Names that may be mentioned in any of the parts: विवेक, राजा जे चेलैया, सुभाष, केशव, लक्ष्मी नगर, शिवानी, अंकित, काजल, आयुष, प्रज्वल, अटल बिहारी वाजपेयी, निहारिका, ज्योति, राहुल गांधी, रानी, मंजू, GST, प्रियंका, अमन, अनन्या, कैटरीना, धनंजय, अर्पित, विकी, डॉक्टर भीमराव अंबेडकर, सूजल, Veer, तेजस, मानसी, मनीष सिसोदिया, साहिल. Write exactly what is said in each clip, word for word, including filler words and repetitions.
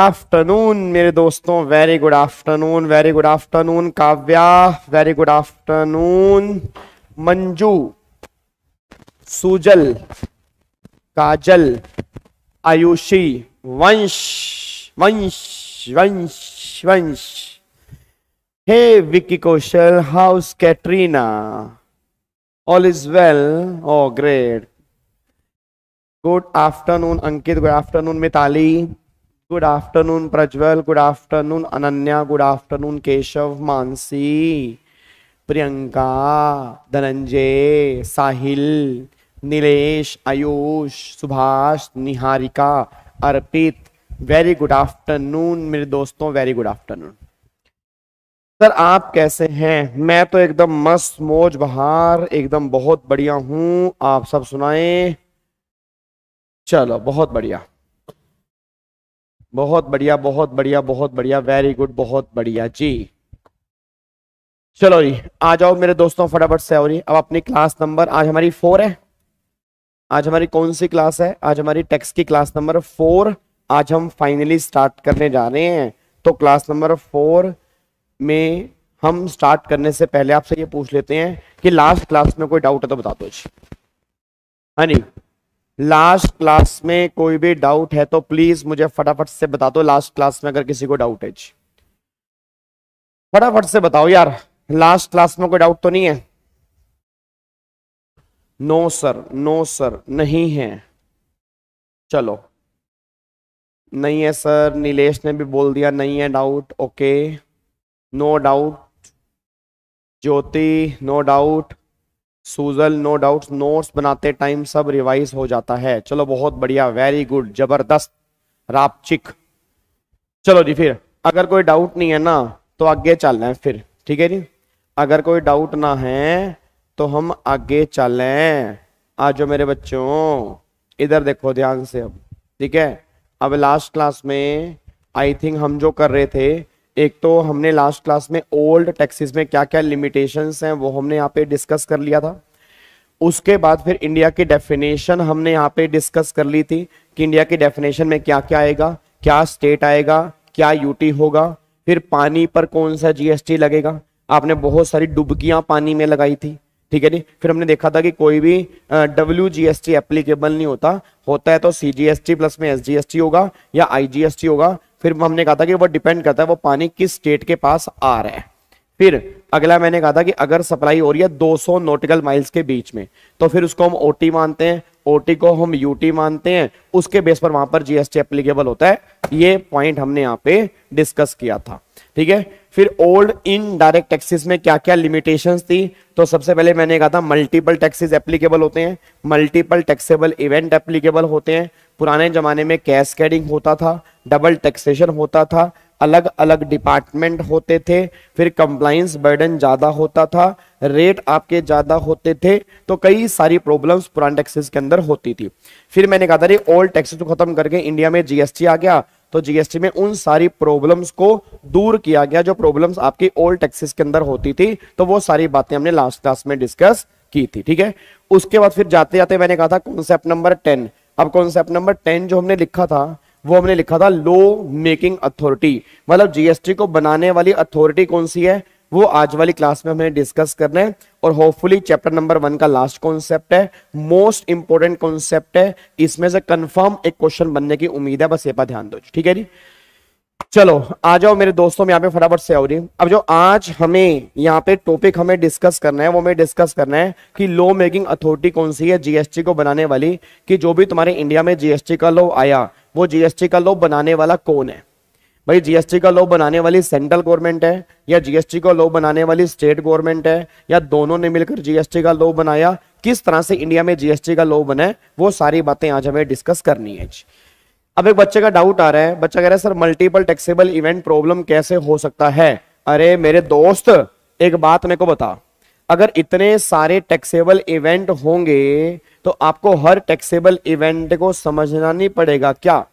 Afternoon मेरे दोस्तों, very good afternoon, very good afternoon Kavya, very good afternoon मंजू, सूजल, काजल, Ayushi, Vansh Vansh Vansh Vansh, hey विकी, Kaushal, how's कैटरीना, all is well, oh great, good afternoon अंकित, good afternoon Mitali, good afternoon प्रज्वल, good afternoon अनन्या, good afternoon केशव, मानसी, प्रियंका, धनंजय, साहिल, Nilesh, आयुष, सुभाष, निहारिका, अर्पित, very good afternoon मेरे दोस्तों, very good afternoon. Sir आप कैसे हैं? मैं तो एकदम मस्त मौज बहार, एकदम बहुत बढ़िया हूँ। आप सब सुनाएं? चलो बहुत बढ़िया, बहुत बढ़िया, बहुत बढ़िया, बहुत बढ़िया, वेरी गुड, बहुत बढ़िया जी। चलो जी, आ जाओ मेरे दोस्तों फटाफट से। और अब अपनी क्लास नंबर, आज हमारी फोर है, आज हमारी कौन सी क्लास है? आज हमारी टेक्स्ट की क्लास नंबर फोर। आज हम फाइनली स्टार्ट करने जा रहे हैं, तो क्लास नंबर फोर में हम स्टार्ट करने से पहले आपसे ये पूछ लेते हैं कि लास्ट क्लास में कोई डाउट है तो बता दो जी। हाँ जी, लास्ट क्लास में कोई भी डाउट है तो प्लीज मुझे फटाफट से बता दो। लास्ट क्लास में अगर किसी को डाउट है जी, फटाफट से बताओ यार, लास्ट क्लास में कोई डाउट तो नहीं है? नो सर, नो सर नहीं है, चलो नहीं है सर, नीलेश ने भी बोल दिया नहीं है doubt, okay, no doubt, ज्योति no doubt, सूजल no doubt, notes बनाते टाइम सब रिवाइज हो जाता है, चलो बहुत बढ़िया, वेरी गुड, जबरदस्त, रापचिक। चलो जी, फिर अगर कोई डाउट नहीं है ना तो आगे चलना है फिर, ठीक है जी, अगर कोई डाउट ना है तो हम आगे चलें। आ जाओ मेरे बच्चों, इधर देखो ध्यान से अब, ठीक है। अब लास्ट क्लास में आई थिंक हम जो कर रहे थे, एक तो हमने लास्ट क्लास में ओल्ड टैक्सेस में क्या क्या लिमिटेशंस हैं वो हमने यहाँ पे डिस्कस कर लिया था। उसके बाद फिर इंडिया की डेफिनेशन हमने यहाँ पे डिस्कस कर ली थी कि इंडिया की डेफिनेशन में क्या क्या आएगा, क्या स्टेट आएगा, क्या यूटी होगा। फिर पानी पर कौन सा जीएसटी लगेगा, आपने बहुत सारी डुबकियाँ पानी में लगाई थी, ठीक है जी। फिर हमने देखा था कि कोई भी W G S T applicable नहीं होता, होता है तो C G S T plus में एस जी एस टी होगा या आई जी एस टी होगा। फिर हमने कहा था कि वो डिपेंड करता है वो पानी किस स्टेट के पास आ रहा है। फिर अगला मैंने कहा था कि अगर सप्लाई हो रही है दो सौ नॉटिकल माइल्स के बीच में तो फिर उसको हम ओटी मानते हैं, ओटी को हम यूटी मानते हैं, उसके बेस पर वहां पर जीएसटी एप्लीकेबल होता है। ये पॉइंट हमने यहाँ पे डिस्कस किया था, ठीक है। फिर ओल्ड इनडायरेक्ट टैक्सेस में क्या क्या लिमिटेशंस थी, तो सबसे पहले मैंने कहा था मल्टीपल टैक्सेस एप्लीकेबल होते हैं, मल्टीपल टैक्सेबल इवेंट एप्लीकेबल होते हैं। पुराने जमाने में कैस्केडिंग होता था, डबल टैक्सेशन होता था, अलग अलग डिपार्टमेंट होते थे, फिर कंप्लाइंस बर्डन ज़्यादा होता था, रेट आपके ज़्यादा होते थे, तो कई सारी प्रॉब्लम्स पुराने टैक्सेस के अंदर होती थी। फिर मैंने कहा था ओल्ड टैक्सेस को खत्म करके इंडिया में जीएसटी आ गया, तो जीएसटी में उन सारी प्रॉब्लम्स को दूर किया गया जो प्रॉब्लम्स आपकी ओल्ड टैक्सेस के अंदर होती थी। तो वो सारी बातें हमने लास्ट क्लास में डिस्कस की थी, ठीक है। उसके बाद फिर जाते जाते मैंने कहा था कॉन्सेप्ट नंबर टेन। अब कॉन्सेप्ट नंबर टेन जो हमने लिखा था वो हमने लिखा था लॉ मेकिंग अथॉरिटी, मतलब जीएसटी को बनाने वाली अथॉरिटी कौन सी है, वो आज वाली क्लास में हमने डिस्कस करना है। और होपफुली चैप्टर नंबर वन का लास्ट कॉन्सेप्ट है, मोस्ट इंपोर्टेंट कॉन्सेप्ट है, इसमें से कंफर्म एक क्वेश्चन बनने की उम्मीद है, बस ये पर ध्यान दो, ठीक है जी। चलो आ जाओ मेरे दोस्तों, यहाँ पे फटाफट से आओ। अब जो आज हमें यहाँ पे टॉपिक हमें डिस्कस करना है वो हमें डिस्कस करना है कि लॉ मेकिंग अथॉरिटी कौन सी है जीएसटी को बनाने वाली, कि जो भी तुम्हारे इंडिया में जीएसटी का लॉ आया वो जीएसटी का लॉ बनाने वाला कौन है। भाई जीएसटी का लॉ बनाने वाली सेंट्रल गवर्नमेंट है, या जीएसटी का लॉ बनाने वाली स्टेट गवर्नमेंट है, या दोनों ने मिलकर जीएसटी का लॉ बनाया, किस तरह से इंडिया में जीएसटी का लॉ बना है, वो सारी बातें आज हमें डिस्कस करनी है। अब एक बच्चे का डाउट आ रहा है, बच्चा कह रहा है sir multiple taxable event problem कैसे हो सकता है। अरे मेरे दोस्त एक बात मेरे को बता, अगर इतने सारे टैक्सेबल इवेंट होंगे तो आपको हर टैक्सेबल इवेंट को समझना नहीं पड़ेगा क्या?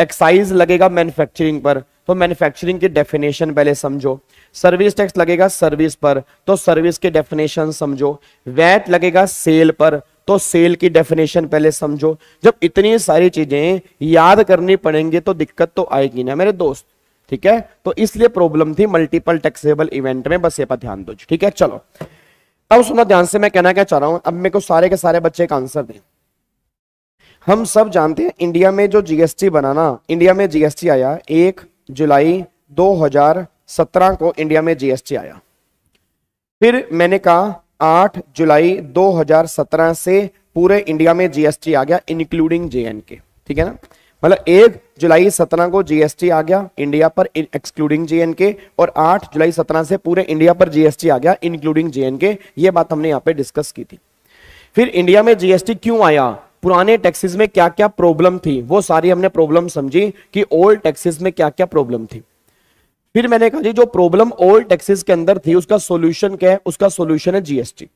एक्साइज लगेगा मैन्युफैक्चरिंग पर, तो मैन्युफैक्चरिंग की डेफिनेशन पहले समझो, सर्विस टैक्स लगेगा सर्विस पर, तो सर्विस की डेफिनेशन समझो, वैट लगेगा सेल पर, तो सेल की डेफिनेशन पहले समझो। जब इतनी सारी चीजें याद करनी पड़ेंगी तो दिक्कत तो आएगी ना मेरे दोस्त, ठीक है। तो इसलिए प्रॉब्लम थी मल्टीपल टैक्सेबल इवेंट में, बस ये पर ध्यान दो, ठीक है। चलो अब सुनो ध्यान से मैं कहना क्या चाह रहा हूं। अब मेरे को सारे के सारे बच्चे का आंसर दें। हम सब जानते हैं इंडिया में जो जीएसटी बना ना, इंडिया में जीएसटी आया एक जुलाई दो हजार सत्रह को, इंडिया में जीएसटी आया। फिर मैंने कहा आठ जुलाई दो हजार सत्रह से पूरे इंडिया में जीएसटी आ गया इंक्लूडिंग जेएनके, ठीक है ना। मतलब एक जुलाई सत्रह को जीएसटी आ गया इंडिया पर एक्सक्लूडिंग जेएनके, और आठ जुलाई सत्रह से पूरे इंडिया पर जीएसटी आ गया इंक्लूडिंग जेएनके। ये बात हमने यहाँ पे डिस्कस की थी। फिर इंडिया में जीएसटी क्यों आया, पुराने टैक्सेस में क्या क्या प्रॉब्लम थी, वो सारी हमने प्रॉब्लम समझी कि ओल्ड टैक्सेस में क्या क्या प्रॉब्लम थी। फिर मैंने कहा जी जो प्रॉब्लम ओल्ड टैक्सेस के अंदर थी उसका सॉल्यूशन क्या है, उसका सॉल्यूशन है जीएसटी।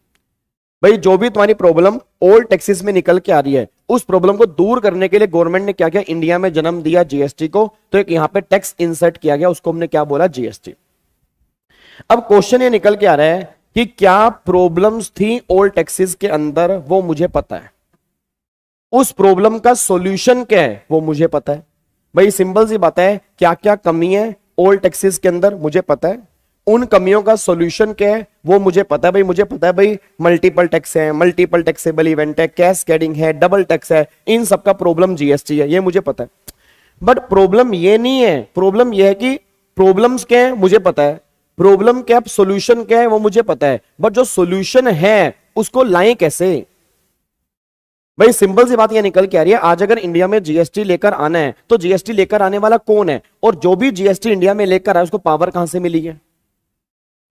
भाई जो भी तुम्हारी प्रॉब्लम ओल्ड टैक्सेस में निकल के आ रही है उस प्रॉब्लम को दूर करने के लिए गवर्नमेंट ने क्या किया, इंडिया में जन्म दिया जीएसटी को। तो एक यहाँ पे टैक्स इंसर्ट किया गया, उसको हमने क्या बोला, जीएसटी। अब क्वेश्चन ये निकल के आ रहा है कि क्या प्रॉब्लम थी ओल्ड टैक्सेस के अंदर, वो मुझे पता है। उस प्रॉब्लम का सोल्यूशन क्या है वो मुझे पता है। भाई सिंपल सी बात है, क्या क्या कमी है ओल्ड टैक्सेस के अंदर मुझे पता है, उन कमियों का सॉल्यूशन क्या है वो मुझे पता है। भाई मुझे पता है भाई मल्टीपल टैक्स है, मल्टीपल टैक्सेबल इवेंट है, कैस्केडिंग है, डबल टैक्स है, इन सब का प्रॉब्लम जीएसटी है, ये मुझे पता है। बट प्रॉब्लम ये नहीं है, प्रॉब्लम ये है कि प्रॉब्लम्स क्या है मुझे पता है, प्रॉब्लम क्या है, सोल्यूशन क्या है वो मुझे पता है, बट जो सोल्यूशन है उसको लाए कैसे। भाई सिंपल सी बात ये निकल के आ रही है, आज अगर इंडिया में जीएसटी लेकर आना है तो जीएसटी लेकर आने वाला कौन है, और जो भी जीएसटी इंडिया में लेकर आया उसको पावर कहां से मिली है।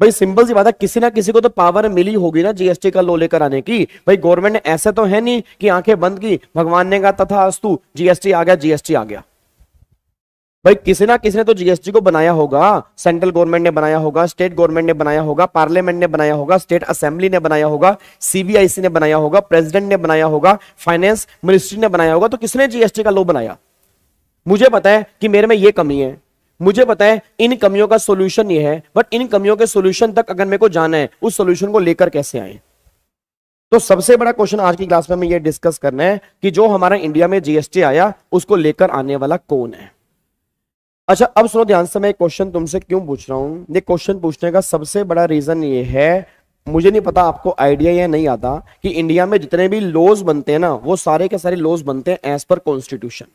भाई सिंपल सी बात है, किसी ना किसी को तो पावर मिली होगी ना जीएसटी का लॉ लेकर आने की। भाई गवर्नमेंट ने ऐसे तो है नहीं कि आंखें बंद की, भगवान ने कहा तथास्तु, जीएसटी आ गया जीएसटी आ गया। भाई किसी ना किसी ने तो जीएसटी को बनाया होगा, सेंट्रल गवर्नमेंट ने बनाया होगा, स्टेट गवर्नमेंट ने बनाया होगा, पार्लियामेंट ने बनाया होगा, स्टेट असेंबली ने बनाया होगा, सीबीआईसी ने बनाया होगा, प्रेसिडेंट ने बनाया होगा, फाइनेंस मिनिस्ट्री ने बनाया होगा। तो किसने जीएसटी का लॉ बनाया, मुझे पता है कि मेरे में ये कमी है, मुझे पता है इन कमियों का सोल्यूशन ये है, बट इन कमियों के सोल्यूशन तक अगर मेरे को जाना है उस सोल्यूशन को लेकर कैसे आए। तो सबसे बड़ा क्वेश्चन आज की क्लास में हमें यह डिस्कस करना है कि जो हमारा इंडिया में जीएसटी आया उसको लेकर आने वाला कौन है। अच्छा अब सुनो ध्यान से, मैं एक क्वेश्चन तुमसे क्यों पूछ रहा हूँ। ये क्वेश्चन पूछने का सबसे बड़ा रीजन ये है, मुझे नहीं पता आपको आइडिया या नहीं आता कि इंडिया में जितने भी लॉज बनते हैं ना वो सारे के सारे लॉज बनते हैं एज पर कॉन्स्टिट्यूशन।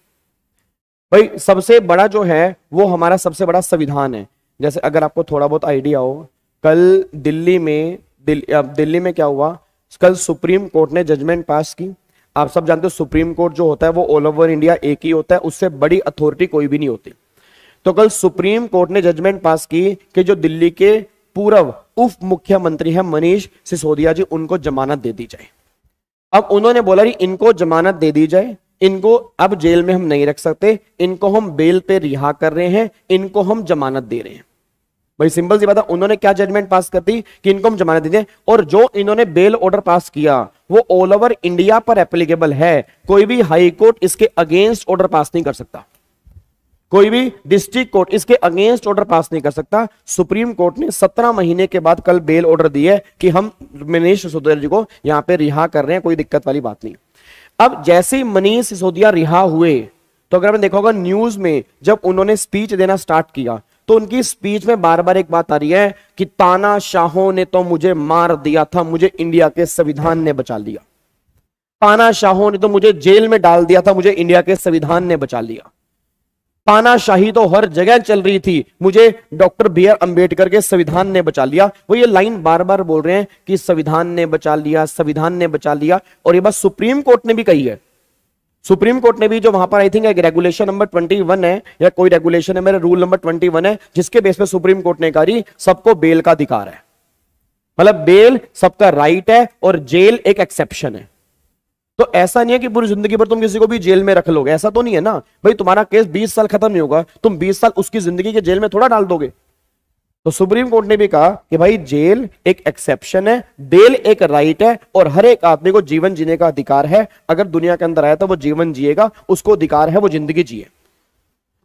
भाई सबसे बड़ा जो है वो हमारा सबसे बड़ा संविधान है। जैसे अगर आपको थोड़ा बहुत आइडिया हो, कल दिल्ली में दिल, दिल्ली में क्या हुआ, कल सुप्रीम कोर्ट ने जजमेंट पास की। आप सब जानते हो सुप्रीम कोर्ट जो होता है वो ऑल ओवर इंडिया एक ही होता है, उससे बड़ी अथॉरिटी कोई भी नहीं होती। तो कल सुप्रीम कोर्ट ने जजमेंट पास की कि जो दिल्ली के पूर्व उप मुख्यमंत्री हैं मनीष सिसोदिया जी, उनको जमानत दे दी जाए। अब उन्होंने बोला कि इनको जमानत दे दी जाए, इनको अब जेल में हम नहीं रख सकते, इनको हम बेल पे रिहा कर रहे हैं, इनको हम जमानत दे रहे हैं। भाई सिंपल सी बात है, उन्होंने क्या जजमेंट पास कर दी कि इनको हम जमानत दीजिए। और जो इन्होंने बेल ऑर्डर पास किया वो ऑल ओवर इंडिया पर एप्लीकेबल है, कोई भी हाईकोर्ट इसके अगेंस्ट ऑर्डर पास नहीं कर सकता, कोई भी डिस्ट्रिक्ट कोर्ट इसके अगेंस्ट ऑर्डर पास नहीं कर सकता। सुप्रीम कोर्ट ने सत्रह महीने के बाद कल बेल ऑर्डर दिया है कि हम मनीष सिसोदिया जी को यहाँ पे रिहा कर रहे हैं, कोई दिक्कत वाली बात नहीं। अब जैसे ही मनीष सिसोदिया रिहा हुए तो अगर आपने देखा होगा न्यूज में जब उन्होंने स्पीच देना स्टार्ट किया तो उनकी स्पीच में बार बार एक बात आ रही है कि ताना शाहों ने तो मुझे मार दिया था, मुझे इंडिया के संविधान ने बचा लिया, ताना शाहों ने तो मुझे जेल में डाल दिया था, मुझे इंडिया के संविधान ने बचा लिया, तानाशाही तो हर जगह चल रही थी, मुझे डॉक्टर भीमराव अंबेडकर के संविधान ने बचा लिया। वो ये लाइन बार बार बोल रहे हैं कि संविधान ने बचा लिया, संविधान ने बचा लिया। और ये बात सुप्रीम कोर्ट ने भी कही है। सुप्रीम कोर्ट ने भी जो वहां पर I think regulation number twenty one है या कोई रेगुलेशन है, मेरे रूल नंबर ट्वेंटी वन है, जिसके बेस पे सुप्रीम कोर्ट ने कहा सबको बेल का अधिकार है, मतलब बेल सबका राइट है और जेल एक एक्सेप्शन है। तो ऐसा नहीं है कि पूरी जिंदगी भर तुम किसी को भी जेल में रख लोगे, ऐसा तो नहीं है ना। भाई तुम्हारा केस बीस साल खत्म नहीं होगा, तुम बीस साल उसकी जिंदगी के जेल में थोड़ा डाल दोगे। तो सुप्रीम कोर्ट ने भी कहा कि भाई जेल एक एक्सेप्शन है, बेल एक राइट है और हर एक आदमी को जीवन जीने का अधिकार है। अगर दुनिया के अंदर आया तो वो जीवन जिएगा, उसको अधिकार है वो जिंदगी जिए।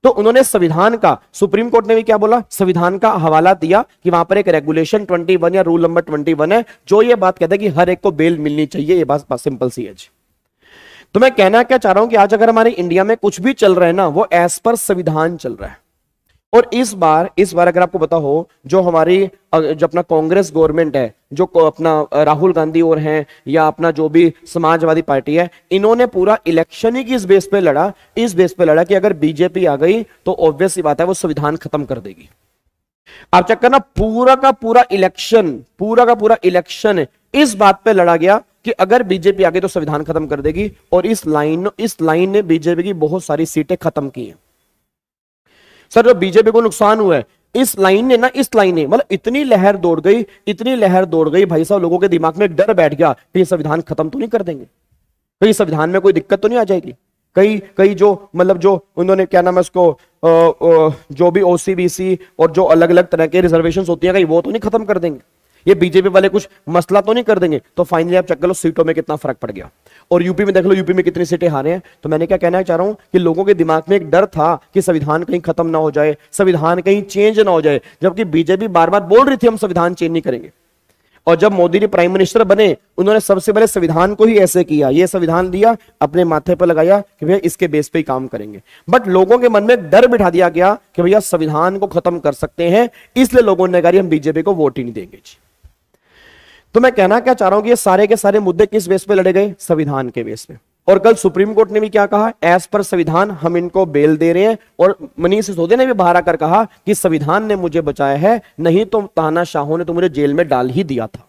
तो उन्होंने संविधान का, सुप्रीम कोर्ट ने भी क्या बोला, संविधान का हवाला दिया कि वहां पर एक रेगुलेशन इक्कीस या रूल नंबर इक्कीस है जो ये बात कहता है कि हर एक को बेल मिलनी चाहिए। ये बात सिंपल सी है जी। तो मैं कहना क्या चाह रहा हूं कि आज अगर हमारे इंडिया में कुछ भी चल रहा है ना, वो एज पर संविधान चल रहा है। और इस बार इस बार अगर आपको पता हो, जो हमारी जो अपना कांग्रेस गवर्नमेंट है, जो अपना राहुल गांधी और हैं या अपना जो भी समाजवादी पार्टी है, इन्होंने पूरा इलेक्शन ही की इस बेस पे लड़ा, इस बेस पे लड़ा कि अगर बीजेपी आ गई तो ऑब्वियस सी बात है वो संविधान खत्म कर देगी। आप चेक करना, पूरा का पूरा इलेक्शन, पूरा का पूरा इलेक्शन इस बात पे लड़ा गया कि अगर बीजेपी आ गई तो संविधान खत्म कर देगी। और इस लाइन इस लाइन ने बीजेपी की बहुत सारी सीटें खत्म की हैं। सर जो बीजेपी को नुकसान हुआ है इस लाइन ने ना, इस लाइन ने मतलब इतनी लहर दौड़ गई, इतनी लहर दौड़ गई भाई साहब, लोगों के दिमाग में डर बैठ गया कि ये संविधान खत्म तो नहीं कर देंगे, कहीं संविधान में कोई दिक्कत तो नहीं आ जाएगी, कई कई जो मतलब जो उन्होंने क्या नाम है उसको आ, आ, जो भी ओसीबीसी और जो अलग अलग तरह के रिजर्वेशन होती है, कहीं वो तो नहीं खत्म कर देंगे, ये बीजेपी वाले कुछ मसला तो नहीं कर देंगे। तो फाइनली आप चेक कर लो सीटों में कितना फर्क पड़ गया। और यूपी में देख लो, यूपी में कितनी सीटें हारे हैं। तो मैंने क्या कहना चाह रहा हूं कि लोगों के दिमाग में एक डर था कि संविधान कहीं खत्म ना हो जाए, संविधान कहीं चेंज ना हो जाए, जबकि बीजेपी बार बार बोल रही थी हम संविधान चेंज नहीं करेंगे। और जब मोदी जी प्राइम मिनिस्टर बने, उन्होंने सबसे पहले संविधान को ही ऐसे किया, ये संविधान दिया, अपने माथे पर लगाया कि भैया इसके बेस पे ही काम करेंगे। बट लोगों के मन में डर बिठा दिया गया कि भैया संविधान को खत्म कर सकते हैं, इसलिए लोगों ने कहा हम बीजेपी को वोट ही नहीं देंगे। तो मैं कहना क्या चाह रहा हूं कि ये सारे के सारे मुद्दे किस बेस पे लड़े गए, संविधान के बेस पे। और कल सुप्रीम कोर्ट ने भी क्या कहा, एज पर संविधान हम इनको बेल दे रहे हैं। और मनीष सिसोदिया ने भी बाहर आकर कहा कि संविधान ने मुझे बचाया है, नहीं तो तानाशाहों ने तो मुझे जेल में डाल ही दिया था।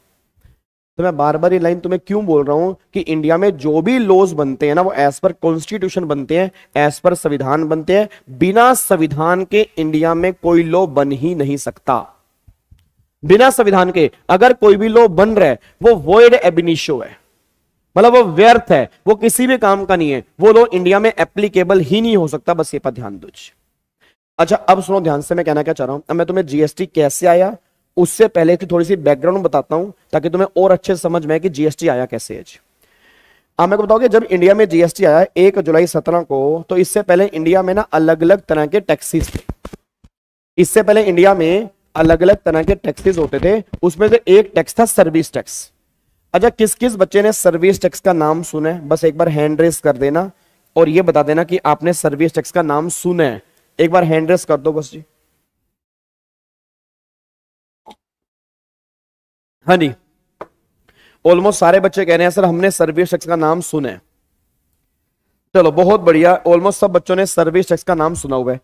तो मैं बार बार ये लाइन तुम्हें क्यों बोल रहा हूं कि इंडिया में जो भी लॉज बनते हैं ना, वो एज पर कॉन्स्टिट्यूशन बनते हैं, एज पर संविधान बनते हैं। बिना संविधान के इंडिया में कोई लॉ बन ही नहीं सकता। बिना संविधान के अगर कोई भी लॉ बन रहा है वो वॉइड एब इनिशियो है, मतलब वो व्यर्थ है, वो किसी भी काम का नहीं है, वो लॉ इंडिया में एप्लीकेबल ही नहीं हो सकता। बस ये पर ध्यान दो। अच्छा अब सुनो ध्यान से, मैं कहना क्या चाह रहा हूं। अब मैं तुम्हें जीएसटी कैसे आया उससे पहले की थोड़ी सी बैकग्राउंड बताता हूं ताकि तुम्हें और अच्छे समझ में आए कि जीएसटी आया कैसे है। आप मेरे को बताओगे जब इंडिया में जीएसटी आया एक जुलाई सत्रह को, तो इससे पहले इंडिया में ना अलग अलग तरह के टैक्सेस थे। इससे पहले इंडिया में अलग अलग तरह के टैक्सेस होते थे, उसमें से एक टैक्स था सर्विस टैक्स। अच्छा किस किस बच्चे ने सर्विस टैक्स का नाम सुना है, बस एक बार हैंड रेस कर देना और ये बता देना कि आपने सर्विस टैक्स का नाम सुना है। एक बार हैंड रेस कर दो बस जी। हाँ जी, ऑलमोस्ट सारे बच्चे कह रहे हैं सर हमने सर्विस टैक्स का नाम सुना है। चलो बहुत बढ़िया, ऑलमोस्ट सब बच्चों ने सर्विस टैक्स का नाम सुना हुआ है।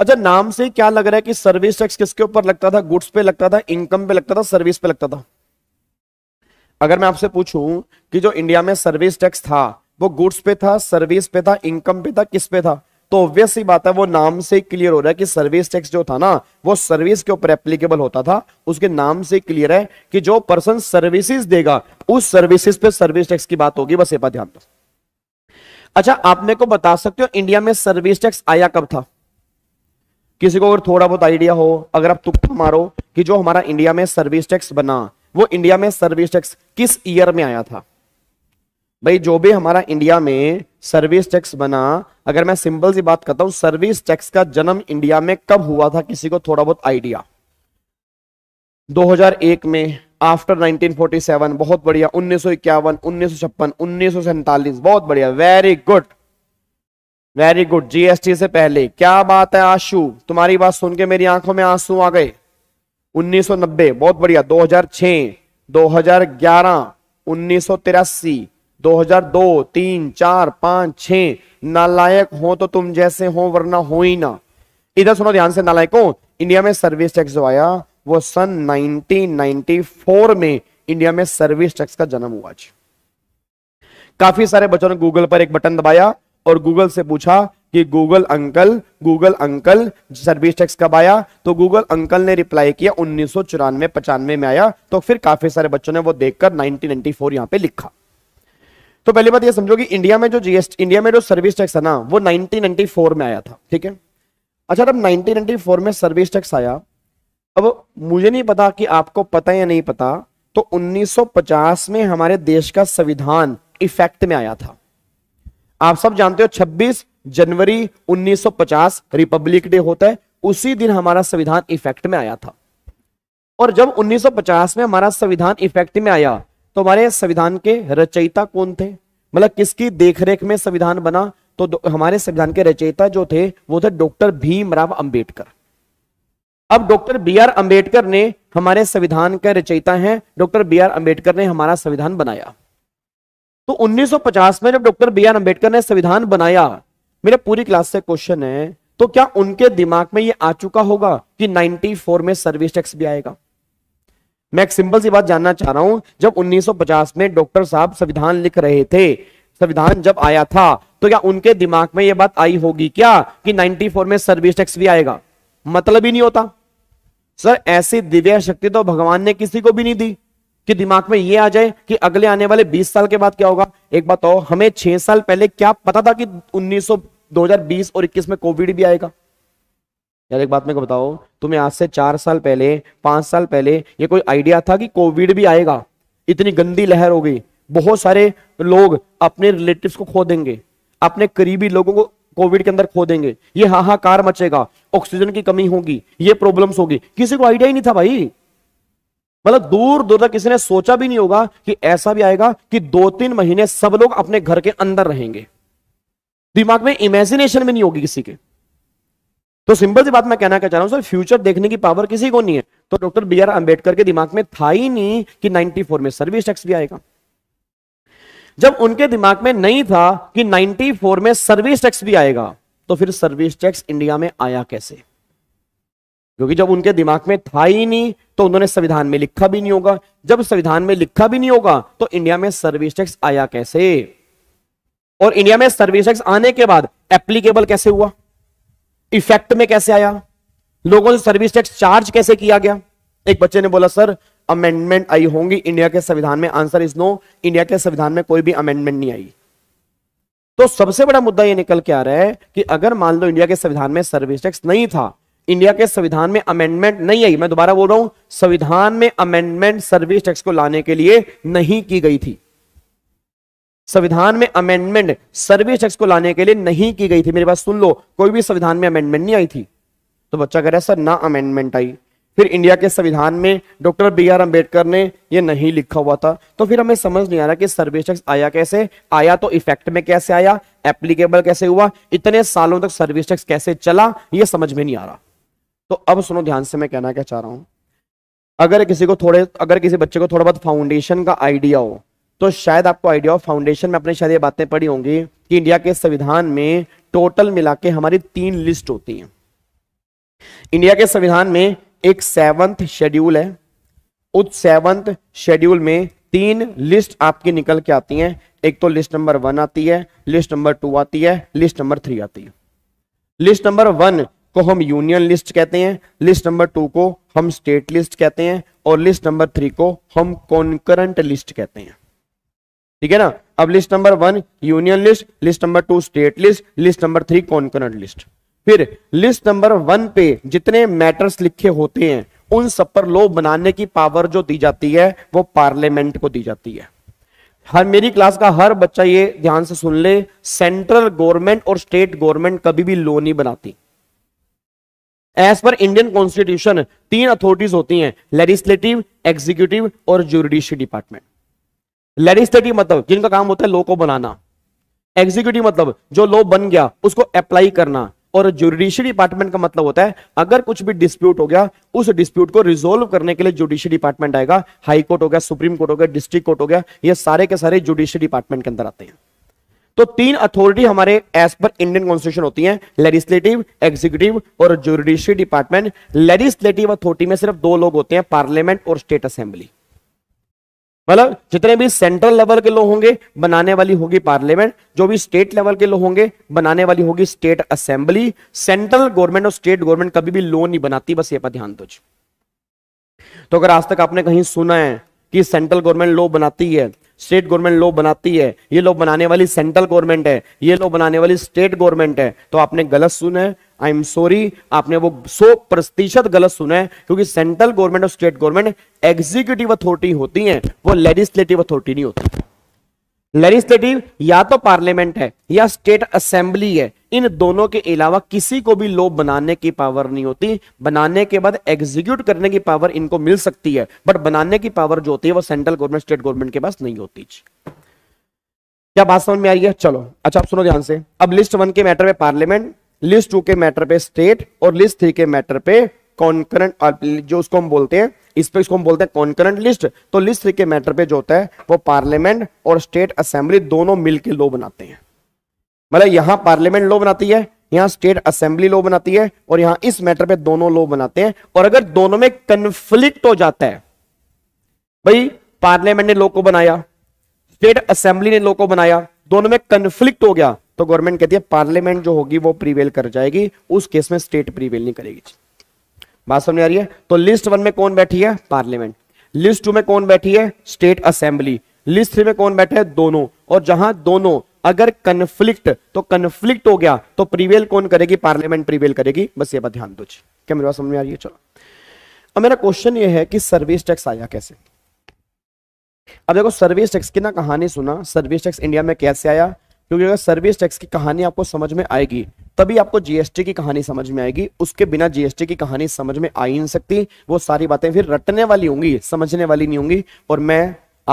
अच्छा नाम से क्या लग रहा है कि सर्विस टैक्स किसके ऊपर लगता था, गुड्स पे लगता था, इनकम पे लगता था, सर्विस पे लगता था। अगर मैं आपसे पूछूं कि जो इंडिया में सर्विस टैक्स था वो गुड्स पे था, सर्विस पे था, इनकम पे था, किस पे था, तो ऑब्वियस ही बात है वो नाम से क्लियर हो रहा है कि सर्विस टैक्स जो था ना वो सर्विस के ऊपर एप्लीकेबल होता था। उसके नाम से क्लियर है कि जो पर्सन सर्विसेज देगा उस सर्विसेज पे सर्विस टैक्स की बात होगी। बस ये बात ध्यान दो। अच्छा आप मेरे को बता सकते हो इंडिया में सर्विस टैक्स आया कब था? किसी को अगर थोड़ा बहुत आइडिया हो, अगर आप तुक्का मारो कि जो हमारा इंडिया में सर्विस टैक्स बना वो इंडिया में सर्विस टैक्स किस ईयर में आया था? भाई जो भी हमारा इंडिया में सर्विस टैक्स बना, अगर मैं सिंपल सी बात करता हूं, सर्विस टैक्स का जन्म इंडिया में कब हुआ था, किसी को थोड़ा बहुत आइडिया? दो हज़ार एक में, आफ्टर नाइनटीन फोर्टी सेवन। बहुत बढ़िया। उन्नीस सौ इक्यावन, उन्नीस सौ छप्पन, उन्नीस सौ सैंतालीस। बहुत बढ़िया, very good very good. GST से पहले, क्या बात है आशु, तुम्हारी बात सुन के मेरी आंखों में आंसू आ गए। उन्नीस सौ नब्बे, बहुत बढ़िया। दो हज़ार छह, दो हज़ार ग्यारह, उन्नीस सौ तिरासी, दो हज़ार दो, तीन, चार, पांच, छह। नालायक हो तो तुम जैसे हो, वरना हो ही ना। इधर सुनो ध्यान से नालायकों, इंडिया में सर्विस टैक्स जो आया वो सन नाइनटीन नाइनटी फोर में इंडिया में सर्विस टैक्स का जन्म हुआ। काफी सारे बच्चों ने गूगल पर एक बटन दबाया और गूगल से पूछा कि Google uncle, Google uncle service tax कब आया? तो गूगल अंकल ने रिप्लाई किया उन्नीस सौ चौरानवे पचानवे में आया। तो फिर काफी सारे बच्चों ने वो देखकर नाइनटीन नाइनटी फोर यहाँ पे लिखा। तो पहली बात ये समझो कि इंडिया में जो जीएसटी, इंडिया में जो सर्विस टैक्स है ना वो नाइनटीन नाइनटी फोर में आया था। ठीक है। अच्छा अब नाइनटीन नाइनटी फोर में सर्विस टैक्स आया। अब मुझे नहीं पता कि आपको पता या नहीं पता, तो उन्नीस सौ पचास में हमारे देश का संविधान इफेक्ट में आया था। आप सब जानते हो छब्बीस जनवरी उन्नीस सौ पचास रिपब्लिक डे होता है, उसी दिन हमारा संविधान इफेक्ट में आया था। और जब उन्नीस सौ पचास में हमारा संविधान इफेक्ट में आया तो हमारे संविधान के रचयिता कौन थे, मतलब किसकी देखरेख में संविधान बना, तो हमारे संविधान के रचयिता जो थे वो थे डॉक्टर भीमराव अंबेडकर। अब डॉक्टर बी आर अंबेडकर ने हमारे संविधान के रचयिता हैं, डॉक्टर बी आर अंबेडकर ने हमारा संविधान बनाया। तो उन्नीस सौ पचास में जब डॉक्टर बी आर अंबेडकर ने संविधान बनाया, मेरे पूरी क्लास से क्वेश्चन है, तो क्या उनके दिमाग में ये आ चुका होगा कि चौरानवे में सर्विस टैक्स भी आएगा? मैं एक सिंपल सी बात जानना चाह रहा हूं, जब उन्नीस सौ पचास में डॉक्टर साहब संविधान लिख रहे थे, संविधान जब आया था, तो क्या उनके दिमाग में यह बात आई होगी क्या कि चौरानवे में सर्विस टैक्स भी आएगा? मतलब ही नहीं होता सर, ऐसी दिव्य शक्ति तो भगवान ने किसी को भी नहीं दी कि दिमाग में ये आ जाए कि अगले आने वाले बीस साल के बाद क्या होगा। एक बात और, हमें छह साल पहले क्या पता था कि उन्नीस सौ दो हजार बीस और इक्कीस में कोविड भी आएगा? यार एक बात मेरे को बताओ, तुम्हें आज से चार साल पहले, पांच साल पहले ये कोई आइडिया था कि कोविड भी आएगा? इतनी गंदी लहर हो गई, बहुत सारे लोग अपने रिलेटिव्स को खो देंगे, अपने करीबी लोगों को कोविड के अंदर खो देंगे, ये हाहाकार मचेगा, ऑक्सीजन की कमी होगी, ये प्रॉब्लम्स होगी। किसी को आइडिया ही नहीं था भाई, मतलब दूर दूर तक किसी ने सोचा भी नहीं होगा कि ऐसा भी आएगा कि दो तीन महीने सब लोग अपने घर के अंदर रहेंगे। दिमाग में इमेजिनेशन भी नहीं होगी किसी के। तो सिंपल सी बात मैं कहना क्या चाह रहा हूं सर, फ्यूचर देखने की पावर किसी को नहीं है। तो डॉक्टर बी आर अंबेडकर के दिमाग में था ही नहीं कि चौरानवे में सर्विस टैक्स भी आएगा। जब उनके दिमाग में नहीं था कि चौरानवे में सर्विस टैक्स भी आएगा, तो फिर सर्विस टैक्स इंडिया में आया कैसे? क्योंकि जब उनके दिमाग में था ही नहीं तो उन्होंने संविधान में लिखा भी नहीं होगा। जब संविधान में लिखा भी नहीं होगा तो इंडिया में सर्विस टैक्स आया कैसे? और इंडिया में सर्विस टैक्स आने के बाद एप्लीकेबल कैसे हुआ, इफेक्ट में कैसे आया, लोगों से सर्विस टैक्स चार्ज कैसे किया गया? एक बच्चे ने बोला सर अमेंडमेंट आई होंगी इंडिया के संविधान में। आंसर इज नो, इंडिया के संविधान में कोई भी अमेंडमेंट नहीं आई। तो सबसे बड़ा मुद्दा यह निकल के आ रहा है कि अगर मान लो इंडिया के संविधान में सर्विस टैक्स नहीं था, इंडिया के संविधान में अमेंडमेंट नहीं आई, मैं दोबारा बोल रहा हूं, संविधान में अमेंडमेंट सर्विस टैक्स को लाने के लिए नहीं की गई थी। संविधान में अमेंडमेंट सर्विस टैक्स को लाने के लिए नहीं की गई थी। मेरे पास सुन लो, कोई भी संविधान में अमेंडमेंट नहीं आई थी। तो बच्चा कह रहा है सर ना अमेंडमेंट आई, फिर इंडिया के संविधान में डॉक्टर बी आर अंबेडकर ने यह नहीं लिखा हुआ था, तो फिर हमें समझ नहीं आ रहा कि सर्विस टैक्स आया कैसे, आया तो इफेक्ट में कैसे आया, एप्लीकेबल कैसे हुआ, इतने सालों तक सर्विस टैक्स कैसे चला, यह समझ में नहीं आ रहा। तो अब सुनो ध्यान से मैं कहना क्या चाह रहा हूं, अगर किसी को थोड़े अगर किसी बच्चे को थोड़ा बहुत फाउंडेशन का आइडिया हो, तो शायद आपको आइडिया हो, फाउंडेशन में अपने शायद ये बातें पढ़ी होंगी कि इंडिया के संविधान में टोटल मिला के हमारी तीन लिस्ट होती हैं। इंडिया के संविधान में एक सेवंथ शेड्यूल है, उस सेवंथ शेड्यूल में तीन लिस्ट आपकी निकल के आती हैं। एक तो लिस्ट नंबर वन आती है, लिस्ट नंबर टू आती है, लिस्ट नंबर थ्री आती है। लिस्ट नंबर वन को हम यूनियन लिस्ट कहते हैं, लिस्ट नंबर टू को हम स्टेट लिस्ट कहते हैं, और लिस्ट नंबर थ्री को हम कॉन्करेंट लिस्ट कहते हैं। ठीक है ना? अब list number one union list, list number two state list, list number three concurrent list. फिर लिस्ट नंबर वन पे जितने मैटर्स लिखे होते हैं उन सब पर लॉ बनाने की पावर जो दी जाती है वो पार्लियामेंट को दी जाती है। हर मेरी क्लास का हर बच्चा ये ध्यान से सुन ले, सेंट्रल गवर्नमेंट और स्टेट गवर्नमेंट कभी भी लॉ नहीं बनाती। एज पर इंडियन कॉन्स्टिट्यूशन तीन अथॉरिटीज होती हैं, लेजिस्लेटिव, एग्जीक्यूटिव और ज्यूडिशियल डिपार्टमेंट। लेजिस्लेटिव मतलब जिनका काम होता है लॉ को बनाना, एग्जीक्यूटिव मतलब जो लॉ बन गया उसको अप्लाई करना, और ज्यूडिशियल डिपार्टमेंट का मतलब होता है अगर कुछ भी डिस्प्यूट हो गया उस डिस्प्यूट को रिजोल्व करने के लिए ज्यूडिशियल डिपार्टमेंट आएगा। हाई कोर्ट हो गया, सुप्रीम कोर्ट हो गया, डिस्ट्रिक्ट कोर्ट हो गया, ये सारे के सारे ज्यूडिशियल डिपार्टमेंट के अंदर आते हैं। तो तीन अथॉरिटी हमारे एज पर इंडियन कॉन्स्टिट्यूशन होती हैं, लेजिस्लेटिव, एग्जीक्यूटिव और ज्यूडिशियल डिपार्टमेंट। लेजिस्लेटिव अथॉरिटी में सिर्फ दो लोग होते हैं, पार्लियामेंट और स्टेट असेंबली। मतलब जितने भी सेंट्रल लेवल के लॉ होंगे बनाने वाली होगी पार्लियामेंट, जो भी स्टेट लेवल के लॉ होंगे बनाने वाली होगी स्टेट असेंबली। सेंट्रल गवर्नमेंट और स्टेट गवर्नमेंट कभी भी लॉ नहीं बनाती, बस ये पर ध्यान दो। तो अगर आज तक आपने कहीं सुना है कि सेंट्रल गवर्नमेंट लॉ बनाती है, स्टेट गवर्नमेंट लॉ बनाती है, ये लॉ बनाने वाली सेंट्रल गवर्नमेंट है, ये लॉ बनाने वाली स्टेट गवर्नमेंट है, तो आपने गलत सुना है। आई एम सॉरी, आपने वो सौ प्रतिशत गलत सुना है, क्योंकि सेंट्रल गवर्नमेंट और स्टेट गवर्नमेंट एग्जीक्यूटिव अथॉरिटी होती हैं, वो लेजिस्लेटिव अथॉरिटी नहीं होती। लेजिस्लेटिव या तो पार्लियामेंट है या स्टेट असेंबली है, इन दोनों के अलावा किसी को भी लॉ बनाने की पावर नहीं होती। बनाने के बाद एग्जीक्यूट करने की पावर इनको मिल सकती है, बट बनाने की पावर जो होती है वो सेंट्रल गवर्नमेंट स्टेट गवर्नमेंट के पास नहीं होती। क्या बात समझ में आ रही है? चलो अच्छा आप सुनो ध्यान से। अब लिस्ट वन के मैटर पे पार्लियामेंट, लिस्ट टू के मैटर पे स्टेट और लिस्ट थ्री के मैटर पे कॉन्करेंट, जो उसको हम बोलते हैं इस पे इसको हम बोलते हैं कॉन्करेंट लिस्ट। तो लिस्ट थ्री के मैटर पे जो होता है वो पार्लियामेंट और स्टेट असेंबली दोनों मिलकर लॉ बनाते हैं। मतलब यहाँ पार्लियामेंट लॉ बनाती है, यहाँ स्टेट असेंबली लॉ बनाती है और यहाँ इस मैटर पे दोनों लॉ बनाते हैं। और अगर दोनों में कंफ्लिक्ट हो जाता है, भाई पार्लियामेंट ने लॉ को बनाया, स्टेट असेंबली ने लॉ को बनाया, दोनों में कंफ्लिक्ट हो गया तो गवर्नमेंट कहती है पार्लियामेंट जो होगी वो प्रीवेल कर जाएगी, उस केस में स्टेट प्रीवेल नहीं करेगी। बात समझ आ रही है? तो लिस्ट वन में कौन बैठी है? पार्लियामेंट। लिस्ट टू में कौन बैठी है? State assembly. लिस्ट थ्री में कौन बैठे है? दोनों। और जहां दोनों अगर कन्फ्लिक्ट, तो कन्फ्लिक्ट हो गया तो प्रीवेल कौन करेगी? पार्लियामेंट प्रीवेल करेगी। बस ये बात ध्यान दो। क्या मेरी बात समझ में आ रही है? चलो अब मेरा क्वेश्चन ये है कि सर्विस टैक्स आया कैसे? अब देखो सर्विस टैक्स की ना कहानी सुना, सर्विस टैक्स इंडिया में कैसे आया, क्योंकि अगर सर्विस टैक्स की कहानी आपको समझ में आएगी तभी आपको जीएसटी की कहानी समझ में आएगी। उसके बिना जीएसटी की कहानी समझ में आ ही नहीं सकती। वो सारी बातें फिर रटने वाली होंगी, समझने वाली नहीं होंगी। और मैं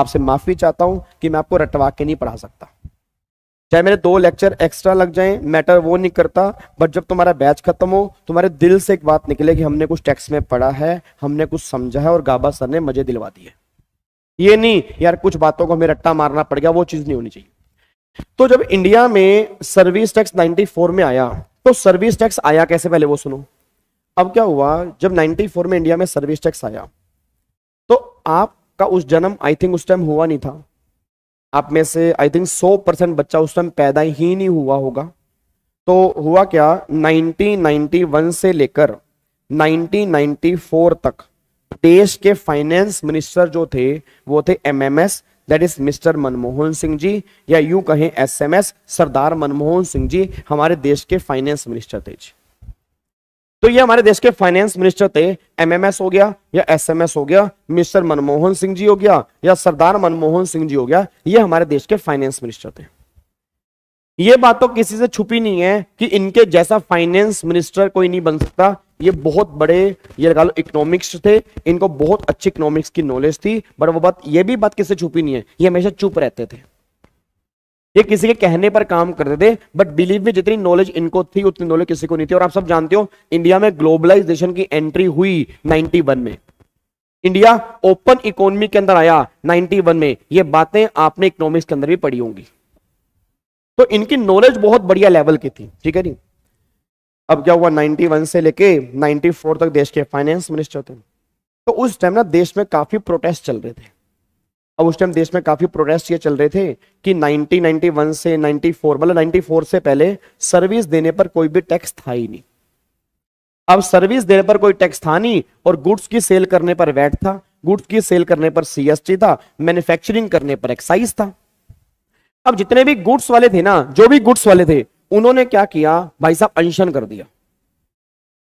आपसे माफी चाहता हूं कि मैं आपको रटवा के नहीं पढ़ा सकता, चाहे मेरे दो लेक्चर एक्स्ट्रा लग जाएं, मैटर वो नहीं करता। बट जब तुम्हारा बैच खत्म हो, तुम्हारे दिल से एक बात निकले कि हमने कुछ टैक्स में पढ़ा है, हमने कुछ समझा है और गाबा सर ने मजे दिलवा दिए। ये नहीं यार कुछ बातों को हमें रट्टा मारना पड़ गया, वो चीज नहीं होनी चाहिए। तो जब इंडिया में सर्विस टैक्स चौरानवे में आया, तो सर्विस टैक्स आया कैसे पहले वो सुनो। अब क्या हुआ, जब चौरानवे में इंडिया में सर्विस टैक्स आया तो आपका उस जन्म आई थिंक उस टाइम हुआ नहीं था। आप में से आई थिंक सौ परसेंट बच्चा उस टाइम पैदा ही नहीं हुआ होगा। तो हुआ क्या, उन्नीस सौ इक्यानवे से लेकर उन्नीस सौ चौरानवे तक देश के फाइनेंस मिनिस्टर जो थे वो थे M M S, that is mister Manmohan Singh ji, या यूं कहें S M S Sardar Manmohan Singh ji हमारे देश के फाइनेंस मिनिस्टर थे। तो ये हमारे देश के फाइनेंस मिनिस्टर थे। एम एम एस हो गया या एस एम एस हो गया, मिस्टर मनमोहन सिंह जी हो गया या सरदार मनमोहन सिंह जी हो गया, ये हमारे देश के फाइनेंस मिनिस्टर थे। ये बात तो किसी से छुपी नहीं है कि इनके जैसा फाइनेंस मिनिस्टर कोई नहीं बन सकता। ये बहुत बड़े, ये लगा लो इकोनॉमिक्स थे, इनको बहुत अच्छी इकोनॉमिक्स की नॉलेज थी। बट वो बात, ये भी बात किसी छुपी छुपी नहीं है, ये हमेशा चुप रहते थे, ये किसी के कहने पर काम करते थे। बट बिलीव में जितनी नॉलेज इनको थी उतनी नॉलेज किसी को नहीं थी। और आप सब जानते हो इंडिया में ग्लोबलाइजेशन की एंट्री हुई इक्यानवे में, इंडिया ओपन इकोनॉमी के अंदर आया इक्यानवे में। ये बातें आपने इकोनॉमिक्स के अंदर भी पढ़ी होंगी। तो इनकी नॉलेज बहुत बढ़िया लेवल की थी, ठीक है। अब क्या हुआ, इक्यानवे से लेके चौरानवे तक देश के फाइनेंस मिनिस्टर थे। तो उस टाइम ना देश में काफी प्रोटेस्ट चल रहे थे। अब उस टाइम देश में काफी प्रोटेस्ट ये चल रहे थे कि उन्नीस सौ इक्यानवे से चौरानवे, मतलब चौरानवे से पहले सर्विस देने पर कोई भी टैक्स था ही नहीं। अब सर्विस देने पर कोई टैक्स था नहीं और गुड्स की सेल करने पर वैट था, गुड्स की सेल करने पर सी एस टी था, मैन्युफैक्चरिंग करने पर एक्साइज था। अब जितने भी गुड्स वाले थे ना, जो भी गुड्स वाले थे, उन्होंने क्या किया भाई साहब, अनशन कर दिया।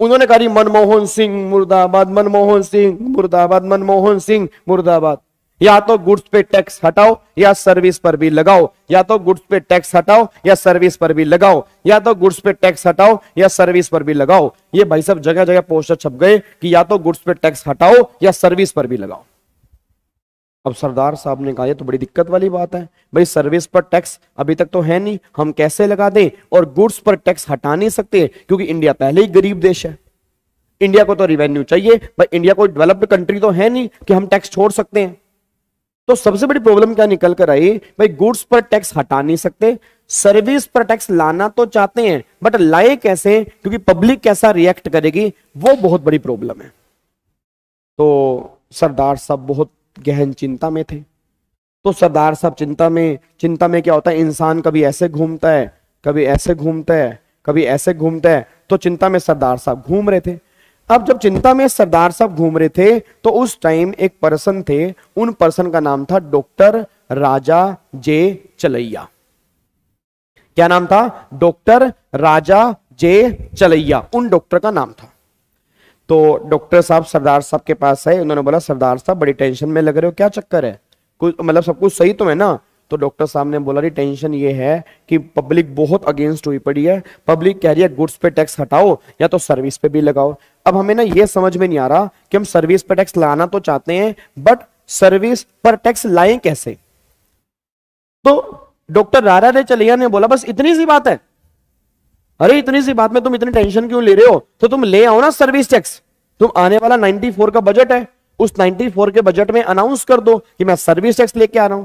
उन्होंने कहा मनमोहन सिंह मुर्दाबाद, मनमोहन सिंह मुर्दाबाद, मनमोहन सिंह मुर्दाबाद। या तो गुड्स पे टैक्स हटाओ या सर्विस पर भी लगाओ, या तो गुड्स पे टैक्स हटाओ या सर्विस पर भी लगाओ, या तो गुड्स पे टैक्स हटाओ या सर्विस पर भी लगाओ। ये भाई साहब जगह जगह पोस्टर छप गए कि या तो गुड्स पे टैक्स हटाओ या सर्विस पर भी लगाओ। अब सरदार साहब ने कहा ये तो बड़ी दिक्कत वाली बात है भाई, सर्विस पर टैक्स अभी तक तो है नहीं, हम कैसे लगा दें, और गुड्स पर टैक्स हटा नहीं सकते क्योंकि इंडिया पहले ही गरीब देश है, इंडिया को तो रिवेन्यू चाहिए भाई, इंडिया कोई डेवलप्ड कंट्री तो है नहीं कि हम टैक्स छोड़ सकते हैं। तो सबसे बड़ी प्रॉब्लम क्या निकल कर आई भाई, गुड्स पर टैक्स हटा नहीं सकते, सर्विस पर टैक्स लाना तो चाहते हैं बट लाए कैसे, क्योंकि पब्लिक कैसा रिएक्ट करेगी वो बहुत बड़ी प्रॉब्लम है। तो सरदार साहब बहुत गहन चिंता में थे। तो सरदार साहब चिंता में, चिंता में क्या होता है, इंसान कभी ऐसे घूमता है, कभी ऐसे घूमता है, कभी ऐसे घूमता है। तो चिंता में सरदार साहब घूम रहे थे। अब जब चिंता में सरदार साहब घूम रहे थे तो उस टाइम एक पर्सन थे, उन पर्सन का नाम था डॉक्टर राजा जे चेलैया। क्या नाम था? डॉक्टर राजा जे चेलैया, उन डॉक्टर का नाम था। तो डॉक्टर साहब सरदार साहब के पास आए, उन्होंने बोला सरदार साहब बड़ी टेंशन में लग रहे हो, क्या चक्कर है, कुछ मतलब सब कुछ सही तो है ना। तो तो डॉक्टर साहब ने बोला जी टेंशन ये है कि पब्लिक बहुत अगेंस्ट हुई पड़ी है, पब्लिक कह रही है गुड्स पे टैक्स हटाओ या तो सर्विस पे भी लगाओ। अब हमें ना ये समझ में नहीं आ रहा कि हम सर्विस पे टैक्स लाना तो चाहते हैं बट सर्विस पर टैक्स लाएं कैसे। तो डॉक्टर राजा जे चेलैया ने बोला बस इतनी सी बात है, अरे इतनी सी बात में तुम इतनी टेंशन क्यों ले रहे हो, तो तुम ले आओ ना सर्विस टैक्स। तुम आने वाला चौरानवे का बजट है, उस चौरानवे के बजट में अनाउंस कर दो कि मैं सर्विस टैक्स लेके आ रहा हूं।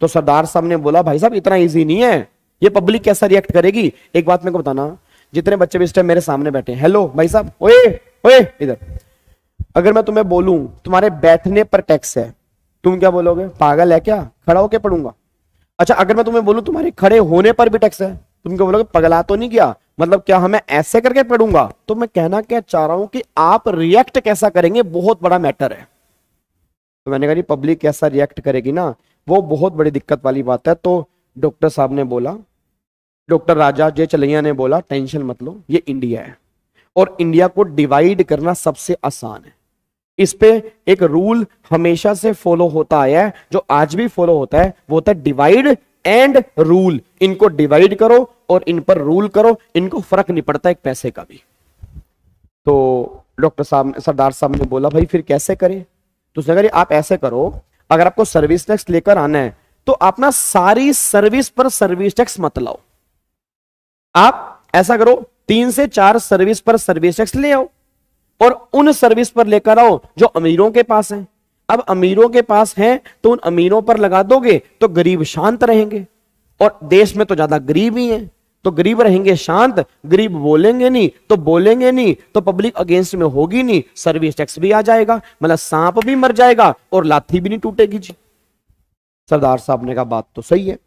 तो सरदार साहब ने बोला भाई साहब इतना इजी नहीं है, ये पब्लिक कैसा रिएक्ट करेगी। एक बात मेरे को बताना, जितने बच्चे भी इस टाइम मेरे सामने बैठे हैं, हेलो भाई साहब, ओए ओए इधर, अगर मैं तुम्हें बोलूं तुम्हारे बैठने पर टैक्स है, तुम क्या बोलोगे, पागल है क्या, खड़ा होके पढ़ूंगा। अच्छा अगर मैं तुम्हें बोलूं तुम्हारे खड़े होने पर भी टैक्स है, तुम क्या बोलोगे, पगला तो नहीं किया, मतलब क्या हमें ऐसे करके पढ़ूंगा। तो मैं कहना क्या चाह रहा हूं कि आप रिएक्ट कैसा करेंगे बहुत बड़ा मैटर है। तो मैंने कहा पब्लिक कैसा रिएक्ट करेगी ना वो बहुत बड़ी दिक्कत वाली बात है। तो डॉक्टर साहब ने बोला, डॉक्टर राजा जे चेलैया ने बोला टेंशन मत लो, ये इंडिया है और इंडिया को डिवाइड करना सबसे आसान है। इस पे एक रूल हमेशा से फॉलो होता आया है जो आज भी फॉलो होता है, वो होता है डिवाइड एंड रूल। इनको डिवाइड करो और इन पर रूल करो, इनको फर्क नहीं पड़ता एक पैसे का भी। तो डॉक्टर साहब सरदार साहब ने बोला भाई फिर कैसे करें। तो उसने कहा आप ऐसे करो, अगर आपको सर्विस टैक्स लेकर आना है तो आप ना सारी सर्विस पर सर्विस टैक्स मत लाओ, आप ऐसा करो तीन से चार सर्विस पर सर्विस टैक्स ले आओ और उन सर्विस पर लेकर आओ जो अमीरों के पास है। अब अमीरों के पास है तो उन अमीरों पर लगा दोगे तो गरीब शांत रहेंगे, और देश में तो ज्यादा गरीब ही है, तो गरीब रहेंगे शांत, गरीब बोलेंगे नहीं तो बोलेंगे नहीं तो पब्लिक अगेंस्ट में होगी नहीं, सर्विस टैक्स भी आ जाएगा, मतलब सांप भी मर जाएगा और लाठी भी नहीं टूटेगी जी। सरदार साहब ने कहा बात तो सही है।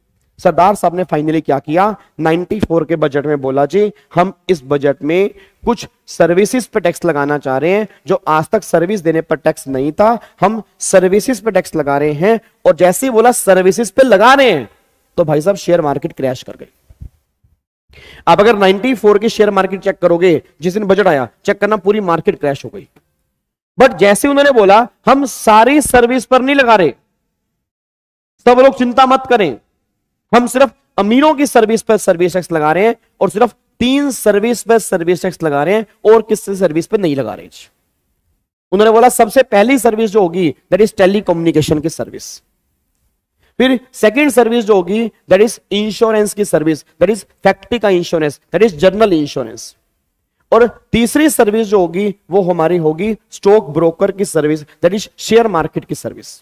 सरदार साहब ने फाइनली क्या किया, चौरानवे के बजट में बोला जी हम इस बजट में कुछ सर्विसेज पर टैक्स लगाना चाह रहे हैं, जो आज तक सर्विस देने पर टैक्स नहीं था हम सर्विसेज पर टैक्स लगा रहे हैं। और जैसे ही बोला सर्विसेज पे लगा रहे हैं तो भाई साहब शेयर मार्केट क्रैश कर गई। आप अगर चौरानवे की शेयर मार्केट चेक करोगे, जिस दिन बजट आया चेक करना, पूरी मार्केट क्रैश हो गई। बट जैसे उन्होंने बोला हम सारी सर्विस पर नहीं लगा रहे, सब लोग चिंता मत करें, हम सिर्फ अमीरों की सर्विस पर सर्विस टैक्स लगा रहे हैं और सिर्फ तीन सर्विस पर सर्विस टैक्स लगा रहे हैं और किसी सर्विस पर नहीं लगा रहे। उन्होंने बोला सबसे पहली सर्विस जो होगी दैट इज टेलीकम्युनिकेशन की सर्विस, फिर सेकंड सर्विस जो होगी दैट इज इंश्योरेंस की सर्विस, दैट इज फैक्ट्री का insurance, that is general insurance, और तीसरी सर्विस जो होगी वो हमारी होगी स्टॉक ब्रोकर की service, that is share market की सर्विस।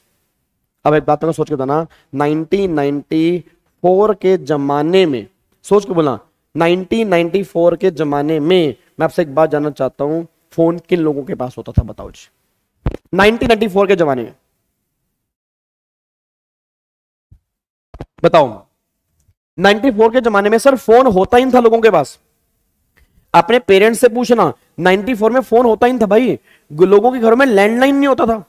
अब एक बात सोच के बताना, नाइनटीन नाइनटी फोर के जमाने में, सोच के बोला नाइनटीन नाइनटी फोर के जमाने में, मैं आपसे एक बात जानना चाहता हूं फोन किन लोगों के पास होता था, बताओ जी नाइनटीन नाइनटी फोर के जमाने में, बताओ। नाइनटी फोर के जमाने में सर फोन होता ही नहीं था लोगों के पास, अपने पेरेंट्स से पूछना नाइनटी फोर में फोन होता ही नहीं था भाई, लोगों के घरों में लैंडलाइन नहीं होता था,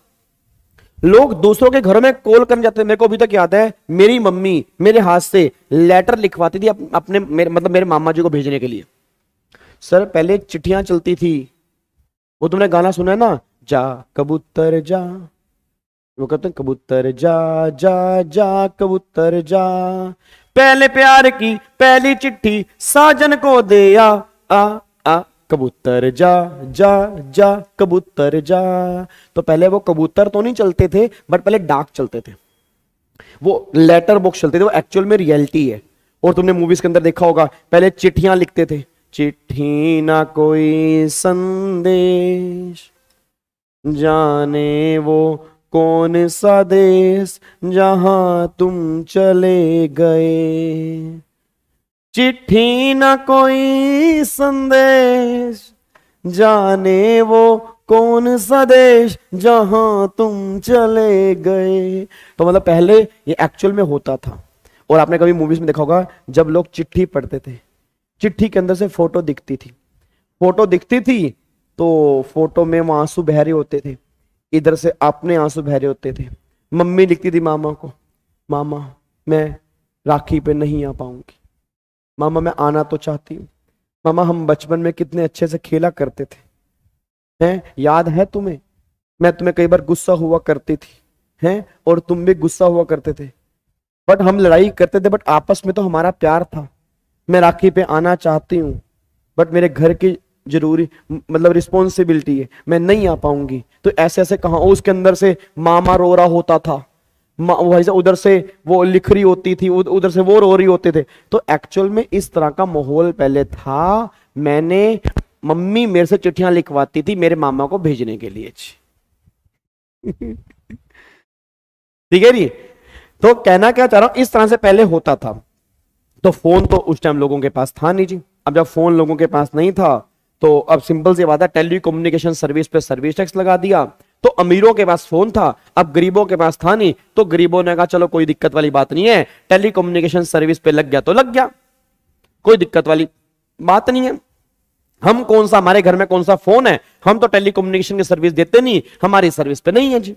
लोग दूसरों के घरों में कॉल करने जाते थे। मेरे को अभी तक याद है मेरी मम्मी मेरे हाथ से लेटर लिखवाती थी अप, अपने मेरे, मतलब मेरे मामा जी को भेजने के लिए। सर पहले चिट्ठियां चलती थी, वो तुमने गाना सुना है ना, जा कबूतर जा, वो कहते हैं कबूतर जा जा जा कबूतर जा, पहले प्यार की पहली चिट्ठी साजन को दे आ आ आ, कबूतर जा जा जा कबूतर जा। तो पहले वो कबूतर तो नहीं चलते थे बट पहले डाक चलते थे, वो लेटर बॉक्स चलते थे, वो एक्चुअल में रियलिटी है। और तुमने मूवीज के अंदर देखा होगा पहले चिट्ठियां लिखते थे, चिट्ठी ना कोई संदेश जाने वो कौन सा देश जहां तुम चले गए, चिट्ठी ना कोई संदेश जाने वो कौन सा देश जहां तुम चले गए। तो मतलब पहले ये एक्चुअल में होता था। और आपने कभी मूवीज में देखा होगा जब लोग चिट्ठी पढ़ते थे, चिट्ठी के अंदर से फोटो दिखती थी, फोटो दिखती थी तो फोटो में वो आंसू बह रहे होते थे, इधर से अपने आंसू बह रहे होते थे। मम्मी लिखती थी मामा को, मामा मैं राखी पे नहीं आ पाऊंगी, मामा मैं आना तो चाहती हूँ, मामा हम बचपन में कितने अच्छे से खेला करते थे, हैं याद है तुम्हें, मैं तुम्हें कई बार गुस्सा हुआ करती थी हैं और तुम भी गुस्सा हुआ करते थे, बट हम लड़ाई करते थे, बट आपस में तो हमारा प्यार था। मैं राखी पे आना चाहती हूँ बट मेरे घर की जरूरी मतलब रिस्पॉन्सिबिलिटी है, मैं नहीं आ पाऊंगी। तो ऐसे ऐसे कहा, उसके अंदर से मामा रो रहा होता था, उधर से वो लिख रही होती थी, उधर से वो रो रही होते थे। तो एक्चुअल में इस तरह का माहौल पहले था। मैंने मम्मी मेरे से चिट्ठियां लिखवाती थी मेरे मामा को भेजने के लिए। ठीक है जी। तो कहना क्या चाह रहा हूं, इस तरह से पहले होता था। तो फोन तो उस टाइम लोगों के पास था नहीं जी। अब जब फोन लोगों के पास नहीं था तो अब सिंपल सी बात है, टेलीकम्युनिकेशन सर्विस पे सर्विस टैक्स लगा दिया। तो अमीरों के पास फोन था, अब गरीबों के पास था नहीं, तो गरीबों ने कहा चलो कोई दिक्कत वाली बात नहीं है, टेलीकम्युनिकेशन सर्विस पे लग गया तो लग गया, कोई दिक्कत वाली बात नहीं है। हम कौन सा, हमारे घर में कौन सा फोन है, हम तो टेलीकम्युनिकेशन की सर्विस देते नहीं, हमारी सर्विस पे नहीं है जी।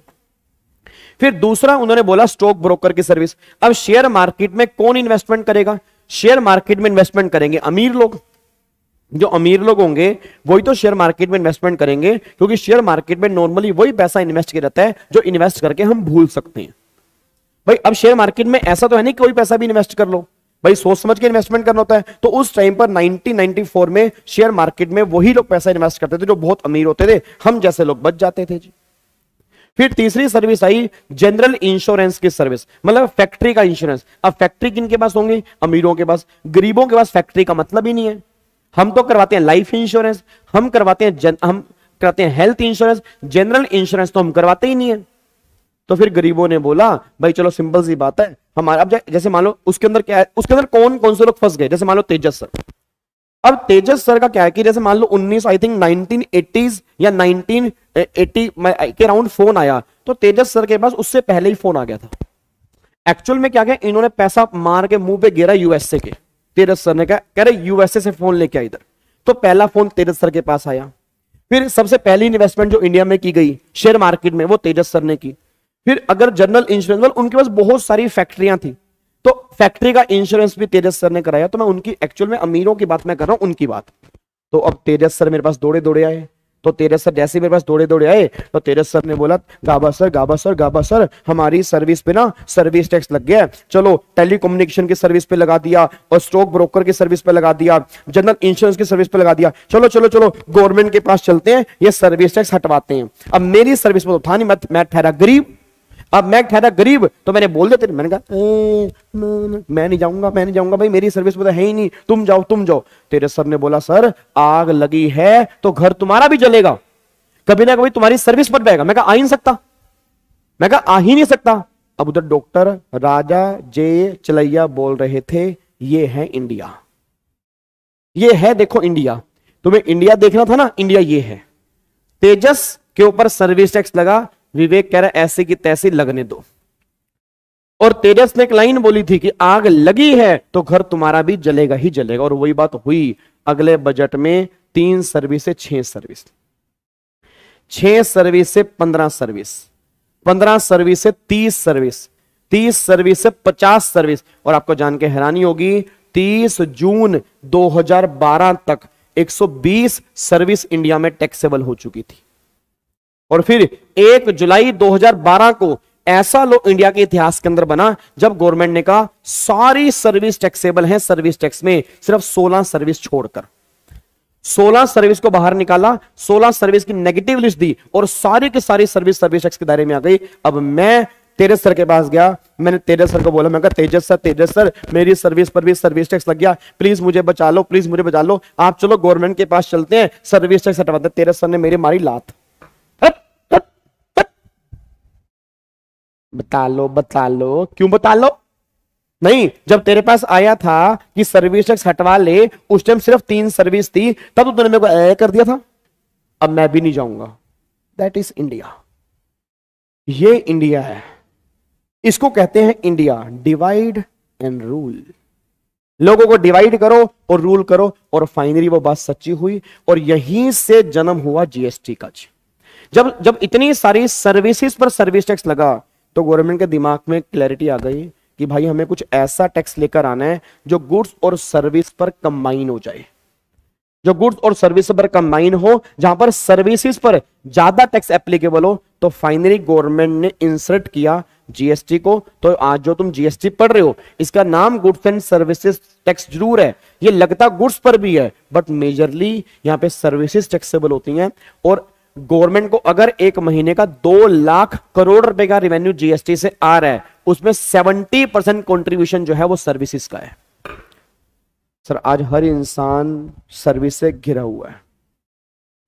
फिर दूसरा उन्होंने बोला स्टॉक ब्रोकर की सर्विस। अब शेयर मार्केट में कौन इन्वेस्टमेंट करेगा, शेयर मार्केट में इन्वेस्टमेंट करेंगे अमीर लोग। जो अमीर लोग होंगे वही तो शेयर मार्केट में इन्वेस्टमेंट करेंगे, क्योंकि शेयर मार्केट में नॉर्मली वही पैसा इन्वेस्ट किया जाता है जो इन्वेस्ट करके हम भूल सकते हैं। भाई अब शेयर मार्केट में ऐसा तो है नहीं कोई पैसा भी इन्वेस्ट कर लो, भाई सोच समझ के इन्वेस्टमेंट करना होता है। तो उस टाइम पर नाइनटीन नाइंटी फोर में शेयर मार्केट में वही लोग पैसा इन्वेस्ट करते थे जो बहुत अमीर होते थे, हम जैसे लोग बच जाते थे जी। फिर तीसरी सर्विस आई जनरल इंश्योरेंस की सर्विस, मतलब फैक्ट्री का इंश्योरेंस। अब फैक्ट्री किनके पास होंगे, अमीरों के पास। गरीबों के पास फैक्ट्री का मतलब ही नहीं है। हम तो करवाते हैं लाइफ इंश्योरेंस, हम करवाते हैं जन, हम करवाते हैं हेल्थ इंश्योरेंस, जनरल इंश्योरेंस तो हम करवाते ही नहीं है। तो फिर गरीबों ने बोला भाई चलो सिंपल सी बात है हमारा, अब जैसे मान लो उसके अंदर क्या है, उसके अंदर कौन कौन से लोग फंस गए, जैसे मान लो तेजस सर। अब तेजस सर का क्या है कि जैसे मान लो उन्नीस आई थिंक नाइनटीन एटीज या नाइनटीन एटी के राउंड फोन आया, तो तेजस सर के पास उससे पहले ही फोन आ गया था। एक्चुअल में क्या क्या इन्होंने पैसा मार के मुंह पे गिरा यूएसए के। तेजस सर ने कहा कह रहे यूएसए से फोन लेके आया इधर, तो पहला फोन तेजस सर के पास आया। फिर सबसे पहली इन्वेस्टमेंट जो इंडिया में की गई शेयर मार्केट में वो तेजस सर ने की। फिर अगर जनरल इंश्योरेंस, उनके पास बहुत सारी फैक्ट्रियां थी तो फैक्ट्री का इंश्योरेंस भी तेजस सर ने कराया। तो मैं उनकी एक्चुअल में अमीरों की बात मैं कर रहा हूं, उनकी बात। तो अब तेजस सर मेरे पास दौड़े दौड़े आए, तो तेजस सर जैसे मेरे पास दौड़े दौड़े आए तो तेजस सर ने बोला Gaba sir Gaba sir Gaba sir हमारी सर्विस पे ना सर्विस टैक्स लग गया है, चलो टेलीकम्युनिकेशन की सर्विस पे लगा दिया और स्टॉक ब्रोकर की सर्विस पे लगा दिया, जनरल इंश्योरेंस की सर्विस पे लगा दिया, चलो चलो चलो गवर्नमेंट के पास चलते हैं ये सर्विस टैक्स हटवाते हैं। अब मेरी सर्विस में तो था नहीं, मैं ठहरा गरीब। अब मैं ठहरा गरीब तो मैंने बोल देते, मैंने कहा मैं नहीं जाऊंगा मैं नहीं जाऊंगा भाई मेरी सर्विस में तो है ही नहीं, तुम जाओ तुम जाओ। तेरे सर ने बोला सर आग लगी है तो घर तुम्हारा भी जलेगा, कभी ना कभी तुम्हारी सर्विस पर जाएगा। मैं कहा आ ही नहीं सकता, मैं कहा आ ही नहीं सकता। अब उधर डॉक्टर राजा जे चेलैया बोल रहे थे ये है इंडिया, ये है देखो इंडिया, तुम्हें इंडिया देखना था ना, इंडिया ये है। तेजस के ऊपर सर्विस टैक्स लगा, विवेक कह रहा है ऐसे की तैसे लगने दो, और तेजस ने एक लाइन बोली थी कि आग लगी है तो घर तुम्हारा भी जलेगा ही जलेगा, और वही बात हुई। अगले बजट में तीन सर्विस से छह सर्विस, छह सर्विस से पंद्रह सर्विस, पंद्रह सर्विस से तीस सर्विस, तीस सर्विस से पचास सर्विस, और आपको जान के हैरानी होगी तीस जून दो हजार बारह तक एक सौ बीस सर्विस इंडिया में टैक्सेबल हो चुकी थी। और फिर एक जुलाई दो हजार बारह को ऐसा लो इंडिया के इतिहास के अंदर बना जब गवर्नमेंट ने कहा सारी सर्विस टैक्सेबल है, सर्विस टैक्स में सिर्फ सोलह सर्विस छोड़कर, सोलह सर्विस को बाहर निकाला, सोलह सर्विस की नेगेटिव लिस्ट दी और सारी की सारी सर्विस सर्विस टैक्स के दायरे में आ गई। अब मैं तेजस सर के पास गया, मैंने तेजस सर को बोला, मैं कहा तेजस सर तेजस सर मेरी सर्विस पर भी सर्विस टैक्स लग गया, प्लीज मुझे बचा लो प्लीज मुझे बचा लो आप चलो गवर्नमेंट के पास चलते हैं सर्विस टैक्स हटवाते। तेजस सर ने मेरी मारी लात, बता लो बता लो क्यों बता लो नहीं, जब तेरे पास आया था कि सर्विस टैक्स हटवा ले उस टाइम सिर्फ तीन सर्विस थी तब तो तूने मेरे को ऐ कर दिया था, अब मैं भी नहीं जाऊंगा। दैट इज इंडिया, ये इंडिया है, इसको कहते हैं इंडिया, डिवाइड एंड रूल। लोगों को डिवाइड करो और रूल करो, और फाइनली वो बात सच्ची हुई और यहीं से जन्म हुआ जीएसटी का। जब जब इतनी सारी सर्विसेज पर सर्विस टैक्स लगा तो गवर्नमेंट के दिमाग में क्लैरिटी आ गई कि भाई हमें कुछ ऐसा टैक्स लेकर आना है जो गुड्स और सर्विस पर कंबाइन हो जाए, जो गुड्स और सर्विस पर कंबाइन हो, जहां पर सर्विसेज पर ज्यादा टैक्स एप्लीकेबल हो। तो फाइनली गवर्नमेंट ने इंसर्ट किया जीएसटी को। तो आज जो तुम जीएसटी पढ़ रहे हो इसका नाम गुड्स एंड सर्विसेज टैक्स जरूर है, ये लगता गुड्स पर भी है बट मेजरली यहाँ पे सर्विसेज टैक्सेबल होती हैं। और गवर्नमेंट को अगर एक महीने का दो लाख करोड़ रुपए का रेवेन्यू जीएसटी से आ रहा है उसमें सेवेंटी परसेंट कॉन्ट्रीब्यूशन जो है वो सर्विसेज का है। सर आज हर इंसान सर्विस से घिरा हुआ है,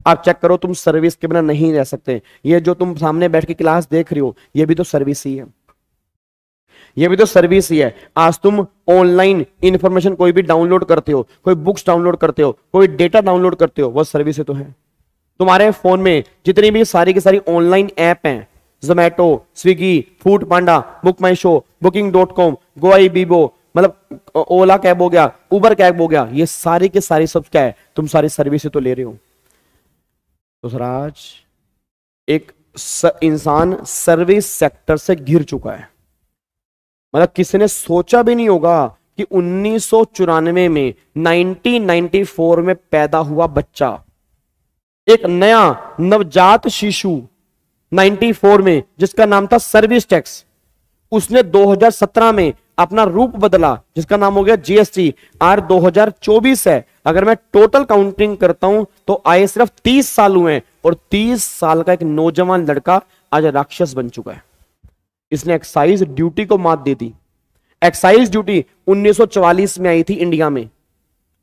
आप चेक करो तुम सर्विस के बिना नहीं रह सकते। ये जो तुम सामने बैठ के क्लास देख रहे हो ये भी तो सर्विस ही है, ये भी तो सर्विस ही है। आज तुम ऑनलाइन इंफॉर्मेशन कोई भी डाउनलोड करते हो, कोई बुक्स डाउनलोड करते हो, कोई डेटा डाउनलोड करते हो, वो सर्विस ही तो है। तुम्हारे फोन में जितनी भी सारी की सारी ऑनलाइन ऐप हैं, Zomato, Swiggy, Foodpanda, BookMyShow, booking dot com, Goibibo, मतलब ओला कैब हो गया, उबर कैब हो गया, ये सारी के सारी सब क्या है, तुम सारी सर्विस तो ले रहे हो। तो सर आज एक इंसान सर्विस सेक्टर से घिर चुका है, मतलब किसी ने सोचा भी नहीं होगा कि उन्नीस सौ चौरानवे में नाइनटीन नाइंटी फोर में पैदा हुआ बच्चा, एक नया नवजात शिशु नाइंटी फोर में जिसका नाम था सर्विस टैक्स, उसने दो हज़ार सत्रह में अपना रूप बदला जिसका नाम हो गया जीएसटी। आर दो हज़ार चौबीस है, अगर मैं टोटल काउंटिंग करता हूं तो आए सिर्फ तीस साल हुए हैं और तीस साल का एक नौजवान लड़का आज राक्षस बन चुका है। इसने एक्साइज ड्यूटी को मात दे दी। एक्साइज ड्यूटी उन्नीस सौ चौवालीस में आई थी इंडिया में,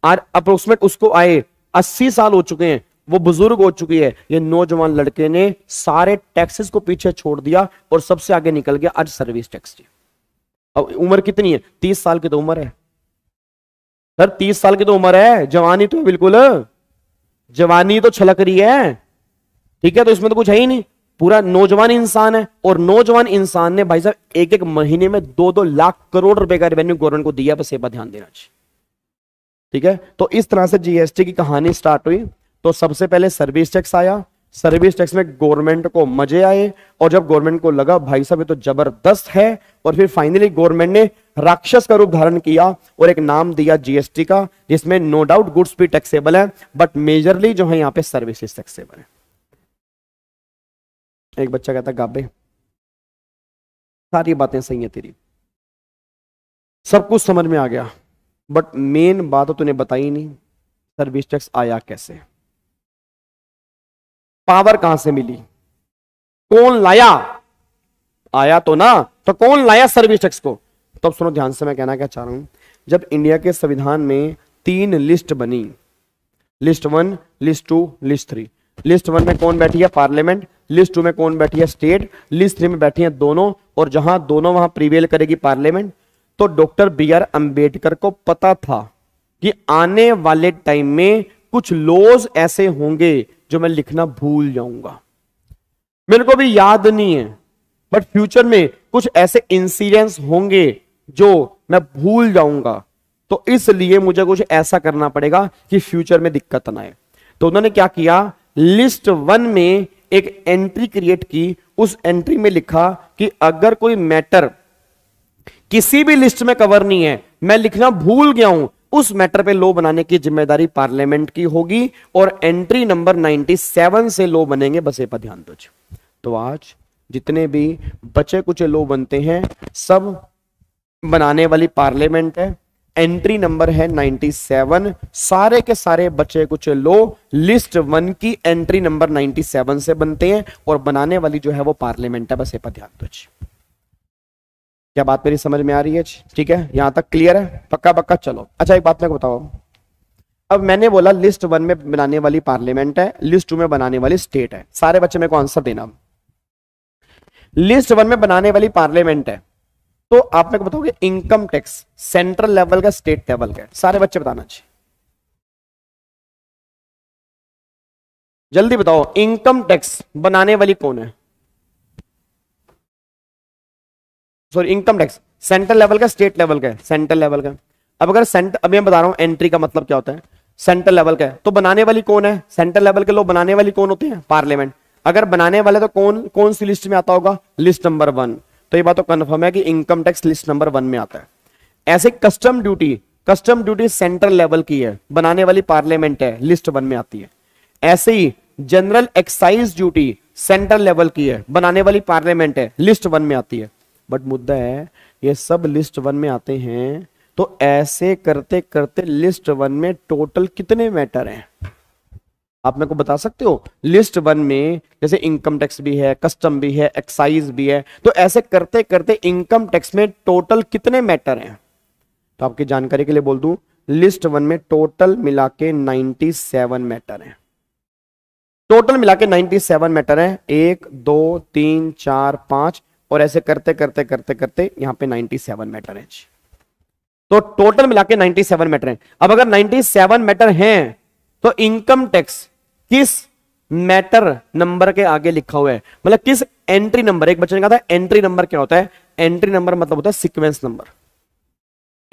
आज अप्रोक्सीमेट उसको आए अस्सी साल हो चुके हैं, वो बुजुर्ग हो चुकी है। ये नौजवान लड़के ने सारे टैक्सेस को पीछे छोड़ दिया और सबसे आगे निकल गया आज सर्विस टैक्स। अब उम्र कितनी है, तीस साल की तो उम्र है सर, तीस साल की तो उम्र है, जवानी तो बिल्कुल जवानी तो छलक रही है, ठीक है। तो इसमें तो कुछ है ही नहीं, पूरा नौजवान इंसान है। और नौजवान इंसान ने भाई साहब एक एक महीने में दो दो लाख करोड़ रुपए का रेवेन्यू गवर्नमेंट को दिया, बस ये बात ध्यान देना चाहिए, ठीक है। तो इस तरह से जीएसटी की कहानी स्टार्ट हुई। तो सबसे पहले सर्विस टैक्स आया, सर्विस टैक्स में गवर्नमेंट को मजे आए और जब गवर्नमेंट को लगा भाई साहब ये तो जबरदस्त है, और फिर फाइनली गवर्नमेंट ने राक्षस का रूप धारण किया और एक नाम दिया जीएसटी का, जिसमें नो डाउट गुड्स भी टैक्सेबल है बट मेजरली जो है यहाँ पे सर्विसेज टैक्सेबल है। एक बच्चा कहता गाबे सारी बातें सही है तेरी, सब कुछ समझ में आ गया बट मेन बात तो तूने बताई नहीं, सर्विस टैक्स आया कैसे, पावर कहां से मिली, कौन लाया, आया तो ना, तो कौन लाया सर्विस टैक्स को। तो अब सुनो ध्यान से मैं कहना क्या चाह रहा हूं। जब इंडिया के संविधान में तीन लिस्ट बनी, list one, list two, list three, list one में कौन बैठी है, पार्लियामेंट, लिस्ट टू में कौन बैठी है, स्टेट, लिस्ट थ्री में बैठी है दोनों, और जहां दोनों वहां प्रिवेल करेगी पार्लियामेंट। तो डॉक्टर बी आर अंबेडकर को पता था कि आने वाले टाइम में कुछ लॉज ऐसे होंगे जो मैं लिखना भूल जाऊंगा, मेरे को भी याद नहीं है बट फ्यूचर में कुछ ऐसे इंसिडेंट्स होंगे जो मैं भूल जाऊंगा, तो इसलिए मुझे कुछ ऐसा करना पड़ेगा कि फ्यूचर में दिक्कत ना आए। तो उन्होंने क्या किया, लिस्ट वन में एक एंट्री क्रिएट की, उस एंट्री में लिखा कि अगर कोई मैटर किसी भी लिस्ट में कवर नहीं है, मैं लिखना भूल गया हूं, उस मैटर पे लॉ बनाने की जिम्मेदारी पार्लियामेंट की होगी और एंट्री नंबर सत्तानवे से लॉ बनेंगे, बस ये पर ध्यान दो। तो आज जितने भी बचे कुछ लॉ बनते हैं सब बनाने वाली पार्लियामेंट है, एंट्री नंबर है सत्तानवे, सारे के सारे बचे कुछ लॉ लिस्ट वन की एंट्री नंबर सत्तानवे से बनते हैं और बनाने वाली जो है वो पार्लियामेंट है, बस ये पर ध्यान दो। क्या बात मेरी समझ में आ रही है, ठीक है, यहां तक क्लियर है, पक्का पक्का, चलो। अच्छा एक बात मेरे को बताओ, अब मैंने बोला लिस्ट वन में बनाने वाली पार्लियामेंट है, लिस्ट टू में बनाने वाली स्टेट है, सारे बच्चे मेरे को आंसर देना। लिस्ट वन में बनाने वाली पार्लियामेंट है तो आप मेरे को बताओगे इनकम टैक्स सेंट्रल लेवल का, स्टेट लेवल का, सारे बच्चे बताना चाहिए, जल्दी बताओ इनकम टैक्स बनाने वाली कौन है, sorry income tax central level का, स्टेट लेवल का, सेंट्रल लेवल का। अब अगर सेंटर, अभी मैं बता रहा हूं एंट्री का मतलब क्या होता है, सेंट्रल लेवल का, तो बनाने वाली कौन है, सेंट्रल लेवल के लोग बनाने वाली कौन होते हैं, पार्लियामेंट। अगर बनाने वाले तो कौन कौन सी लिस्ट में आता होगा, लिस्ट नंबर वन, तो ये बात तो कन्फर्म है कि income tax list number one में आता है। ऐसे custom duty, custom duty central level की है, बनाने वाली पार्लियामेंट है, लिस्ट वन में आती है। ऐसे ही general excise duty central level की है, बनाने वाली पार्लियामेंट है, लिस्ट वन में आती है। बट मुद्दा है ये सब लिस्ट वन में आते हैं, तो ऐसे करते करते लिस्ट वन में टोटल कितने मैटर हैं आप मेरे को बता सकते हो? लिस्ट वन में जैसे इनकम टैक्स भी है, कस्टम भी है, एक्साइज भी है, तो ऐसे करते करते इनकम टैक्स में टोटल कितने मैटर हैं? तो आपकी जानकारी के लिए बोल दूं, लिस्ट वन में टोटल मिला के नाइन्टी सेवन मैटर है। टोटल मिला के नाइन्टी सेवन मैटर है, एक दो तीन चार पांच, और ऐसे करते करते करते करते यहाँ पे नाइन्टी सेवन मैटर है। तो टोटल मिला के नाइन्टी सेवन मैटर है। अब अगर नाइन्टी सेवन मैटर हैं तो इनकम टैक्स किस मैटर नंबर के आगे लिखा हुआ है, मतलब किस एंट्री नंबर? एक बच्चे ने कहा था एंट्री नंबर क्या होता है? एंट्री नंबर मतलब होता है सीक्वेंस नंबर।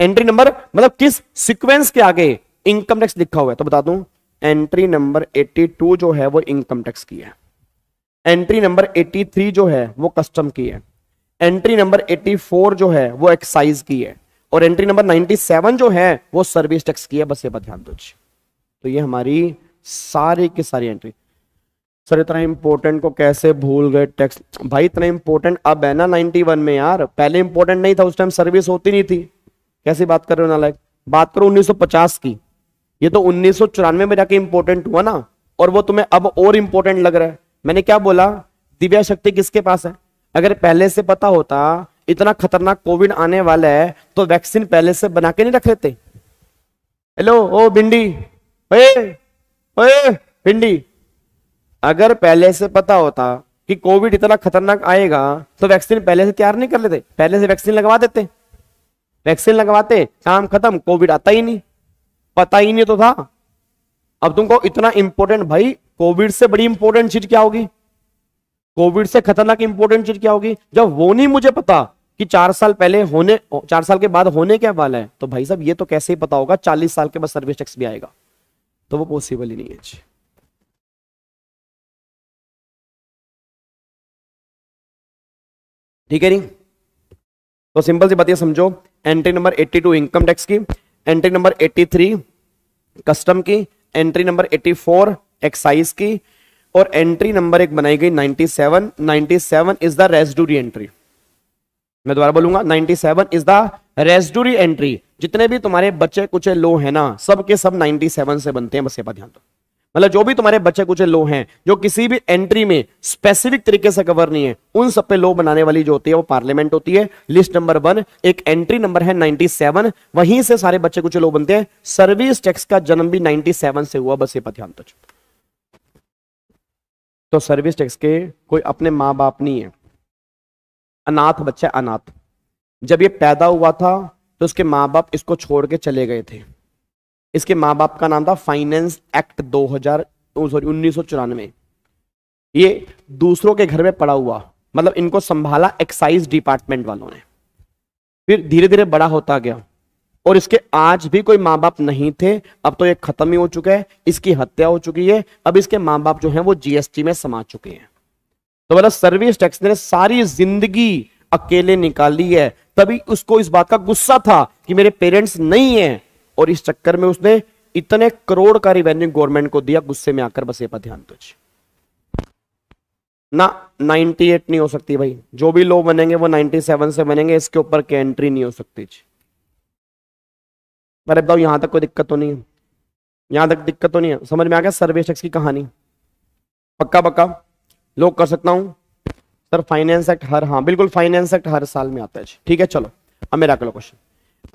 एंट्री नंबर मतलब किस सीक्वेंस के आगे इनकम टैक्स लिखा हुआ है? तो बता दूं, एंट्री नंबर बयासी जो है वो इनकम टैक्स की है, एंट्री नंबर तिरासी जो है वो कस्टम की है, एंट्री नंबर चौरासी जो है वो एक्साइज की है, और एंट्री नंबर सत्तानवे जो है वो सर्विस टैक्स की है। बस ये बात ध्यान दो। तो ये हमारी सारी की सारी एंट्री। सर इतना इंपॉर्टेंट को कैसे भूल गए टैक्स? भाई इतना इंपॉर्टेंट अब है ना इक्यानवे में यार, पहले इंपॉर्टेंट नहीं था, उस टाइम सर्विस होती नहीं थी। कैसी बात कर रहे हो नालायक? बात करो उन्नीस सौ पचास की, ये तो उन्नीस सौ चौरानवे में जाके इंपॉर्टेंट हुआ ना, और वो तुम्हें अब और इंपॉर्टेंट लग रहा है। मैंने क्या बोला? दिव्या शक्ति किसके पास है? अगर पहले से पता होता इतना खतरनाक कोविड आने वाला है तो वैक्सीन पहले से बना के नहीं रख लेते। हेलो ओ भिंडी, ओए ओए भिंडी, अगर पहले से पता होता कि कोविड इतना खतरनाक आएगा तो वैक्सीन पहले से तैयार नहीं कर लेते, पहले से वैक्सीन लगवा देते। वैक्सीन लगवाते, काम खत्म, कोविड आता ही नहीं। पता ही नहीं तो था। अब तुमको इतना इंपॉर्टेंट, भाई कोविड से बड़ी इंपॉर्टेंट चीज क्या होगी? कोविड से खतरनाक इंपॉर्टेंट चीज क्या होगी? जब वो नहीं मुझे पता कि चार साल पहले होने, चार साल के बाद होने क्या वाला है, तो भाई साहब ये तो कैसे ही पता होगा? चालीस साल के बाद सर्विस टैक्स भी आएगा, तो वो पॉसिबल ही नहीं है जी। ठीक है नहीं? तो सिंपल सी बात ये समझो, एंट्री नंबर बयासी इनकम टैक्स की, एंट्री नंबर तिरासी कस्टम की, एंट्री नंबर चौरासी एक्साइज की, और एंट्री नंबर एक बनाई गई सत्तानवे। सत्तानवे इज द रेजिड्यूरी एंट्री। मैं दोबारा बोलूंगा, सत्तानवे इज द रेजिड्यूरी एंट्री। जितने भी तुम्हारे बच्चे कुछ लो है ना, सब के सब सत्तानवे से बनते हैं। बस ये बात ध्यान दो। मतलब जो भी तुम्हारे बच्चे कुछ लो हैं, जो किसी भी एंट्री में स्पेसिफिक तरीके से कवर नहीं है, उन सब पे लो बनाने वाली जो होती है वो पार्लियामेंट होती है। लिस्ट नंबर वन एक एंट्री नंबर है सत्तानवे, वहीं से सारे बच्चे कुछ लो बनते हैं। सर्विस टैक्स का जन्म भी सत्तानवे से हुआ। बस ये बात ध्यान दो। तो सर्विस टैक्स के कोई अपने माँ बाप नहीं है, अनाथ बच्चा, अनाथ। जब ये पैदा हुआ था तो इसके माँ बाप इसको छोड़ के चले गए थे। इसके माँ बाप का नाम था फाइनेंस एक्ट दो हजार सॉरी उन्नीस सौ चौरानवे। ये दूसरों के घर में पड़ा हुआ, मतलब इनको संभाला एक्साइज डिपार्टमेंट वालों ने। फिर धीरे धीरे बड़ा होता गया, और इसके आज भी कोई माँ बाप नहीं थे। अब तो ये खत्म ही हो चुका है, इसकी हत्या हो चुकी है। अब इसके माँ बाप जो हैं वो जीएसटी में समा चुके हैं। तो मतलब सर्विस टैक्स ने सारी जिंदगी अकेले निकाली है। तभी उसको इस बात का गुस्सा था कि मेरे पेरेंट्स नहीं है, और इस चक्कर में उसने इतने करोड़ का रिवेन्यू गवर्नमेंट को दिया गुस्से में आकर। बस ये पर ध्यान दो ना, अट्ठानवे नहीं हो सकती भाई। जो भी लोग बनेंगे वो सत्तानवे से बनेंगे, इसके ऊपर की एंट्री नहीं हो सकती। अरे बताओ, यहां तक कोई दिक्कत तो नहीं है? यहां तक दिक्कत तो नहीं है? समझ में आ गया सर्विस टैक्स की कहानी? पक्का पक्का लोग कर सकता हूं सर? फाइनेंस एक्ट हर, हाँ बिल्कुल, फाइनेंस एक्ट हर साल में आता है। ठीक है चलो, अब मेरा अगला क्वेश्चन।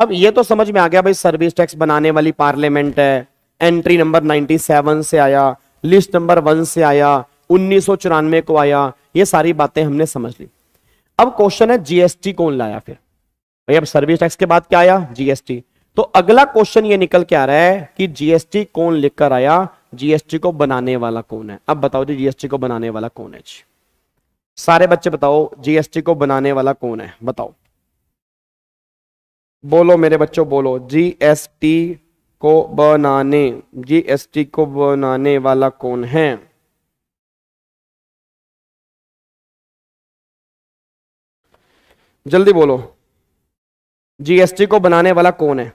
अब ये तो समझ में आ गया भाई, सर्विस टैक्स बनाने वाली पार्लियामेंट है, एंट्री नंबर सत्तानवे से आया, लिस्ट नंबर वन से आया, उन्नीस सौ चौरानवे को आया, ये सारी बातें हमने समझ ली। अब क्वेश्चन है जीएसटी कौन लाया फिर भाई? अब सर्विस टैक्स के बाद क्या आया? जीएसटी। तो अगला क्वेश्चन ये निकल के आ रहा है कि जीएसटी कौन लेकर आया, जीएसटी को बनाने वाला कौन है? अब बताओ जी, जीएसटी को बनाने वाला कौन है जी? सारे बच्चे बताओ, जीएसटी को बनाने वाला कौन है? बताओ, बोलो मेरे बच्चों, बोलो। जीएसटी को बनाने, जीएसटी को बनाने वाला कौन है? जल्दी बोलो, जीएसटी को बनाने वाला कौन है?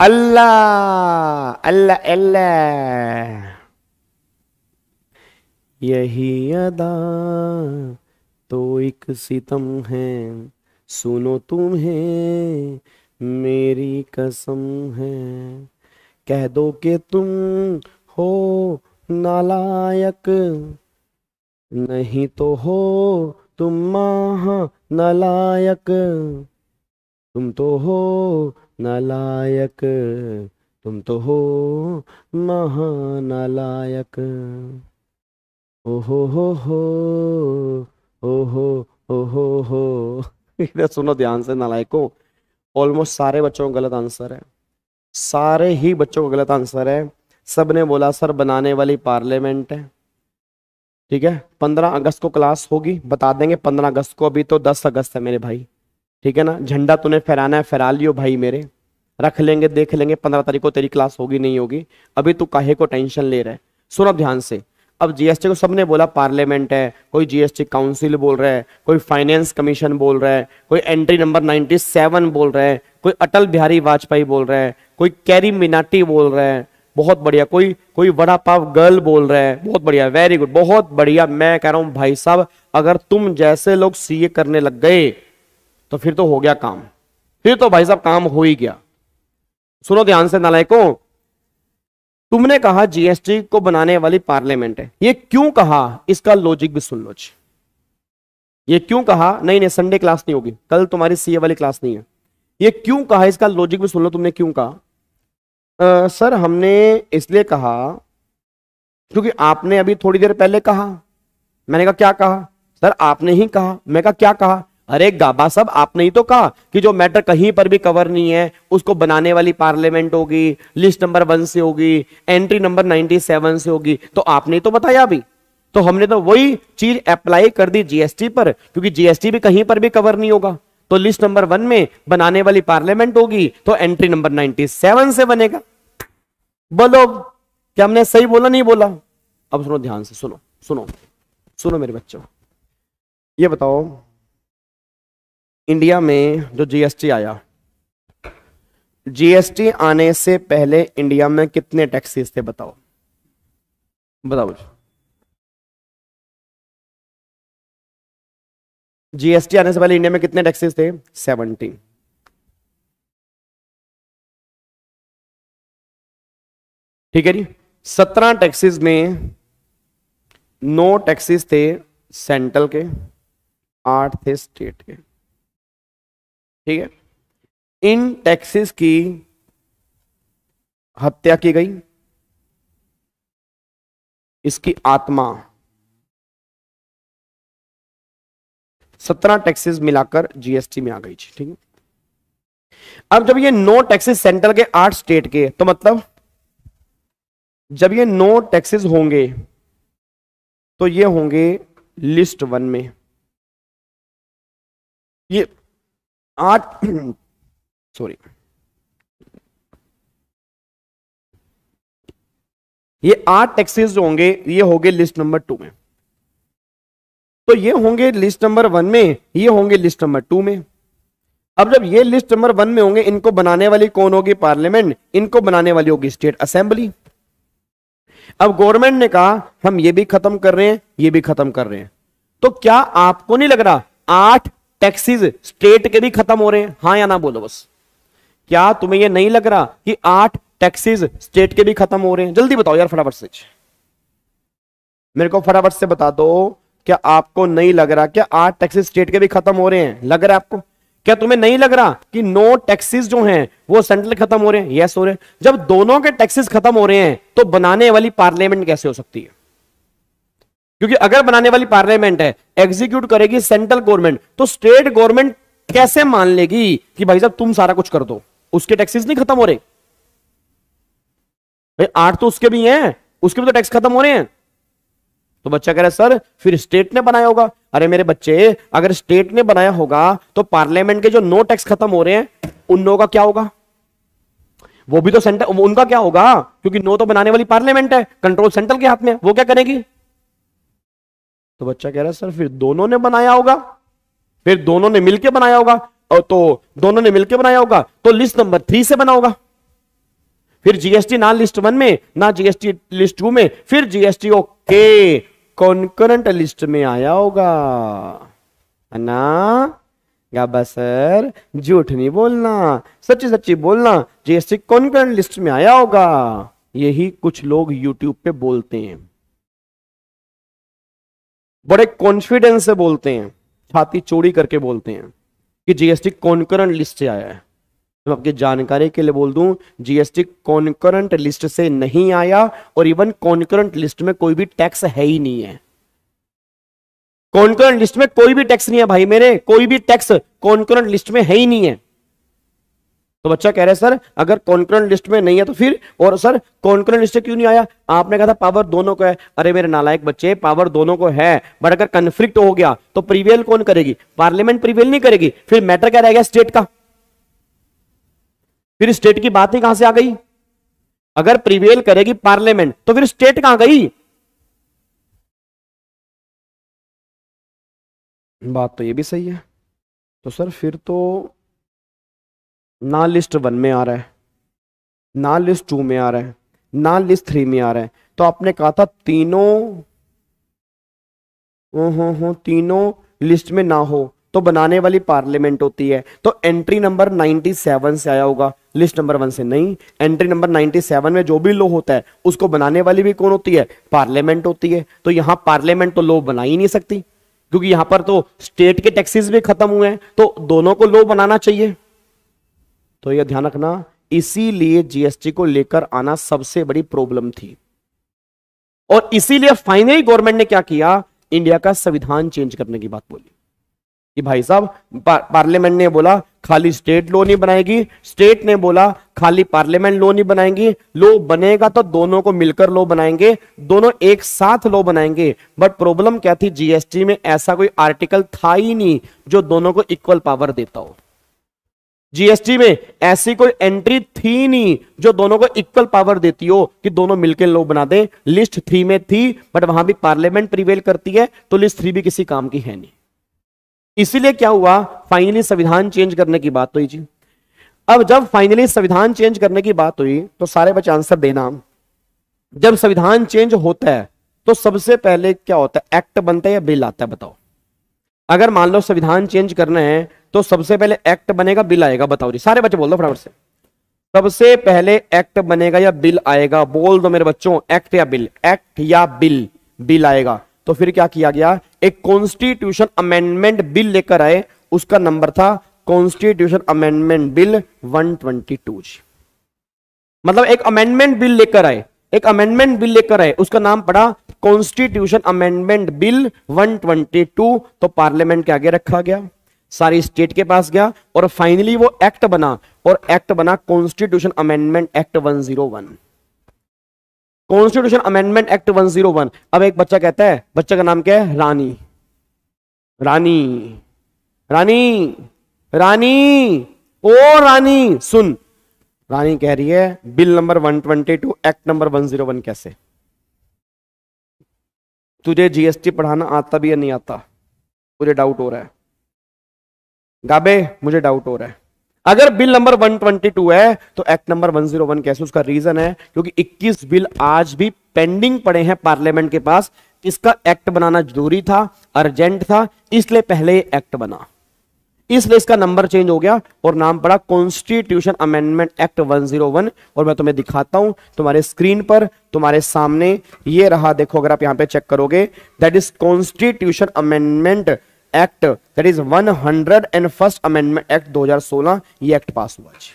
अल्लाह अल्लाह अल्लाह। यही अदा तो एक सितम है, सुनो तुम्हें मेरी कसम है, कह दो कि तुम हो नालायक, नहीं तो हो तुम महा नालायक, तुम तो हो नालायक, तुम तो हो महा नालायक। ओहो हो हो ओहो ओहो हो। इधर सुनो ध्यान से नालायकों, ऑलमोस्ट सारे बच्चों का गलत आंसर है, सारे ही बच्चों का गलत आंसर है। सब ने बोला सर बनाने वाली पार्लियामेंट है, ठीक है, पंद्रह अगस्त को क्लास होगी, बता देंगे पंद्रह अगस्त को, अभी तो दस अगस्त है मेरे भाई, ठीक है ना। झंडा तूने फहराना है, फहरा लियो भाई मेरे, रख लेंगे, देख लेंगे पंद्रह तारीख को तेरी क्लास होगी नहीं होगी, अभी तू काहे को टेंशन ले रहा है। सुनो ध्यान से, अब जीएसटी को सबने बोला पार्लियामेंट है, कोई जीएसटी काउंसिल बोल रहा है, कोई फाइनेंस कमीशन बोल रहा है, कोई एंट्री नंबर नाइन्टी सेवन बोल रहा है, कोई अटल बिहारी वाजपेयी बोल रहा है, कोई कैरी मिनाटी बोल रहा है, बहुत बढ़िया, कोई कोई वड़ा पाव गर्ल बोल रहा है, बहुत बढ़िया, वेरी गुड, बहुत बढ़िया। मैं कह रहा हूं भाई साहब, अगर तुम जैसे लोग सीए करने लग गए तो फिर तो हो गया काम, फिर तो भाई साहब काम हो ही गया। सुनो ध्यान से नालायकों, तुमने कहा जीएसटी को बनाने वाली पार्लियामेंट है, ये क्यों कहा, इसका लॉजिक भी सुन लो जी। ये क्यों कहा, नहीं नहीं संडे क्लास नहीं होगी, कल तुम्हारी सीए वाली क्लास नहीं है। ये क्यों कहा, इसका लॉजिक भी सुन लो, तुमने क्यों कहा। Uh, सर हमने इसलिए कहा क्योंकि आपने अभी थोड़ी देर पहले कहा। मैंने कहा क्या कहा, सर आपने ही कहा। मैं कहा क्या कहा, अरे गाबा साहब आपने ही तो कहा कि जो मैटर कहीं पर भी कवर नहीं है उसको बनाने वाली पार्लियामेंट होगी, लिस्ट नंबर वन से होगी, एंट्री नंबर नाइनटी सेवन से होगी, तो आपने ही तो बताया अभी। तो हमने तो वही चीज अप्लाई कर दी जीएसटी पर, क्योंकि जीएसटी भी कहीं पर भी कवर नहीं होगा, तो लिस्ट नंबर वन में बनाने वाली पार्लियामेंट होगी, तो एंट्री नंबर सत्तानवे से बनेगा। बोलो क्या हमने सही बोला नहीं बोला। अब सुनो ध्यान से, सुनो सुनो सुनो मेरे बच्चों, ये बताओ इंडिया में जो जीएसटी आया, जीएसटी आने से पहले इंडिया में कितने टैक्सेस थे, बताओ बताओ। जीएसटी आने से पहले इंडिया में कितने टैक्सेस थे, सत्रह। ठीक है जी, सत्रह टैक्सेस में नौ टैक्सेस थे सेंट्रल के, आठ थे स्टेट के, ठीक है। इन टैक्सेस की हत्या की गई, इसकी आत्मा सत्रह टैक्सेस मिलाकर जीएसटी में आ गई थी, ठीक है। अब जब ये नौ टैक्सेस सेंट्रल के, आठ स्टेट के, तो मतलब जब ये नौ टैक्सेस होंगे तो ये होंगे लिस्ट वन में, ये आठ सॉरी ये आठ टैक्सेस जो होंगे ये होंगे लिस्ट नंबर टू में, तो ये होंगे लिस्ट नंबर वन में, ये होंगे लिस्ट नंबर टू में। अब जब ये लिस्ट नंबर वन में होंगे, इनको बनाने वाली कौन होगी, पार्लियामेंट, इनको बनाने वाली होगी स्टेट असेंबली। अब गवर्नमेंट ने कहा हम ये भी खत्म कर रहे हैं, ये भी खत्म कर रहे हैं, तो क्या आपको नहीं लग रहा आठ टैक्सेस स्टेट के भी खत्म हो रहे हैं, हाँ या ना बोलो बस। क्या तुम्हें यह नहीं लग रहा कि आठ टैक्सेस स्टेट के भी खत्म हो रहे हैं, जल्दी बताओ यार फटाफट से, मेरे को फटाफट से बता दो, क्या आपको नहीं लग रहा क्या आठ टैक्सेस स्टेट के भी खत्म हो रहे हैं, लग रहा है आपको? क्या तुम्हें नहीं लग रहा कि नौ टैक्सेस जो हैं वो सेंट्रल खत्म हो रहे हैं, यस हो रहे हैं। जब दोनों के टैक्सेस खत्म हो रहे हैं तो बनाने वाली पार्लियामेंट कैसे हो सकती है, क्योंकि अगर बनाने वाली पार्लियामेंट है एग्जीक्यूट करेगी सेंट्रल गवर्नमेंट, तो स्टेट गवर्नमेंट कैसे मान लेगी कि भाई साहब तुम सारा कुछ कर दो, उसके टैक्सेस नहीं खत्म हो रहे भाई, आठ तो उसके भी हैं, उसके भी तो टैक्स खत्म हो रहे हैं। तो बच्चा कह रहा है सर फिर स्टेट ने बनाया होगा, अरे मेरे बच्चे अगर स्टेट ने बनाया होगा तो पार्लियामेंट के जो नो टैक्स खत्म हो रहे हैं उन लोगों का क्या होगा, वो भी तो सेंटर उनका क्या होगा, क्योंकि नो तो बनाने वाली पार्लियामेंट है, कंट्रोल सेंट्रल के हाथ में, वो क्या करेगी। तो बच्चा कह रहा है सर फिर दोनों ने बनाया होगा, फिर दोनों ने मिलकर बनाया होगा, तो दोनों ने मिलकर बनाया होगा तो लिस्ट नंबर थ्री से बना होगा, फिर जीएसटी ना लिस्ट वन में ना जीएसटी लिस्ट टू में, फिर जीएसटी ओके कॉन्करेंट लिस्ट में आया होगा, है ना? गाबा सर झूठ नहीं बोलना, सच्ची सच्ची बोलना, जीएसटी कॉन्करेंट लिस्ट में आया होगा। यही कुछ लोग यूट्यूब पे बोलते हैं, बड़े कॉन्फिडेंस से बोलते हैं, छाती चौड़ी करके बोलते हैं कि जीएसटी कॉन्करेंट लिस्ट से आया है। तो आपकी जानकारी के लिए बोल दूं, जीएसटी कॉन्करेंट लिस्ट से नहीं आया, और इवन कॉन्करेंट लिस्ट में कोई भी टैक्स है ही नहीं है। कॉन्करेंट लिस्ट में कोई भी टैक्स नहीं है भाई मेरे, कोई भी टैक्स कॉन्करेंट लिस्ट में है ही नहीं है। तो बच्चा कह रहे सर अगर कॉन्करेंट लिस्ट में नहीं है तो फिर, और सर कॉन्करेंट लिस्ट क्यों नहीं आया? आपने कहा था पावर दोनों को है। अरे मेरे नालायक बच्चे, पावर दोनों को है, बट अगर कन्फ्लिक्ट हो गया तो प्रिवेल कौन करेगी? पार्लियामेंट प्रिवेल नहीं करेगी, फिर मैटर क्या रह गया? स्टेट का। फिर स्टेट की बात ही कहां से आ गई? अगर प्रिवेल करेगी पार्लियामेंट तो फिर स्टेट कहां गई? बात तो ये भी सही है। तो सर फिर तो ना लिस्ट वन में आ रहा है, ना लिस्ट टू में आ रहा है, ना लिस्ट थ्री में आ रहा है। तो आपने कहा था तीनों ओ हो हो तीनों लिस्ट में ना हो तो बनाने वाली पार्लियामेंट होती है। तो एंट्री नंबर सत्तानवे से आया होगा, लिस्ट नंबर वन से नहीं। एंट्री नंबर सत्तानवे में जो भी लो होता है उसको बनाने वाली भी कौन होती है? पार्लियामेंट होती है। तो यहाँ पार्लियामेंट तो लो बना ही नहीं सकती, क्योंकि यहां पर तो स्टेट के टैक्सेस भी खत्म हुए हैं, तो दोनों को लो बनाना चाहिए। तो यह ध्यान रखना, इसीलिए जीएसटी को लेकर आना सबसे बड़ी प्रॉब्लम थी, और इसीलिए फाइनली गवर्नमेंट ने क्या किया? इंडिया का संविधान चेंज करने की बात बोली कि भाई साहब पार्लियामेंट ने बोला खाली स्टेट लो नहीं बनाएगी, स्टेट ने बोला खाली पार्लियामेंट लो नहीं बनाएंगी, लो बनेगा तो दोनों को मिलकर लो बनाएंगे, दोनों एक साथ लो बनाएंगे। बट प्रॉब्लम क्या थी? जीएसटी में ऐसा कोई आर्टिकल था ही नहीं जो दोनों को इक्वल पावर देता हो। जीएसटी में ऐसी कोई एंट्री थी नहीं जो दोनों को इक्वल पावर देती हो कि दोनों मिलकर लो बना दें। लिस्ट थ्री में थी, बट वहां भी पार्लियामेंट प्रिवेल करती है, तो लिस्ट थ्री भी किसी काम की है नहीं। इसीलिए क्या हुआ? फाइनली संविधान चेंज करने की बात हुई जी। अब जब फाइनली संविधान चेंज करने की बात हुई तो सारे बच्चे आंसर देना, जब संविधान चेंज होता है तो सबसे पहले क्या होता है? एक्ट बनता है या बिल आता है? बताओ। अगर मान लो संविधान चेंज करना है तो सबसे पहले एक्ट बनेगा बिल आएगा? बताओ जी, सारे बच्चे बोल दो फटाफट से। सबसे पहले एक्ट बनेगा या बिल आएगा? बोल दो मेरे बच्चों, एक्ट या बिल? एक्ट या बिल? बिल आएगा। तो फिर क्या किया गया? एक कॉन्स्टिट्यूशन अमेंडमेंट बिल लेकर आए, उसका नंबर था कॉन्स्टिट्यूशन अमेंडमेंट बिल एक सौ बाईस जी। मतलब एक अमेंडमेंट बिल लेकर आए, एक अमेंडमेंट बिल लेकर आए, उसका नाम पड़ा कॉन्स्टिट्यूशन अमेंडमेंट बिल एक सौ बाईस। तो पार्लियामेंट के आगे रखा गया, सारी स्टेट के पास गया, और फाइनली वो एक्ट बना, और एक्ट बना कॉन्स्टिट्यूशन अमेंडमेंट एक्ट एक सौ एक। कॉन्स्टिट्यूशन अमेंडमेंट एक्ट एक सौ एक। अब एक बच्चा कहता है, बच्चे का नाम क्या है? रानी। रानी रानी रानी ओ रानी सुन, रानी कह रही है बिल नंबर एक सौ बाईस एक्ट नंबर एक सौ एक कैसे? तुझे जीएसटी पढ़ाना आता भी या नहीं आता? मुझे डाउट हो रहा है गाबे, मुझे डाउट हो रहा है। अगर बिल नंबर एक सौ बाईस है तो एक्ट नंबर एक सौ एक कैसे? उसका रीजन है क्योंकि इक्कीस बिल आज भी पेंडिंग पड़े हैं पार्लियामेंट के पास, इसका एक्ट बनाना जरूरी था, अर्जेंट था, इसलिए पहले एक्ट बना, इसलिए इसका नंबर चेंज हो गया और नाम पड़ा कॉन्स्टिट्यूशन अमेंडमेंट एक्ट एक सौ एक। और मैं तुम्हें दिखाता हूं तुम्हारे स्क्रीन पर, तुम्हारे सामने ये रहा, देखो अगर आप यहां पे चेक करोगे, that is constitution amendment act, that is one hundred and first amendment act दो हजार सोलह। ये एक्ट पास हुआ जी,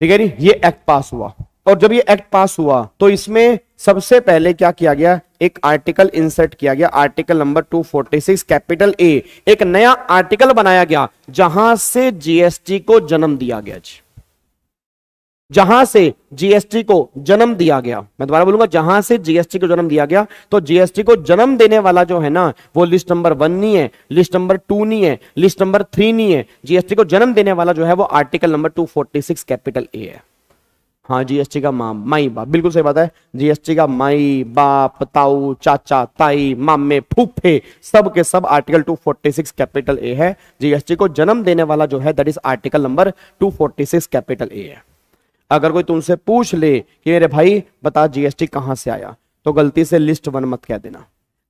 ठीक है नी? ये एक्ट पास हुआ, और जब ये एक्ट पास हुआ तो इसमें सबसे पहले क्या किया गया? एक आर्टिकल इंसर्ट किया गया, आर्टिकल नंबर दो सौ छियालीस कैपिटल ए, एक नया आर्टिकल बनाया गया जहां से जीएसटी को जन्म दिया गया जी। जहां से जीएसटी को जन्म दिया गया, मैं दोबारा बोलूंगा, जहां से जीएसटी को जन्म दिया गया। तो जीएसटी को जन्म देने वाला जो है ना, वो लिस्ट नंबर वन नहीं है, लिस्ट नंबर टू नहीं है, लिस्ट नंबर थ्री नहीं है, जीएसटी को जन्म देने वाला जो है वो आर्टिकल नंबर दो सौ छियालीस कैपिटल ए है। हाँ, जीएसटी का माँ माई बाप, बिल्कुल सही बात है। जीएसटी का माई बाप, ताऊ, चाचा, ताई, मामे, फूफे, सब के सब आर्टिकल दो सौ छियालीस कैपिटल ए है। जीएसटी को जन्म देने वाला जो है दैट इज आर्टिकल नंबर दो सौ छियालीस कैपिटल ए है। अगर कोई तुमसे पूछ ले कि मेरे भाई बता जीएसटी कहां से आया, तो गलती से लिस्ट वन मत कह देना,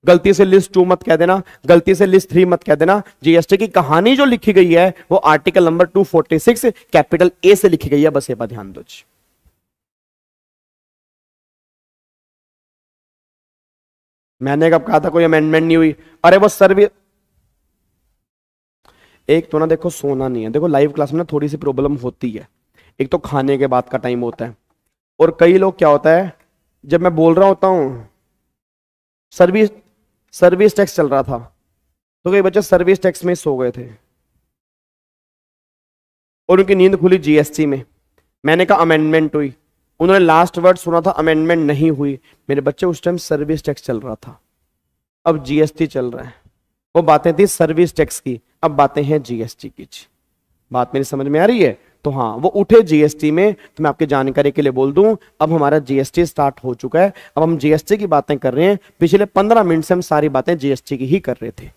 गलती से लिस्ट टू मत कह देना, गलती से लिस्ट थ्री मत कह देना। जीएसटी की कहानी जो लिखी गई है वो आर्टिकल नंबर दो सौ छियालीस कैपिटल ए से लिखी गई है, बस ये बात ध्यान दो। मैंने कब कहा था कोई अमेंडमेंट नहीं हुई? अरे वो सर्विस एक तो ना देखो सोना नहीं है, देखो लाइव क्लास में ना थोड़ी सी प्रॉब्लम होती है। एक तो खाने के बाद का टाइम होता है और कई लोग क्या होता है जब मैं बोल रहा होता हूँ सर्विस सर्विस टैक्स चल रहा था तो कई बच्चे सर्विस टैक्स में सो गए थे और उनकी नींद खुली जीएसटी में। मैंने कहा अमेंडमेंट हुई, उन्होंने लास्ट वर्ड सुना था अमेंडमेंट नहीं हुई। मेरे बच्चे उस टाइम सर्विस टैक्स चल रहा था, अब जीएसटी चल रहा है। वो बातें थी सर्विस टैक्स की, अब बातें हैं जीएसटी की। बात मेरी समझ में आ रही है? तो हाँ वो उठे जीएसटी में। तो मैं आपकी जानकारी के लिए बोल दूं अब हमारा जीएसटी स्टार्ट हो चुका है, अब हम जीएसटी की बातें कर रहे हैं। पिछले पंद्रह मिनट से हम सारी बातें जीएसटी की ही कर रहे थे,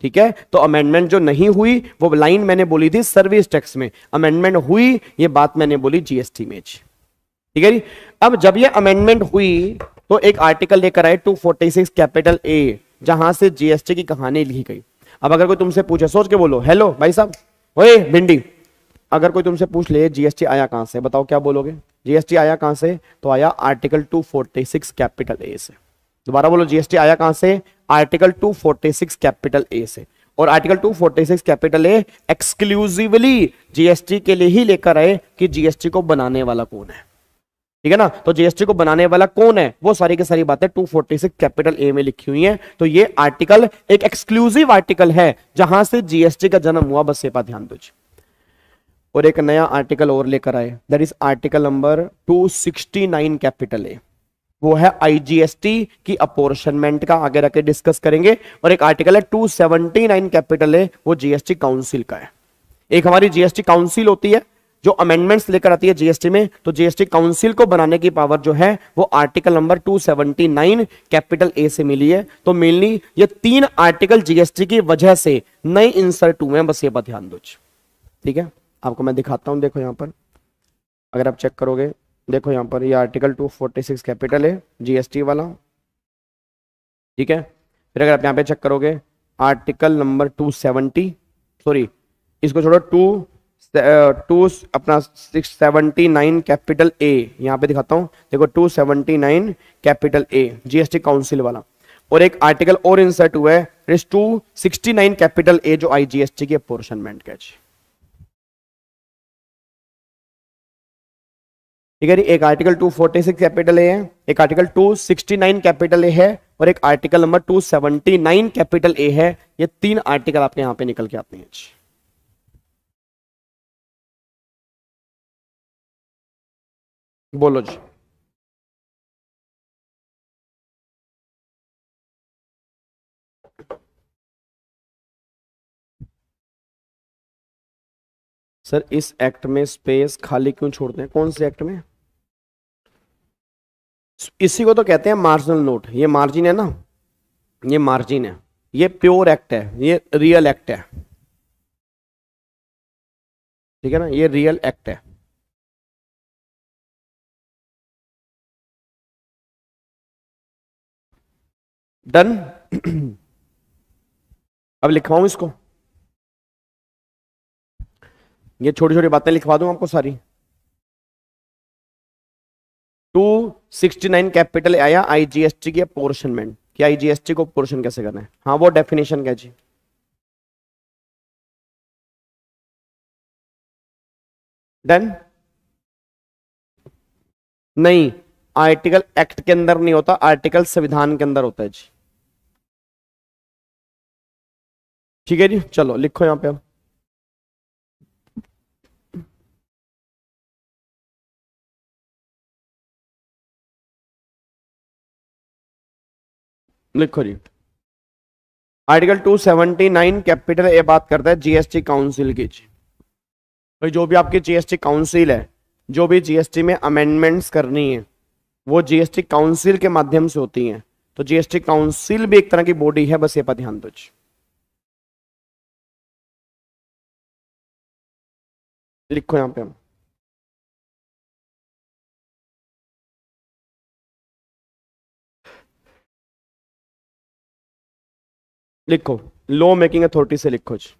ठीक है। तो अमेंडमेंट जो नहीं हुई वो लाइन मैंने बोली थी सर्विस टैक्स में, अमेंडमेंट हुई ये बात मैंने बोली जीएसटी में, ठीक है जी। अब जब ये अमेंडमेंट हुई तो एक आर्टिकल लेकर आए दो सौ छियालीस कैपिटल ए, जहां से जीएसटी की कहानी लिखी गई। अब अगर कोई तुमसे पूछे, सोच के बोलो, हेलो भाई साहब, ओए भिंडी, अगर कोई तुमसे पूछ ले जीएसटी आया कहां से, बताओ क्या बोलोगे? जीएसटी आया कहां से? तो आया आर्टिकल दो सौ छियालीस कैपिटल ए से। दोबारा बोलो, जीएसटी आया कहां से? आर्टिकल दो सौ छियालीस कैपिटल ए से। और आर्टिकल दो सौ छियालीस कैपिटल ए एक्सक्लूसिवली जीएसटी के लिए ही लेकर आए कि जीएसटी को बनाने वाला कौन है, ठीक है ना। तो जीएसटी को बनाने वाला कौन है वो सारी की सारी बातें दो सौ छियालीस कैपिटल ए में लिखी हुई हैं। तो ये आर्टिकल एक एक्सक्लूसिव आर्टिकल है जहां से जीएसटी का जन्म हुआ, बस ये बात ध्यान दो। और एक नया आर्टिकल और लेकर आए, दैट इज आर्टिकल नंबर दो सौ उनहत्तर कैपिटल ए, वो है आईजीएसटी की अपॉर्शनमेंट का, आगे रख के डिस्कस करेंगे। और एक आर्टिकल है दो सौ उन्यासी कैपिटल ए, वो जीएसटी काउंसिल का है। एक हमारी जीएसटी काउंसिल होती है जो अमेंडमेंट्स लेकर आती है जीएसटी में, तो जीएसटी काउंसिल को बनाने की पावर जो है वो आर्टिकल नंबर दो सौ उन्यासी कैपिटल ए से मिली है। तो मेनली ये तीन आर्टिकल जीएसटी की वजह से नए इंसर्ट हुए हैं, बस ये बात ध्यान दो, ठीक है। आपको मैं दिखाता हूं, देखो यहाँ पर अगर आप चेक करोगे, देखो यहाँ पर ये यह आर्टिकल दो सौ छियालीस कैपिटल ए जीएसटी वाला, ठीक है। फिर अगर आप यहाँ पे चेक करोगे आर्टिकल नंबर दो सौ सत्तर, सॉरी इसको छोड़ो, टू टू अपना six seventy nine capital A, यहाँ पे दिखाता हूँ, देखो दो सौ उन्यासी कैपिटल ए जीएसटी काउंसिल वाला। और एक आर्टिकल और इंसर्ट हुआ है दो सौ उनहत्तर कैपिटल ए जो आईजीएसटी के अपॉर्शनमेंट का, ठीक है। एक आर्टिकल दो सौ छियालीस कैपिटल ए है, एक आर्टिकल दो सौ उनहत्तर कैपिटल ए है और एक आर्टिकल नंबर दो सौ उन्यासी कैपिटल ए है। ये तीन आर्टिकल आपके यहाँ पे निकल के आते हैं। बोलो जी, सर इस एक्ट में स्पेस खाली क्यों छोड़ते हैं? कौन से एक्ट में? इसी को तो कहते हैं मार्जिनल नोट। ये मार्जिन है ना, ये मार्जिन है, ये प्योर एक्ट है, ये रियल एक्ट है, ठीक है ना, ये रियल एक्ट है। डन। अब लिखवाऊं इसको, ये छोटी छोटी बातें लिखवा दूं आपको सारी। दो सौ उनहत्तर कैपिटल आया आईजीएसटी की अपॉर्शनमेंट, कि आईजीएसटी को पोर्शन कैसे करना है। हाँ वो डेफिनेशन क्या जी, डन। नहीं, आर्टिकल एक्ट के अंदर नहीं होता, आर्टिकल संविधान के अंदर होता है जी, ठीक है जी। चलो लिखो यहाँ पे। अब लिखो जी, आर्टिकल दो सौ उन्यासी कैपिटल ए बात करता है जीएसटी काउंसिल की जी। तो जो भी आपकी जीएसटी काउंसिल है, जो भी जीएसटी में अमेंडमेंट्स करनी है वो जीएसटी काउंसिल के माध्यम से होती हैं। तो जीएसटी काउंसिल भी एक तरह की बॉडी है, बस ये पर ध्यान दो। लिखो यहां पे हम, लिखो लॉ मेकिंग अथॉरिटी से लिखो जी।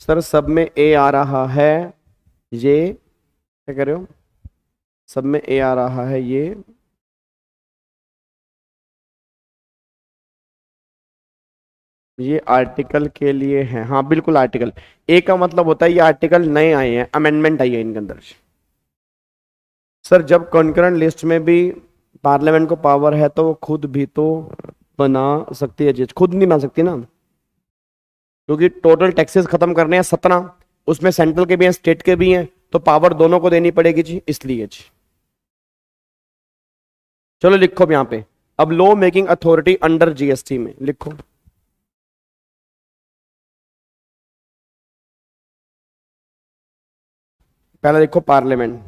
सर सब में ए आ रहा है, ये क्या कह रहे हो, सब में ए आ रहा है ये, ये आर्टिकल के लिए है। हाँ बिल्कुल, आर्टिकल ए का मतलब होता है ये आर्टिकल नए आए हैं, अमेंडमेंट आई है इनके अंदर। सर जब कॉन्करेंट लिस्ट में भी पार्लियामेंट को पावर है तो वो खुद भी तो बना सकती है जज, खुद नहीं बना सकती ना, क्योंकि टोटल टैक्सेस खत्म करने हैं सत्रह, उसमें सेंट्रल के भी हैं स्टेट के भी हैं, तो पावर दोनों को देनी पड़ेगी जी, इसलिए जी। चलो लिखो अब यहाँ पे, अब law making authority under GST में लिखो। पहले लिखो पार्लियामेंट,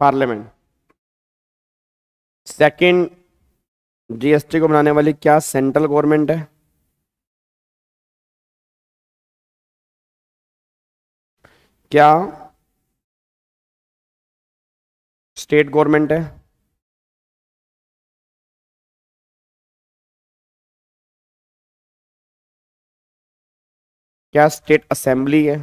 पार्लियामेंट, सेकंड जीएसटी को बनाने वाली क्या सेंट्रल गवर्नमेंट है, क्या स्टेट गवर्नमेंट है, क्या स्टेट असेंबली है,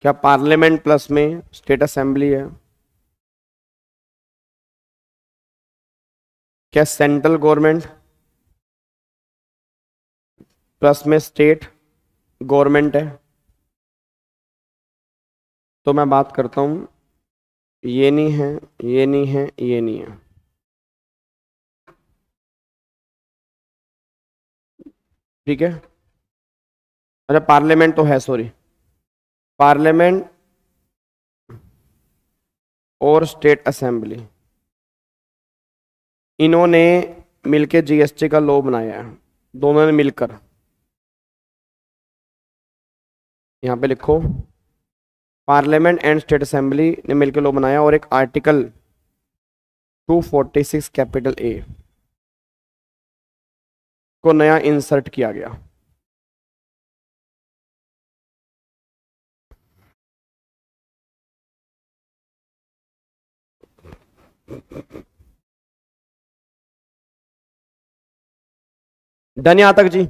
क्या पार्लियामेंट प्लस में स्टेट असेंबली है, क्या सेंट्रल गवर्नमेंट प्लस में स्टेट गवर्नमेंट है। तो मैं बात करता हूँ, ये नहीं है, ये नहीं है, ये नहीं है, ठीक है। अच्छा पार्लियामेंट तो है, सॉरी, पार्लियामेंट और स्टेट असेंबली इन्होंने मिलकर जीएसटी का लॉ बनाया है, दोनों ने मिलकर। यहाँ पे लिखो पार्लियामेंट एंड स्टेट असेंबली ने मिलकर लॉ बनाया और एक आर्टिकल दो सौ छियालीस कैपिटल ए को नया इंसर्ट किया गया। डन यहां तक जी।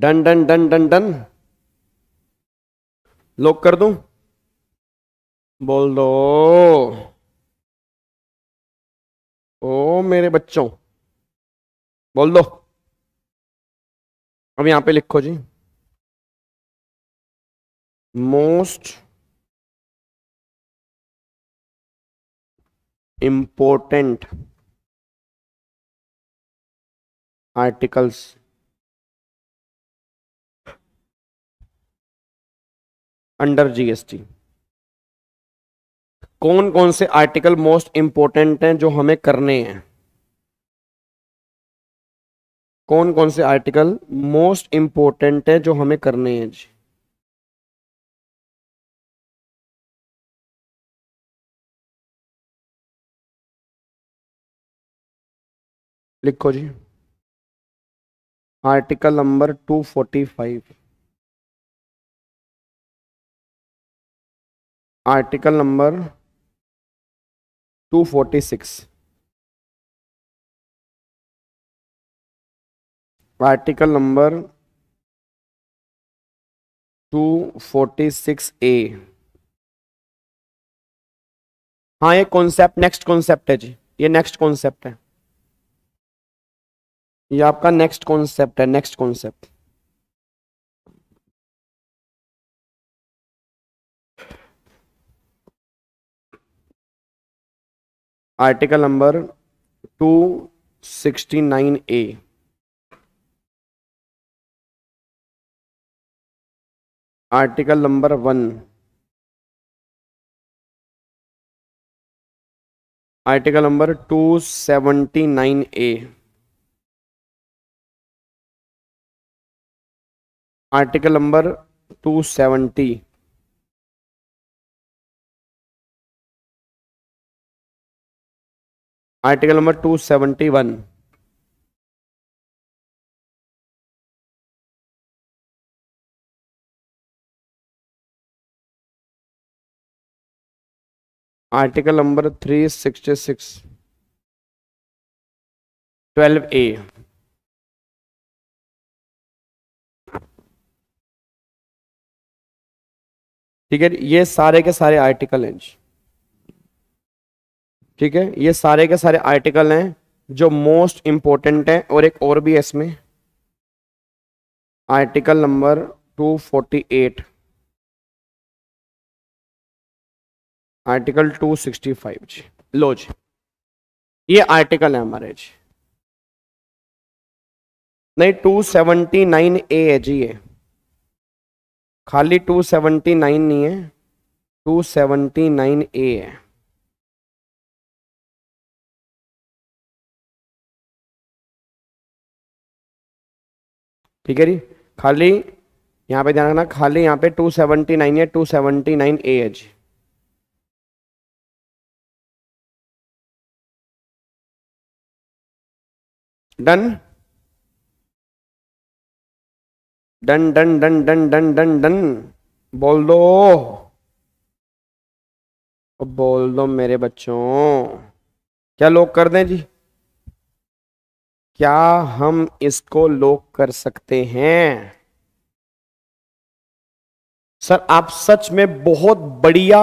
Done done done done done. Lock कर दूं, बोल दो ओ मेरे बच्चों, बोल दो। अब यहां पे लिखो जी, most important articles under GST, कौन कौन से आर्टिकल मोस्ट इम्पोर्टेंट हैं जो हमें करने हैं, कौन कौन से आर्टिकल मोस्ट इम्पोर्टेंट हैं जो हमें करने हैं जी। लिखो जी आर्टिकल नंबर दो सौ पैंतालीस, आर्टिकल नंबर दो सौ छियालीस, आर्टिकल नंबर दो सौ छियालीस ए। हाँ ये कॉन्सेप्ट नेक्स्ट कॉन्सेप्ट है जी, ये नेक्स्ट कॉन्सेप्ट है, ये आपका नेक्स्ट कॉन्सेप्ट है, नेक्स्ट कॉन्सेप्ट। आर्टिकल नंबर दो सौ उनहत्तर A, article number one, article number दो सौ उन्यासी ए, आर्टिकल नंबर दो सौ सत्तर, article number two seventy one. Article number three sixty six, twelve A. ठीक है, ये सारे के सारे आर्टिकल हैं। ठीक है, ये सारे के सारे आर्टिकल हैं जो मोस्ट इंपॉर्टेंट हैं, और एक और भी है इसमें, article number two forty eight, article two sixty five जी। लो जी, ये आर्टिकल है हमारे जी, नहीं टू सेवेंटी नाइन ए है जी, ये खाली टू सेवेंटी नाइन नहीं है, टू सेवेंटी नाइन ए है। ठीक है जी, खाली यहाँ पे ध्यान रखना, खाली यहाँ पे टू सेवेंटी नाइन है, टू सेवेंटी नाइन ए है जी। Done done done done done done done done बोल दो, बोल दो मेरे बच्चों। क्या लोग कर दें जी, क्या हम इसको लोग कर सकते हैं? सर आप सच में बहुत बढ़िया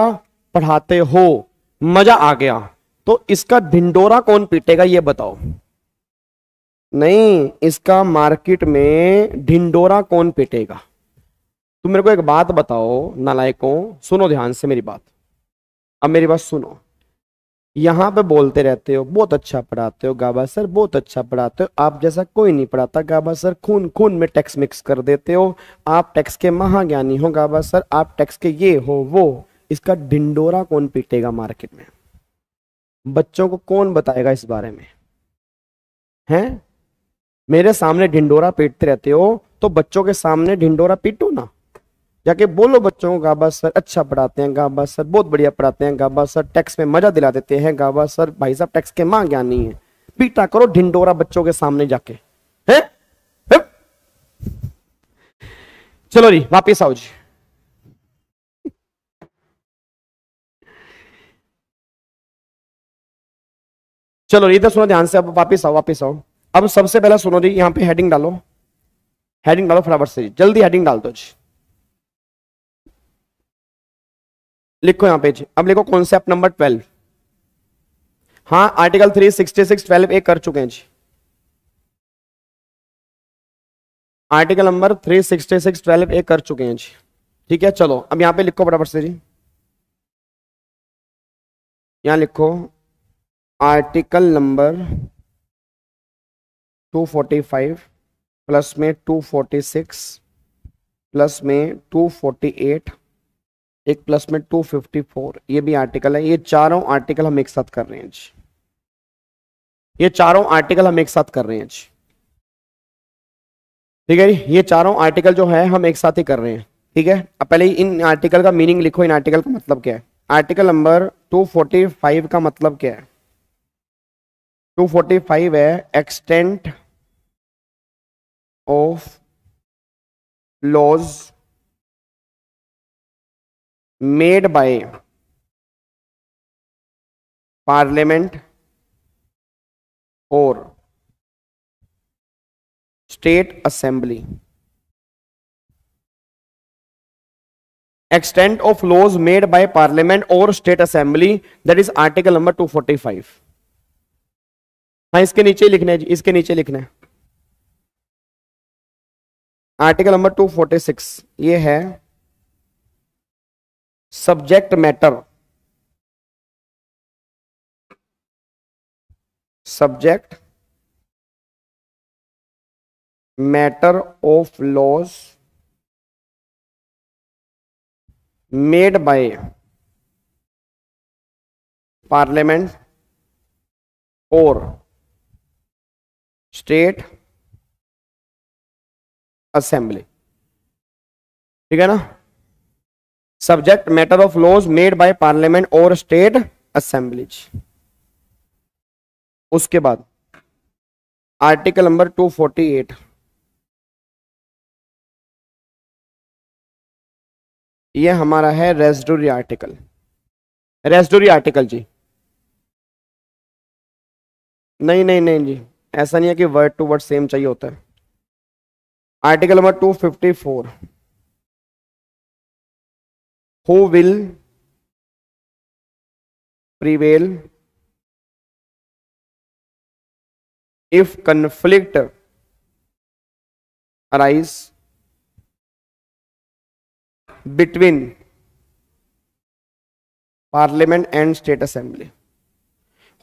पढ़ाते हो, मजा आ गया, तो इसका ढिंडोरा कौन पीटेगा ये बताओ। नहीं, इसका मार्केट में ढिंडोरा कौन पीटेगा? तुम मेरे को एक बात बताओ नालायकों, सुनो ध्यान से मेरी बात, अब मेरी बात सुनो। यहाँ पे बोलते रहते हो बहुत अच्छा पढ़ाते हो गाबा सर, बहुत अच्छा पढ़ाते हो, आप जैसा कोई नहीं पढ़ाता गाबा सर, खून खून में टैक्स मिक्स कर देते हो, आप टैक्स के महाज्ञानी हो गाबा सर, आप टैक्स के ये हो वो। इसका ढिंडोरा कौन पीटेगा मार्केट में? बच्चों को कौन बताएगा इस बारे में? हैं, मेरे सामने ढिंडोरा पीटते रहते हो, तो बच्चों के सामने ढिंडोरा पीटो ना, जाके बोलो बच्चों को गाबा सर अच्छा पढ़ाते हैं, गाबा सर बहुत बढ़िया पढ़ाते हैं, गाबा सर टैक्स में मजा दिला देते हैं, गाबा सर भाई साहब टैक्स के मां ज्ञानी है। पीटा करो ढिंडोरा बच्चों के सामने जाके, हैं? चलो जी वापिस आओ जी। चलो इधर सुनो ध्यान से, अब वापिस आओ, वापिस आओ। अब सबसे पहला सुनो जी, यहाँ पे हेडिंग डालो, हेडिंग डालो फटाफट से जी, जल्दी हेडिंग डाल दो जी, लिखो यहाँ पे जी। अब लिखो कॉन्सेप्ट नंबर ट्वेल्व। हाँ, article three sixty six twelve A कर चुके हैं जी। Article number three sixty six twelve A कर चुके हैं जी। ठीक है, चलो अब यहाँ पे लिखो फटाफट से जी, यहाँ लिखो article number two forty five plus में टू फोर्टी सिक्स प्लस में टू फोर्टी एट, एक प्लस में टू फिफ्टी फोर, ये भी आर्टिकल है। ये चारों आर्टिकल हम एक साथ कर रहे हैं जी, ये चारों आर्टिकल हम एक साथ कर रहे हैं जी। ठीक है जी, ये चारों आर्टिकल जो है हम एक साथ ही कर रहे हैं। ठीक है, अब पहले इन आर्टिकल का मीनिंग लिखो, इन आर्टिकल का मतलब क्या है। Article number two forty five का मतलब क्या है? टू फोर्टी फाइव है extent of laws made by parliament और state assembly. Extent of laws made by parliament और state assembly, that is article number two forty five. हाँ, इसके नीचे लिखना है जी, इसके नीचे लिखना है article number two forty six. ये है subject matter, subject matter of laws made by parliament और स्टेट असेंबली। ठीक है ना, subject matter of laws made by parliament और स्टेट असेंबली। उसके बाद आर्टिकल नंबर दो सौ अड़तालीस, ये हमारा है रेसिडुअरी आर्टिकल। रेसिडुअरी आर्टिकल जी नहीं नहीं नहीं जी, ऐसा नहीं है कि वर्ड टू वर्ड सेम चाहिए होता है। आर्टिकल नंबर दो सौ चौवन, who will prevail if conflict arise between parliament and state assembly.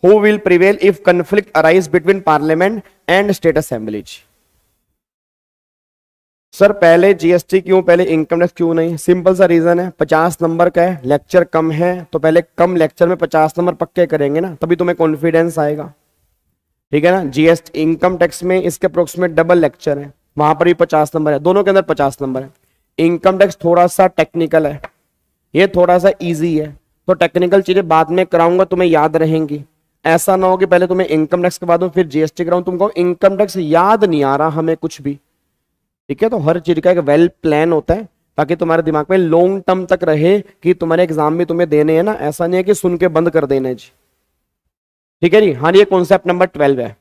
Who will prevail if conflict arise between parliament and state assembly. Sir पहले जीएसटी क्यों, पहले इनकम टैक्स क्यों नहीं? सिंपल सा रीजन है, पचास नंबर का है, लेक्चर कम है, तो पहले कम लेक्चर में पचास नंबर पक्के करेंगे ना, तभी तुम्हें कॉन्फिडेंस आएगा, ठीक है ना। जीएसटी इनकम टैक्स में इसके अप्रोक्सीमेट डबल लेक्चर है, वहां पर भी पचास नंबर है, दोनों के अंदर पचास नंबर है। इनकम टैक्स थोड़ा सा टेक्निकल है, ये थोड़ा सा ईजी है, तो टेक्निकल चीजें बाद में कराऊंगा, तुम्हें याद रहेंगी। ऐसा ना हो कि पहले तुम्हें इनकम टैक्स करवा दूं फिर जीएसटी कराऊं, तुम कहो इनकम टैक्स याद नहीं आ रहा हमें कुछ भी, ठीक है। तो हर चीज का एक वेल प्लान होता है, ताकि तुम्हारे दिमाग में लॉन्ग टर्म तक रहे कि तुम्हारे एग्जाम में तुम्हें देने हैं ना, ऐसा नहीं है कि सुन के बंद कर देना जी, ठीक है जी। हाँ ये कॉन्सेप्ट नंबर ट्वेल्व है,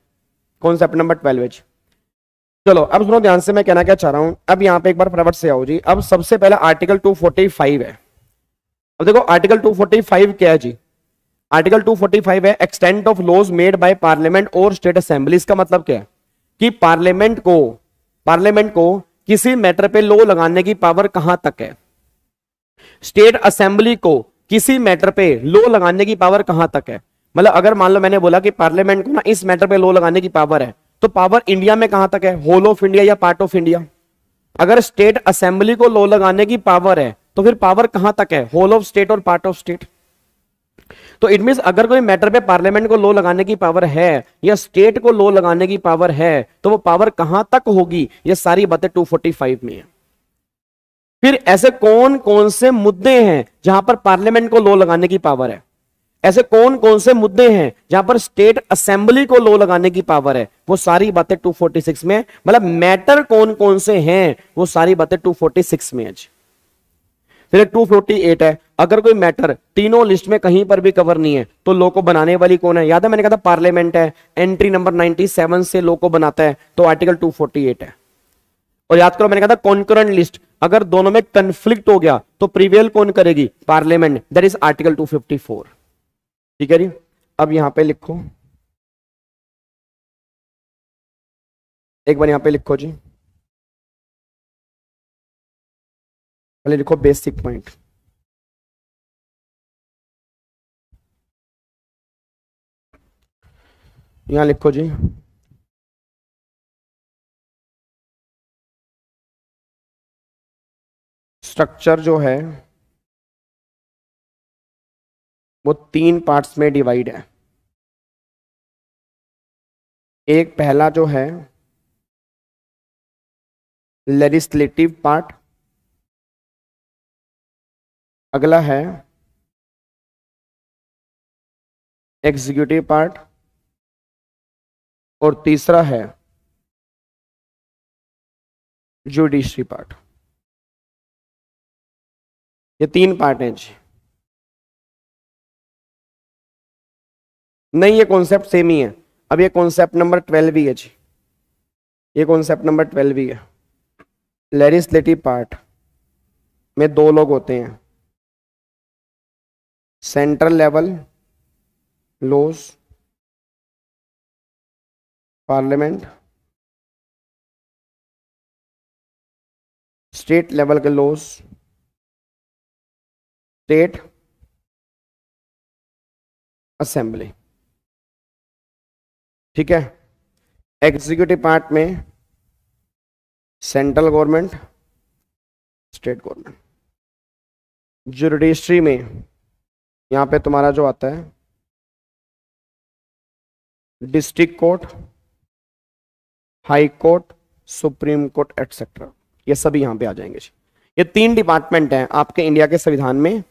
कॉन्सेप्ट नंबर ट्वेल्व है जी। चलो अब सुनो ध्यान से मैं कहना क्या चाह रहा हूं। अब यहाँ पे एक बार फटाफट से आओ जी। अब सबसे पहला आर्टिकल दो सौ पैंतालीस है। अब देखो आर्टिकल दो सौ पैंतालीस क्या है जी। आर्टिकल दो सौ पैंतालीस है extent of laws made by parliament और स्टेट असेंबलीज। का मतलब क्या है कि पार्लियामेंट को पार्लियामेंट को किसी मैटर पे लॉ लगाने की पावर कहां तक है, स्टेट असेंबली को किसी मैटर पे लॉ लगाने की पावर कहां तक है। मतलब अगर मान लो मैंने बोला कि पार्लियामेंट को ना इस मैटर पे लॉ लगाने की पावर है, तो पावर इंडिया में कहां तक है, होल ऑफ इंडिया या पार्ट ऑफ इंडिया। अगर स्टेट असेंबली को लॉ लगाने की पावर है तो फिर पावर कहां तक है, होल ऑफ स्टेट और पार्ट ऑफ स्टेट। तो इट मीन्स अगर कोई मैटर पे पार्लियामेंट को लॉ लगाने की पावर है या स्टेट को लॉ लगाने की पावर है, तो वो पावर कहां तक होगी, ये सारी बातें दो सौ पैंतालीस में है। फिर ऐसे कौन कौन से मुद्दे हैं जहां पर पार्लियामेंट को लॉ लगाने की पावर है, ऐसे कौन कौन से मुद्दे हैं जहां पर स्टेट असेंबली को लॉ लगाने की पावर है, वो सारी बातें दो सौ छियालीस में है। मतलब मैटर कौन कौन से हैं वो सारी बातें दो सौ छियालीस में है। फिर दो सौ अड़तालीस है, अगर कोई मैटर तीनों लिस्ट में कहीं पर भी कवर नहीं है तो लॉ को बनाने वाली कौन है, याद है मैंने कहा था पार्लियामेंट है, एंट्री नंबर सत्तानवे से लॉ को बनाता है, तो आर्टिकल दो सौ अड़तालीस है। और याद करो मैंने कहा था कॉन्करेंट लिस्ट, अगर दोनों में कंफ्लिक्ट हो गया तो प्रिवेल कौन करेगी, पार्लियामेंट, दैट इज आर्टिकल दो सौ चौवन, ठीक है जी। अब यहां पर लिखो, एक बार यहां पर लिखो जी, पहले लिखो बेसिक पॉइंट। यहां लिखो जी स्ट्रक्चर जो है वो तीन पार्ट्स में डिवाइड है। एक पहला जो है लेजिस्लेटिव पार्ट, अगला है एग्जीक्यूटिव पार्ट और तीसरा है जुडिशरी पार्ट। ये तीन पार्ट हैं जी। नहीं ये कॉन्सेप्ट सेम ही है। अब ये कॉन्सेप्ट नंबर ट्वेल्व ही है जी, ये कॉन्सेप्ट नंबर ट्वेल्व ही है। लेजिस्लेटिव पार्ट में दो लोग होते हैं, central level laws parliament, state level के लॉज स्टेट असेंबली, ठीक है। एग्जीक्यूटिव पार्ट में central government state government, judiciary में यहाँ पे तुम्हारा जो आता है district court, high court, supreme court etcetera, ये सभी यहाँ पे आ जाएंगे। ये तीन डिपार्टमेंट हैं आपके इंडिया के संविधान में,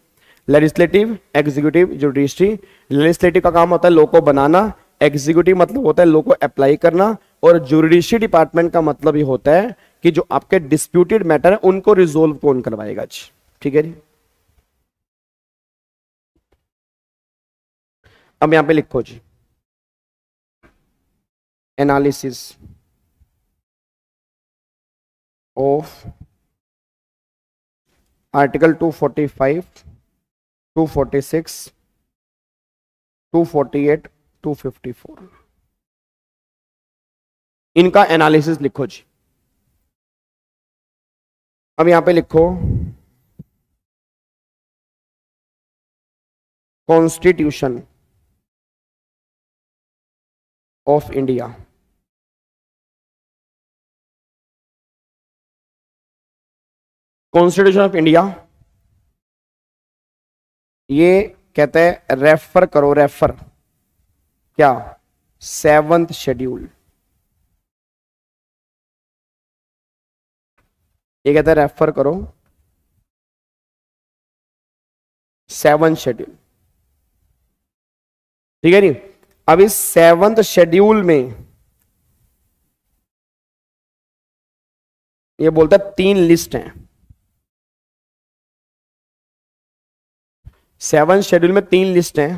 लेजिस्लेटिव, एग्जीक्यूटिव, जुडिशरी। लेजिस्लेटिव का काम होता है लॉ को बनाना, एग्जीक्यूटिव मतलब होता है लोगों को अप्लाई करना, और ज्यूडिशरी डिपार्टमेंट का मतलब ये होता है कि जो आपके डिस्प्यूटेड मैटर है उनको रिजोल्व कौन करवाएगा जी। ठीक है जी, अब यहां पे लिखो जी analysis of article two forty five, two forty six, two forty eight, two fifty four, इनका एनालिसिस लिखो जी। अब यहां पे लिखो constitution of India, constitution of India ये कहते हैं रेफर करो, रेफर क्या सेवंथ शेड्यूल, ये कहता है रेफर करो सेवन शेड्यूल। ठीक है जी, अब इस सेवंथ शेड्यूल में ये बोलता है तीन लिस्ट हैं, सेवन शेड्यूल में तीन लिस्ट हैं,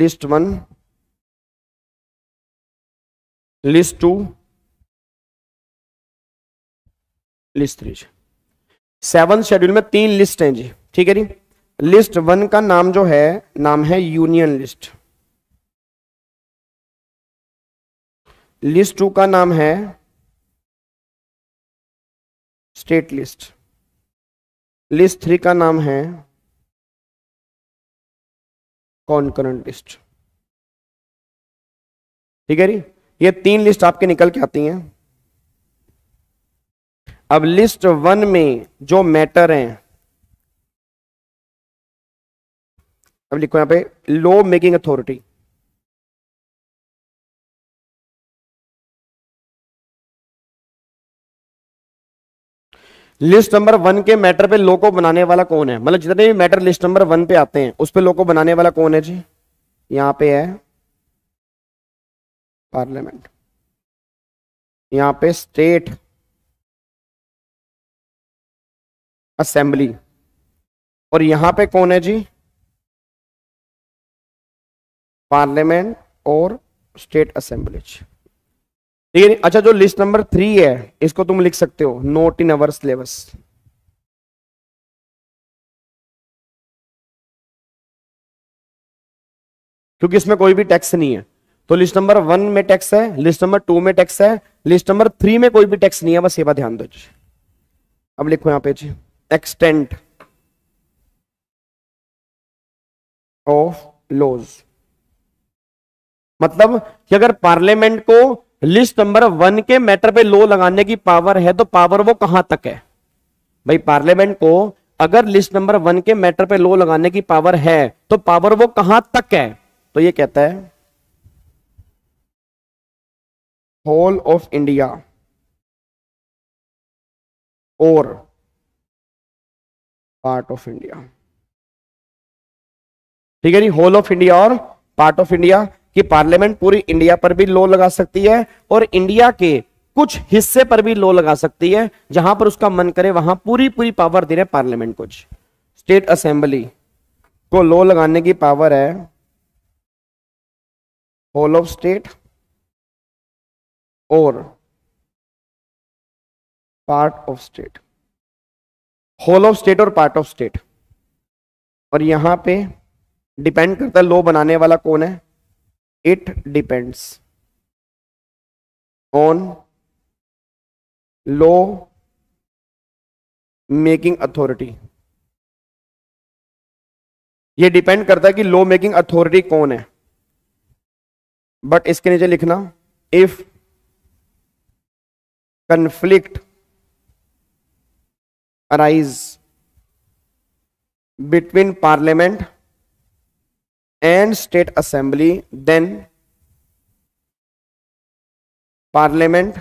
list one, list two, list three. Seven schedule में तीन लिस्ट हैं जी। ठीक है जी, लिस्ट वन का नाम जो है नाम है यूनियन लिस्ट, लिस्ट टू का नाम है स्टेट लिस्ट, लिस्ट थ्री का नाम है कॉन्करेंट लिस्ट। ठीक है जी, ये तीन लिस्ट आपके निकल के आती हैं। अब लिस्ट वन में जो मैटर हैं, अब लिखो यहां पे law making authority, list number one के मैटर पे लॉ को बनाने वाला कौन है, मतलब जितने भी मैटर लिस्ट नंबर वन पे आते हैं उस पे लॉ को बनाने वाला कौन है जी, यहां पे है पार्लियामेंट, यहां पे स्टेट असेंबली, और यहां पे कौन है जी, पार्लियामेंट और स्टेट असेंबली। ठीक है, अच्छा जो लिस्ट नंबर थ्री है इसको तुम लिख सकते हो नोट इन अवर सिलेबस, क्योंकि इसमें कोई भी टैक्स नहीं है। तो लिस्ट नंबर वन में टैक्स है, लिस्ट नंबर टू में टैक्स है, लिस्ट नंबर थ्री में कोई भी टैक्स नहीं है, बस ये बात ध्यान दो जी। अब लिखो यहां पे जी एक्सटेंट ऑफ लॉज, मतलब कि अगर पार्लियामेंट को लिस्ट नंबर वन के मैटर पे लॉ लगाने की पावर है तो पावर वो कहां तक है। भाई पार्लियामेंट को अगर लिस्ट नंबर वन के मैटर पे लॉ लगाने की पावर है तो पावर वो कहां तक है, तो ये कहता है होल ऑफ इंडिया और पार्ट ऑफ इंडिया। ठीक है जी, होल ऑफ इंडिया और पार्ट ऑफ इंडिया कि पार्लियामेंट पूरी इंडिया पर भी लॉ लगा सकती है और इंडिया के कुछ हिस्से पर भी लॉ लगा सकती है, जहां पर उसका मन करे वहां पूरी पूरी पावर दे रहे पार्लियामेंट को। स्टेट असेंबली को लॉ लगाने की पावर है होल ऑफ स्टेट और part of state, whole of state और पार्ट ऑफ स्टेट, और यहां पे डिपेंड करता है लॉ बनाने वाला कौन है, it depends on law making authority, ये डिपेंड करता है कि लॉ मेकिंग अथॉरिटी कौन है, बट इसके नीचे लिखना if conflict arise between parliament and state assembly then parliament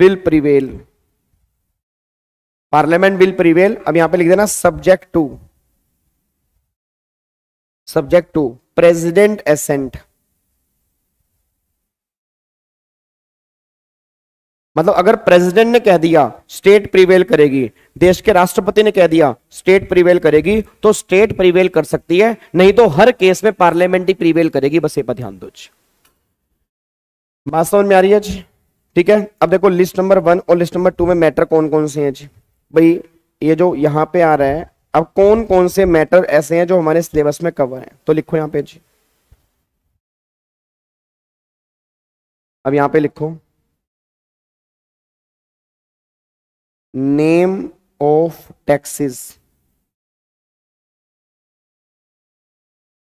will prevail, parliament will prevail। अब यहां पे लिख देना subject to, subject to president assent, मतलब अगर प्रेसिडेंट ने कह दिया स्टेट प्रिवेल करेगी, देश के राष्ट्रपति ने कह दिया स्टेट प्रिवेल करेगी, तो स्टेट प्रिवेल कर सकती है, नहीं तो हर केस में पार्लियामेंट ही प्रिवेल करेगी। बस ये पर ध्यान दो, बात समझ में आ रही है जी? ठीक है। अब देखो लिस्ट नंबर वन और लिस्ट नंबर टू में मैटर कौन कौन से हैं जी? भाई ये जो यहाँ पे आ रहा है, अब कौन कौन से मैटर ऐसे हैं जो हमारे सिलेबस में कवर हैं, तो लिखो यहाँ पे जी। अब यहाँ पे लिखो name of taxes,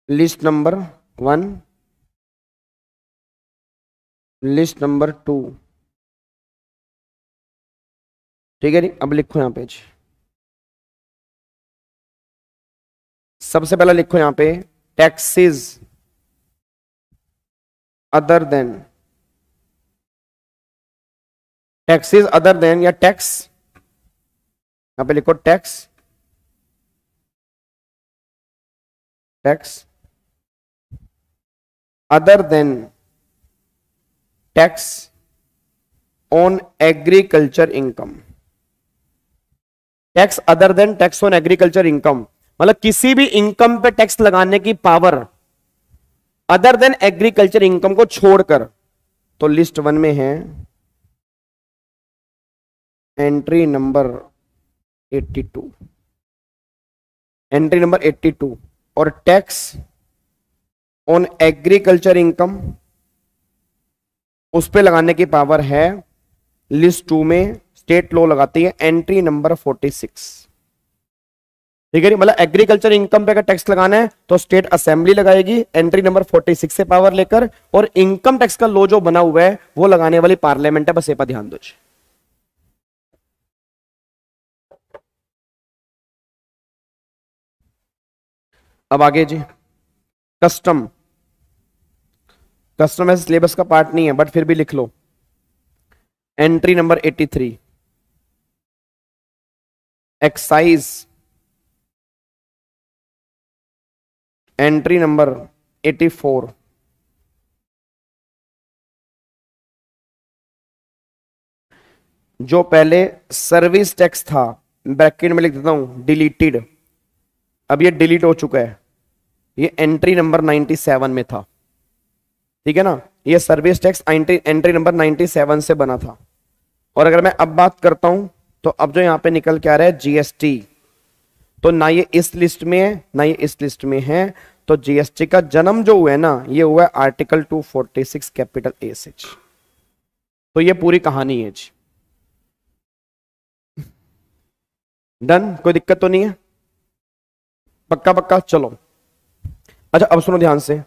list number one, list number two, ठीक है जी। अब लिखो यहाँ पे जी, सबसे पहला लिखो यहाँ पे taxes other than, taxes other than या टैक्स, यहाँ पे लिखो tax, tax other than tax on agriculture income, tax other than tax on agriculture income, मतलब किसी भी इनकम पे टैक्स लगाने की power other than agriculture income को छोड़कर। तो लिस्ट वन में है entry number eighty two, entry number eighty two, और टैक्स ऑन एग्रीकल्चर इनकम उस पे लगाने की पावर है, लिस्ट टू में स्टेट लॉ लगाती है एंट्री नंबर फोर्टी सिक्स। ठीक है, मतलब एग्रीकल्चर इनकम पे अगर टैक्स लगाना है तो स्टेट असेंबली लगाएगी एंट्री नंबर फोर्टी सिक्स से पावर लेकर, और इनकम टैक्स का लॉ जो बना हुआ है वो लगाने वाली पार्लियामेंट है। बस ये पर ध्यान दो। अब आगे जी, कस्टम, कस्टम ऐसे सिलेबस का पार्ट नहीं है बट फिर भी लिख लो entry number eighty three, excise entry number eighty four, जो पहले सर्विस टैक्स था ब्रैकेट में लिख देता हूं डिलीटेड, अब ये डिलीट हो चुका है, ये एंट्री नंबर नाइन्टी सेवन में था। ठीक है ना, ये service tax entry entry number ninety seven से बना था। और अगर मैं अब बात करता हूं तो अब जो यहां पे निकल के आ रहा है जीएसटी, तो ना ये इस लिस्ट में है ना ये इस लिस्ट में है। तो जीएसटी का जन्म जो हुआ है ना, ये हुआ है article two forty six capital A से। तो ये पूरी कहानी है जी। डन, कोई दिक्कत तो नहीं है? पक्का पक्का? चलो अच्छा, अब सुनो ध्यान से।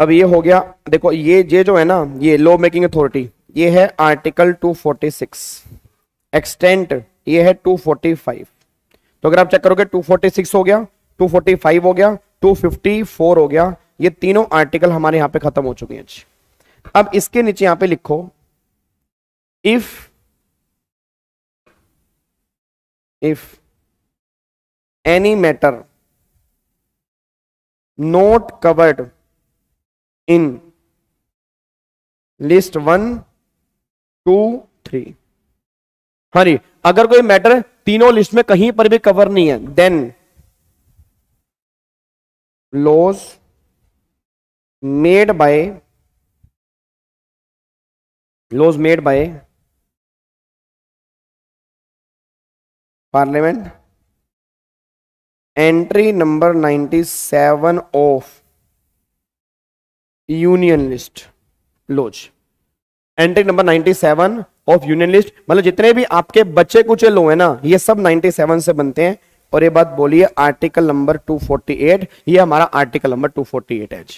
अब ये हो गया, देखो ये ये जो है ना, ये लॉ मेकिंग अथॉरिटी, ये है article two forty six, extent ये है टू फोर्टी फाइव। तो अगर आप चेक करोगे टू फोर्टी सिक्स हो गया, टू फोर्टी फाइव हो गया, टू फिफ्टी फोर हो गया, ये तीनों आर्टिकल हमारे यहाँ पे खत्म हो चुके हैं। अब इसके नीचे यहाँ पे लिखो if if any matter not covered in list one two three, हाँ जी, अगर कोई मैटर तीनों लिस्ट में कहीं पर भी कवर नहीं है, then laws made by laws made by parliament entry number ninety seven of union list laws, entry number ninety seven of union list, मतलब जितने भी आपके बच्चे कुछ लो है ना, ये सब नाइन्टी सेवन से बनते हैं। और ये बात बोलिए article number two forty eight, ये हमारा article number two forty eight है जी।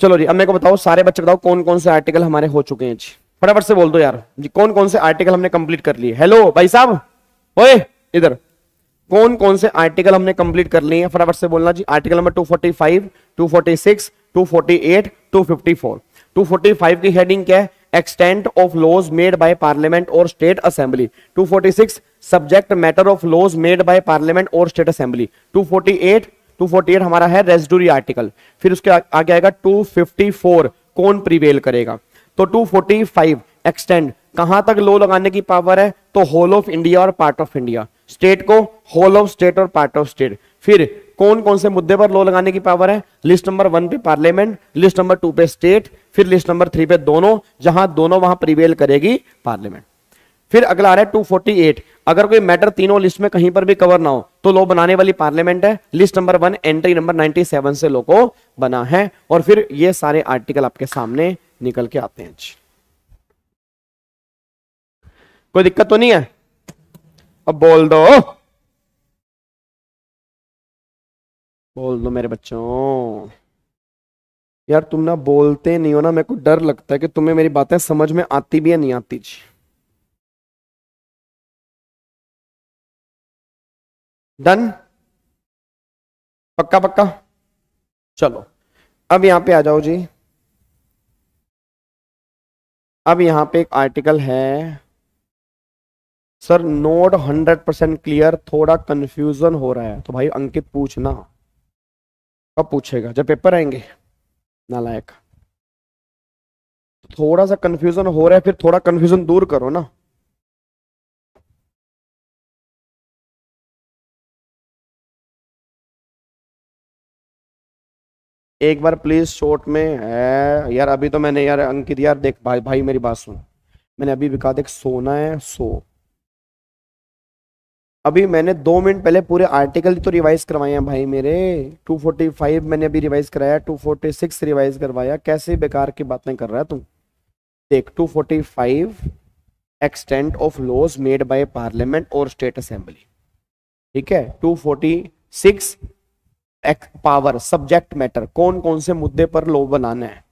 चलो जी, अब मेरे को बताओ, सारे बच्चे बताओ कौन कौन से आर्टिकल हमारे हो चुके हैं जी। फटाफट से बोल दो यार जी, कौन कौन से आर्टिकल हमने कंप्लीट कर लिए। हेलो भाई साहब, ओए इधर, कौन कौन से आर्टिकल हमने कंप्लीट कर लिए हैं, फटाफट से बोलना जी। Article number two forty five, two forty six, two forty eight, two fifty four. Two forty five की हेडिंग क्या है? Extent of laws made by parliament और state assembly. Two forty six subject matter of laws made by parliament और state assembly. Two forty eight two forty eight हमारा है residuary article. फिर उसके आ, आगे आएगा टू फिफ्टी फोर कौन प्रिवेल करेगा। तो टू फोर्टी फाइव एक्सटेंड कहां तक लॉ लगाने की पावर है, तो होल ऑफ इंडिया और पार्ट ऑफ इंडिया, स्टेट को होल ऑफ स्टेट और पार्ट ऑफ स्टेट। फिर कौन कौन से मुद्दे पर लॉ लगाने की पावर है, लिस्ट नंबर वन पे पार्लियामेंट, लिस्ट नंबर टू पे स्टेट, फिर लिस्ट नंबर थ्री पे दोनों, जहां दोनों वहां प्रिवेल करेगी पार्लियामेंट। फिर अगला आ रहा है टू फोर्टी एट, अगर कोई मैटर तीनों लिस्ट में कहीं पर भी कवर ना हो तो लॉ बनाने वाली पार्लियामेंट है, list number one entry number सत्तानवे से लॉ को बना है। और फिर ये सारे आर्टिकल आपके सामने निकल के आते हैं। कोई दिक्कत तो नहीं है, अब बोल दो बोल दो मेरे बच्चों। यार तुम ना बोलते नहीं हो ना, मेरे को डर लगता है कि तुम्हें मेरी बातें समझ में आती भी है नहीं आती जी। डन, पक्का पक्का। चलो अब यहां पे आ जाओ जी। अब यहां पे एक आर्टिकल है, sir not hundred percent clear, थोड़ा कंफ्यूजन हो रहा है। तो भाई अंकित पूछना, कब पूछेगा, जब पेपर आएंगे नालायक। थोड़ा सा कंफ्यूजन हो रहा है, फिर थोड़ा कंफ्यूजन दूर करो ना। एक बार प्लीज शॉर्ट में है यार। अभी तो मैंने यार अंकित यार देख भाई भाई मेरी बात सुन, मैंने अभी भी कहा देख सोना है सो। अभी मैंने दो मिनट पहले पूरे आर्टिकल तो रिवाइज करवाए हैं भाई मेरे। टू फोर्टी फाइव मैंने अभी रिवाइज कराया, टू फोर्टी सिक्स रिवाइज करवाया। कैसे बेकार की बातें कर रहा है तुम। देख two forty five extent of laws made by parliament और स्टेट असेंबली, ठीक है। Two forty six power subject matter, कौन कौन से मुद्दे पर लॉ बनाना है।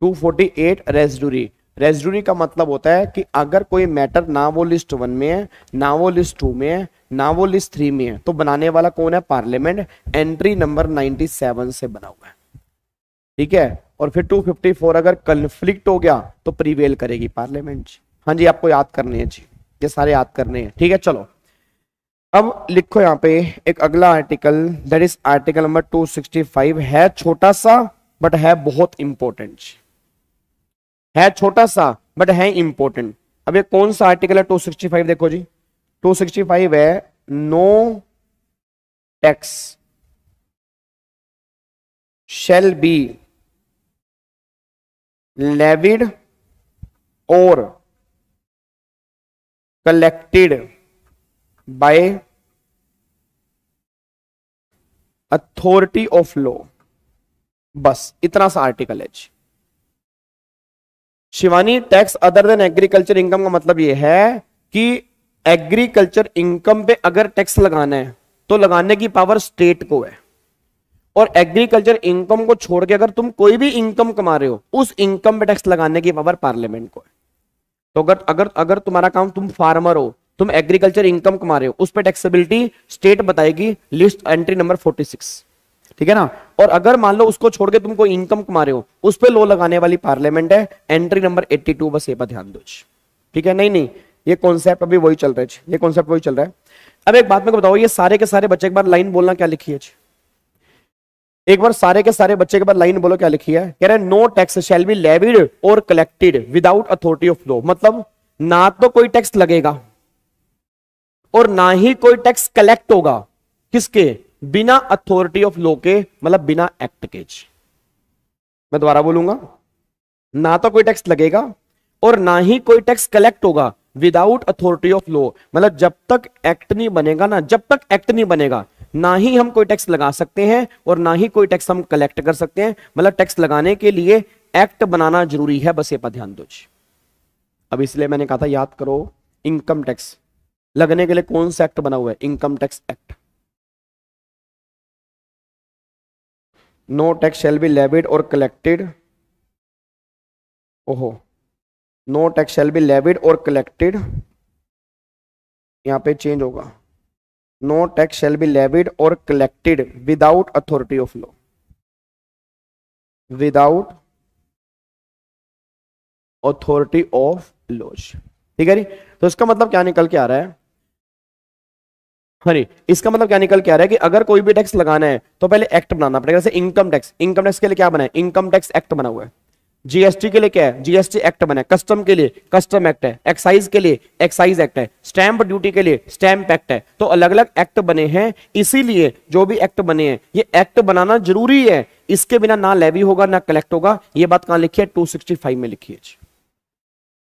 Two forty eight residuary, residuary का मतलब होता है कि अगर कोई मैटर ना वो लिस्ट वन में है, ना वो लिस्ट टू में है, ना वो लिस्ट थ्री में है, तो बनाने वाला कौन है, पार्लियामेंट, एंट्री नंबर सत्तानवे से बना हुआ है, ठीक है। और फिर टू फिफ्टी फोर अगर कंफ्लिक्ट हो गया तो प्रीवेल करेगी पार्लियामेंट। हाँ जी, आपको याद करने हैं जी, ये सारे याद करने हैं, ठीक है। चलो अब लिखो यहाँ पे एक अगला article, that is article number two sixty five. है छोटा सा बट है बहुत इंपॉर्टेंट, है छोटा सा बट है इंपॉर्टेंट। अब ये कौन सा आर्टिकल है टू सिक्सटी फाइव, देखो जी टू सिक्सटी फाइव है no tax shall be levied और collected By authority of law, बस इतना सा आर्टिकल है जी। शिवानी tax other than agriculture income का मतलब यह है कि एग्रीकल्चर इनकम पे अगर टैक्स लगाना है तो लगाने की पावर स्टेट को है। और एग्रीकल्चर इनकम को छोड़ के अगर तुम कोई भी इनकम कमा रहे हो, उस इनकम पे टैक्स लगाने की पावर पार्लियामेंट को है। तो अगर अगर अगर तुम्हारा काम, तुम फार्मर हो, तुम एग्रीकल्चर इनकम कमा रहे हो, उस पे टैक्सेबिलिटी स्टेट बताएगी, लिस्ट एंट्री नंबर छियालीस, ठीक है ना। और अगर मान लो उसको छोड़ के तुम कोई इनकम कमा रहे हो, उस पे लॉ लगाने वाली पार्लियामेंट है, एंट्री नंबर बयासी। बस ये पर ध्यान दो, ठीक है। नहीं नहीं, ये कॉन्सेप्ट अभी वही चल रहा है, ये कॉन्सेप्ट वही चल रहा है। अब एक बात मेरे को बताओ, ये सारे के सारे बच्चे एक बार लाइन बोलना, क्या लिखी है जी? एक बार सारे के सारे बच्चे के बार लाइन बोलो, क्या लिखी है। कह रहे no tax shall be levied और collected without authority of law, मतलब ना तो कोई टैक्स लगेगा और ना ही कोई टैक्स कलेक्ट होगा, किसके, बिना अथॉरिटी ऑफ लॉ के, मतलब बिना एक्ट के। मैं दोबारा बोलूंगा, ना तो कोई टैक्स लगेगा और ना ही कोई टैक्स कलेक्ट होगा विदाउट अथॉरिटी ऑफ लॉ, मतलब जब तक एक्ट नहीं बनेगा ना, जब तक एक्ट नहीं बनेगा ना ही हम कोई टैक्स लगा सकते हैं और ना ही कोई टैक्स हम कलेक्ट कर सकते हैं। मतलब टैक्स लगाने के लिए एक्ट बनाना जरूरी है, बस ये पर ध्यान दो। अब इसलिए मैंने कहा था याद करो, इनकम टैक्स लगने के लिए कौन सा एक्ट बना हुआ है, income tax act. No tax shall be levied और कलेक्टेड, ओहो, no tax shall be levied और कलेक्टेड, यहां पे चेंज होगा, no tax shall be levied और collected without authority of law, without authority of law, ठीक है। तो इसका मतलब क्या निकल के आ रहा है, हाँ जी, इसका मतलब क्या निकल के आ रहा है कि अगर कोई भी टैक्स लगाना है तो पहले एक्ट बनाना पड़ेगा। जैसे इनकम टैक्स, इनकम टैक्स के लिए क्या बना है? इनकम टैक्स एक्ट बना हुआ है। जीएसटी के लिए क्या है? जीएसटी एक्ट बना है। कस्टम के लिए कस्टम एक्ट है। एक्साइज के लिए एक्साइज एक्ट है। स्टैंप ड्यूटी के लिए स्टैंप एक्ट है। तो अलग अलग एक्ट बने हैं, इसीलिए जो भी एक्ट बने हैं ये एक्ट बनाना जरूरी है, इसके बिना ना लेवी होगा ना कलेक्ट होगा। ये बात कहां लिखी है? टू सिक्सटी फाइव में लिखी है।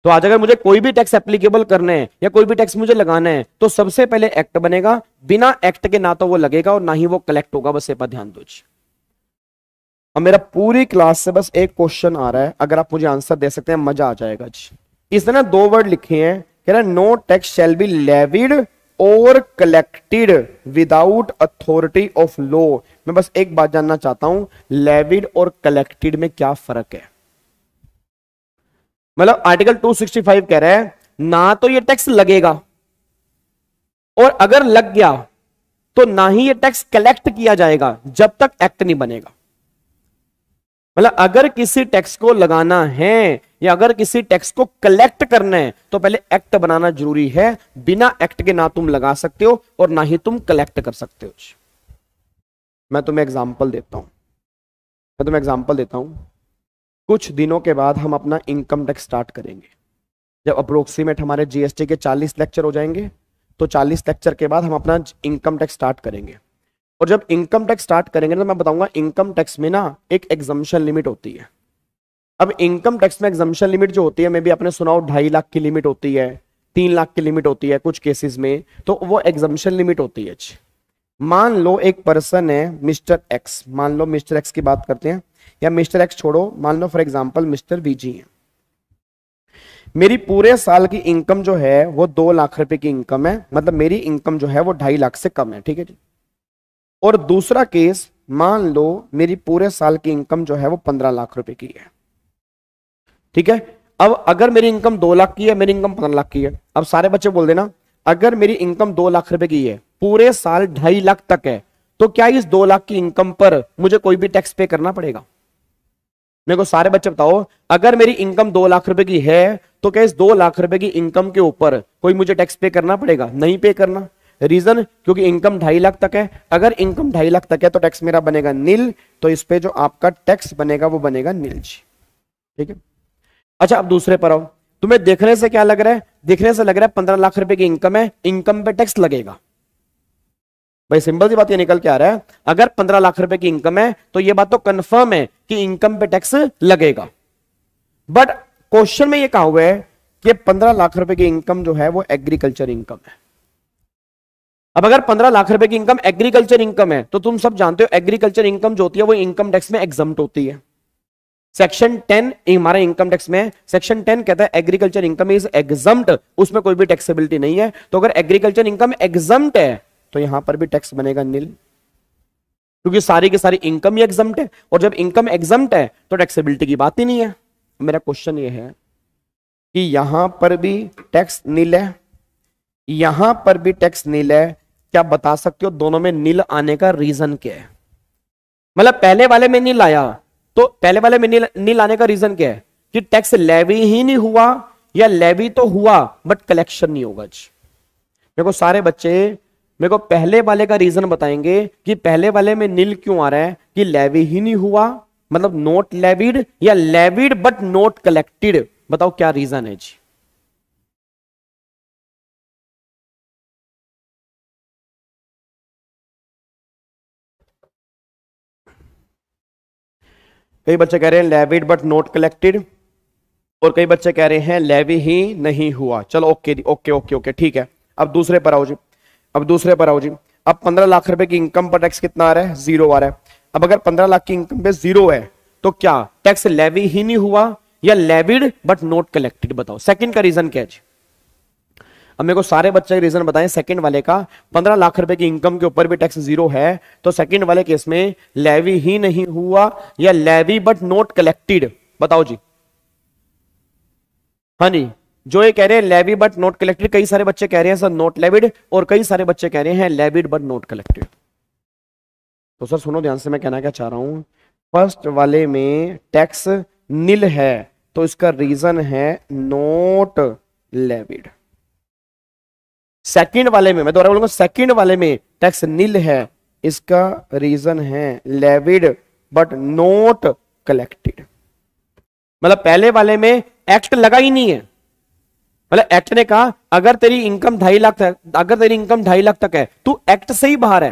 तो आज अगर मुझे कोई भी टैक्स एप्लीकेबल करना है या कोई भी टैक्स मुझे लगाना है तो सबसे पहले एक्ट बनेगा, बिना एक्ट के ना तो वो लगेगा और ना ही वो कलेक्ट होगा। बस ये पर ध्यान दो। अब मेरा पूरी क्लास से बस एक क्वेश्चन आ रहा है, अगर आप मुझे आंसर दे सकते हैं मजा आ जाएगा जी। इसने ना दो वर्ड लिखे हैं, कह रहा है no tax shall be levied और collected without authority of law. मैं बस एक बात जानना चाहता हूं, लेविड और कलेक्टेड में क्या फर्क है? मतलब आर्टिकल टू सिक्सटी फाइव कह रहा है ना तो ये टैक्स लगेगा और अगर लग गया तो ना ही ये टैक्स कलेक्ट किया जाएगा जब तक एक्ट नहीं बनेगा। मतलब अगर किसी टैक्स को लगाना है या अगर किसी टैक्स को कलेक्ट करना है तो पहले एक्ट बनाना जरूरी है, बिना एक्ट के ना तुम लगा सकते हो और ना ही तुम कलेक्ट कर सकते हो। मैं तुम्हें एग्जाम्पल देता हूं मैं तुम्हें एग्जाम्पल देता हूं कुछ दिनों के बाद हम अपना इनकम टैक्स स्टार्ट करेंगे। जब अप्रोक्सीमेट हमारे जीएसटी के चालीस लेक्चर हो जाएंगे तो चालीस लेक्चर के बाद हम अपना इनकम टैक्स स्टार्ट करेंगे। और जब इनकम टैक्स स्टार्ट करेंगे तो मैं बताऊंगा इनकम टैक्स में ना एक एग्जम्पशन लिमिट होती है। अब इनकम टैक्स में एग्जम्पशन लिमिट जो होती है, मैं भी आपने सुना ढाई लाख की लिमिट होती है, तीन लाख की लिमिट होती है कुछ केसेस में, तो वो एग्जम्पशन लिमिट होती है। मान लो एक पर्सन है मिस्टर एक्स, मान लो मिस्टर एक्स की बात करते हैं या मिस्टर एक्स छोड़ो, मान लो फॉर एग्जांपल मिस्टर वीजी है। मेरी पूरे साल की इनकम जो है वो दो लाख रुपए की इनकम है, मतलब मेरी इनकम जो है वो ढाई लाख से कम है, ठीक है जी। और दूसरा केस, मान लो मेरी पूरे साल की इनकम जो है वो पंद्रह लाख रुपए की है, ठीक है। अब अगर मेरी इनकम दो लाख की है, मेरी इनकम पंद्रह लाख की है, अब सारे बच्चे बोल देना अगर मेरी इनकम दो लाख रुपए की है, पूरे साल ढाई लाख तक है, तो क्या इस दो लाख की इनकम पर मुझे कोई भी टैक्स पे करना पड़ेगा? मेरे को सारे बच्चे बताओ, अगर मेरी इनकम दो लाख रुपए की है तो क्या इस दो लाख रुपए की इनकम के ऊपर कोई मुझे टैक्स पे करना पड़ेगा? नहीं पे करना। रीजन, क्योंकि इनकम ढाई लाख तक है। अगर इनकम ढाई लाख तक है तो टैक्स मेरा बनेगा नील, तो इस पे जो आपका टैक्स बनेगा वो बनेगा नील जी, ठीक है। अच्छा, अब दूसरे पर आओ। तुम्हें देखने से क्या लग रहा है? देखने से लग रहा है पंद्रह लाख रुपए की इनकम है, इनकम पे टैक्स लगेगा। भाई सिंपल सी बात ये निकल के आ रहा है, अगर पंद्रह लाख रुपए की इनकम है तो ये बात तो कंफर्म है कि इनकम पे टैक्स लगेगा। बट क्वेश्चन में ये कहा हुआ है कि पंद्रह लाख रुपए की इनकम जो है वो एग्रीकल्चर इनकम है। अब अगर पंद्रह लाख रुपए की इनकम एग्रीकल्चर इनकम है तो तुम सब जानते हो एग्रीकल्चर इनकम जो होती है वो इनकम टैक्स में एग्जम्प्ट होती है। सेक्शन टेन हमारे इनकम टैक्स में, सेक्शन टेन कहता है एग्रीकल्चर इनकम इज एग्जम्प्ट, उसमें कोई भी टैक्सेबिलिटी नहीं है। तो अगर एग्रीकल्चर इनकम एग्जम्प्ट है तो यहां पर भी टैक्स बनेगा नील, क्योंकि सारी की सारी इनकम ही एग्जम्प्ट है। और जब इनकम एग्जम्प्ट है तो टैक्सेबिलिटी की बात ही नहीं है। मेरा क्वेश्चन ये है कि यहां पर भी टैक्स नील है, यहां पर भी टैक्स नील है, क्या बता सकते हो दोनों में नील आने का रीजन क्या है? मतलब पहले वाले में नील आया तो पहले वाले में नील, नील आने का रीजन क्या है? कि टैक्स लेवी ही नहीं हुआ या लेवी तो हुआ बट कलेक्शन नहीं होगा जी। मेरे को सारे बच्चे मेरे को पहले वाले का रीजन बताएंगे कि पहले वाले में नील क्यों आ रहा है, कि लेवी ही नहीं हुआ मतलब नोट लेविड, या लेविड बट नोट कलेक्टेड। बताओ क्या रीजन है जी। कई बच्चे कह रहे हैं लेविड बट नोट कलेक्टेड और कई बच्चे कह रहे हैं लेवी ही नहीं हुआ। चलो ओके ओके ओके ओके ठीक है। अब दूसरे पर आओ जी अब दूसरे पर आओ जी अब पंद्रह लाख रुपए की इनकम पर टैक्स कितना आ रहा है? जीरो आ रहा है। अब अगर पंद्रह लाख की इनकम पे जीरो है तो क्या टैक्स लेवी ही नहीं हुआ या लेविड बट नोट कलेक्टेड? बताओ सेकंड का रीजन क्या है जी। अब मेरे को सारे बच्चे रीजन बताएं सेकंड वाले का। पंद्रह लाख रुपए की इनकम के ऊपर भी टैक्स जीरो है तो सेकंड वाले केस में लेवी ही नहीं हुआ या लेवी बट नोट कलेक्टेड। बताओ जी। हाँ जी, जो ये कह रहे हैं लेवी बट नोट कलेक्टेड, कई सारे बच्चे कह रहे हैं सर नोट लेविड और कई सारे बच्चे कह रहे हैं लेविड बट नोट कलेक्टेड। तो सर सुनो ध्यान से, मैं कहना क्या चाह रहा हूं, फर्स्ट वाले में टैक्स नील है तो इसका रीजन है नोट लेविड। सेकंड वाले में, मैं दोबारा बोलूंगा, सेकंड वाले में टैक्स नील है, इसका रीजन है लेविड बट नॉट कलेक्टेड। मतलब पहले वाले में एक्ट लगा ही नहीं है, मतलब एक्ट ने कहा अगर तेरी इनकम ढाई लाख तक, अगर तेरी इनकम ढाई लाख तक है तू एक्ट से ही बाहर है,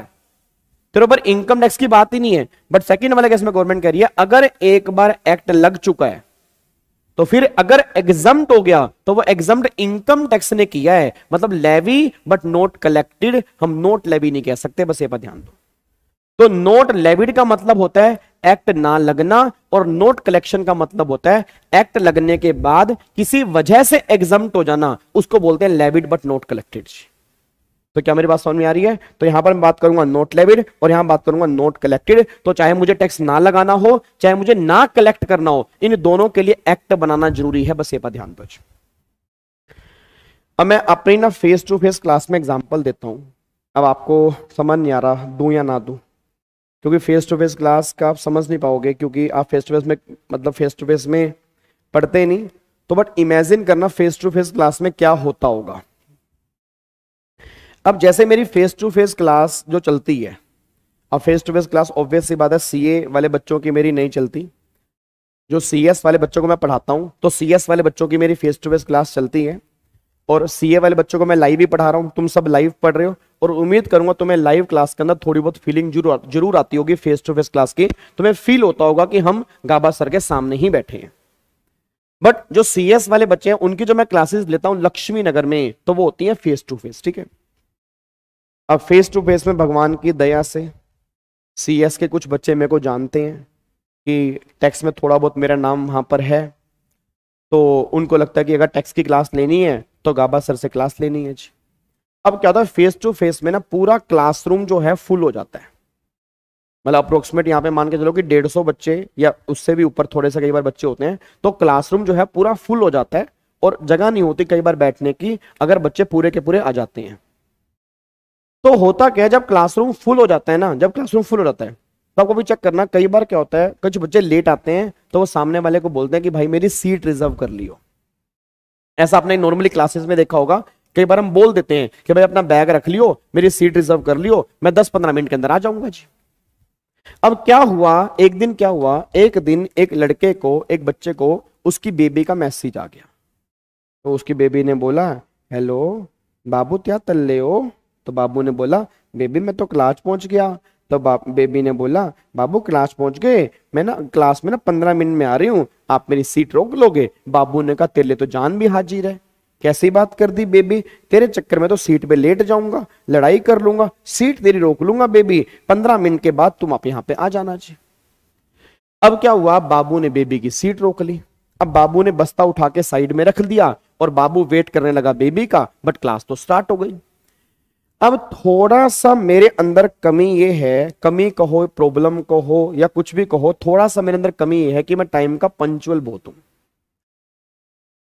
तेरे ऊपर इनकम टैक्स की बात ही नहीं है। बट सेकंड वाले केस में गवर्नमेंट कह रही है अगर एक बार एक्ट लग चुका है तो फिर अगर एग्जम्प्ट हो गया तो वो एग्जम्प्ट इनकम टैक्स ने किया है, मतलब लेवी बट नॉट कलेक्टेड, हम नॉट लेवी नहीं कह सकते, बस ये पर ध्यान दो। तो नोट लेविड का मतलब होता है एक्ट ना लगना, और नोट कलेक्शन का मतलब होता है एक्ट लगने के बाद किसी वजह से एग्जम्प्ट हो जाना, उसको बोलते हैं लेविड बट नोट कलेक्टेड। तो क्या मेरी बात समझ में आ रही है? तो यहां पर मैं बात करूंगा नोट लेविड और यहां बात करूंगा नोट कलेक्टेड। तो चाहे मुझे टैक्स ना लगाना हो, चाहे मुझे ना कलेक्ट करना हो, इन दोनों के लिए एक्ट बनाना जरूरी है, बस ये पर ध्यान दो। अब मैं अपनी ना फेस टू फेस क्लास में एग्जाम्पल देता हूं, अब आपको समझ नहीं आ रहा दूं या ना दूं, क्योंकि फेस टू फेस क्लास का आप समझ नहीं पाओगे, क्योंकि आप फेस टू फेस में मतलब फेस टू फेस में पढ़ते नहीं तो, बट इमेजिन करना फेस टू फेस क्लास में क्या होता होगा। अब जैसे मेरी फेस टू फेस क्लास जो चलती है, अब face to face class obvious सी बात है सीए वाले बच्चों की मेरी नहीं चलती, जो सीएस वाले बच्चों को मैं पढ़ाता हूँ तो सीएस वाले बच्चों की मेरी फेस टू फेस क्लास चलती है, और सीए वाले बच्चों को मैं लाइव ही पढ़ा रहा हूँ, तुम सब लाइव पढ़ रहे हो, और उम्मीद करूंगा तुम्हें लाइव क्लास के अंदर थोड़ी बहुत फीलिंग जरूर जरूर आती होगी फेस टू फेस क्लास की, तुम्हें फील होता होगा कि हम गाबा सर के सामने ही बैठे हैं। बट जो सीएस वाले बच्चे हैं उनकी जो मैं क्लासेस लेता हूं लक्ष्मी नगर में, तो वो होती है फेस टू फेस, ठीक है। अब फेस टू फेस में भगवान की दया से सीएस के कुछ बच्चे मेरे को जानते हैं कि टैक्स में थोड़ा बहुत मेरा नाम वहां पर है, तो उनको लगता है कि अगर टैक्स की क्लास लेनी है तो गाबा सर से क्लास लेनी है जी। अब क्या होता है फेस टू फेस में ना पूरा क्लासरूम जो है फुल हो जाता है, मतलब अप्रोक्सीमेट यहाँ पे मान के चलो कि डेढ़ सौ बच्चे या उससे भी ऊपर थोड़े से कई बार बच्चे होते हैं, तो क्लासरूम जो है पूरा फुल हो जाता है और जगह नहीं होती कई बार बैठने की अगर बच्चे पूरे के पूरे आ जाते हैं। तो होता क्या है जब क्लासरूम फुल हो जाता है ना, जब क्लासरूम फुल हो जाता है तो आपको भी चेक करना, कई बार क्या होता है कुछ बच्चे लेट आते हैं तो वो सामने वाले को बोलते हैं कि भाई मेरी सीट रिजर्व कर लियो। ऐसा आपने नॉर्मली क्लासेस में देखा होगा, कई बार हम बोल देते हैं कि भाई अपना बैग रख लियो, मेरी सीट रिजर्व कर लियो, मैं दस पंद्रह मिनट के अंदर आ जाऊंगा जी। अब क्या हुआ एक दिन, क्या हुआ एक दिन एक लड़के को, एक बच्चे को उसकी बेबी का मैसेज आ गया, तो उसकी बेबी ने बोला हेलो बाबू क्या तल्ले हो, तो बाबू ने बोला बेबी मैं तो क्लास पहुंच गया, तो बेबी ने बोला बाबू क्लास पहुंच गए, मैं ना क्लास में ना पंद्रह मिनट में आ रही हूँ, आप मेरी सीट रोक लोगे? बाबू ने कहा तेरे तो जान भी हाजिर है, कैसी बात कर दी बेबी, तेरे चक्कर में तो सीट पे लेट जाऊंगा, लड़ाई कर लूंगा, सीट तेरी रोक लूंगा बेबी, पंद्रह मिनट के बाद तुम आप यहाँ पे आ जाना जी। अब क्या हुआ बाबू ने बेबी की सीट रोक ली, अब बाबू ने बस्ता उठा के साइड में रख दिया और बाबू वेट करने लगा बेबी का, बट क्लास तो स्टार्ट हो गई। अब थोड़ा सा मेरे अंदर कमी ये है, कमी कहो प्रॉब्लम कहो या कुछ भी कहो, थोड़ा सा मेरे अंदर कमी ये है कि मैं टाइम का पंचुअल बहुत हूँ,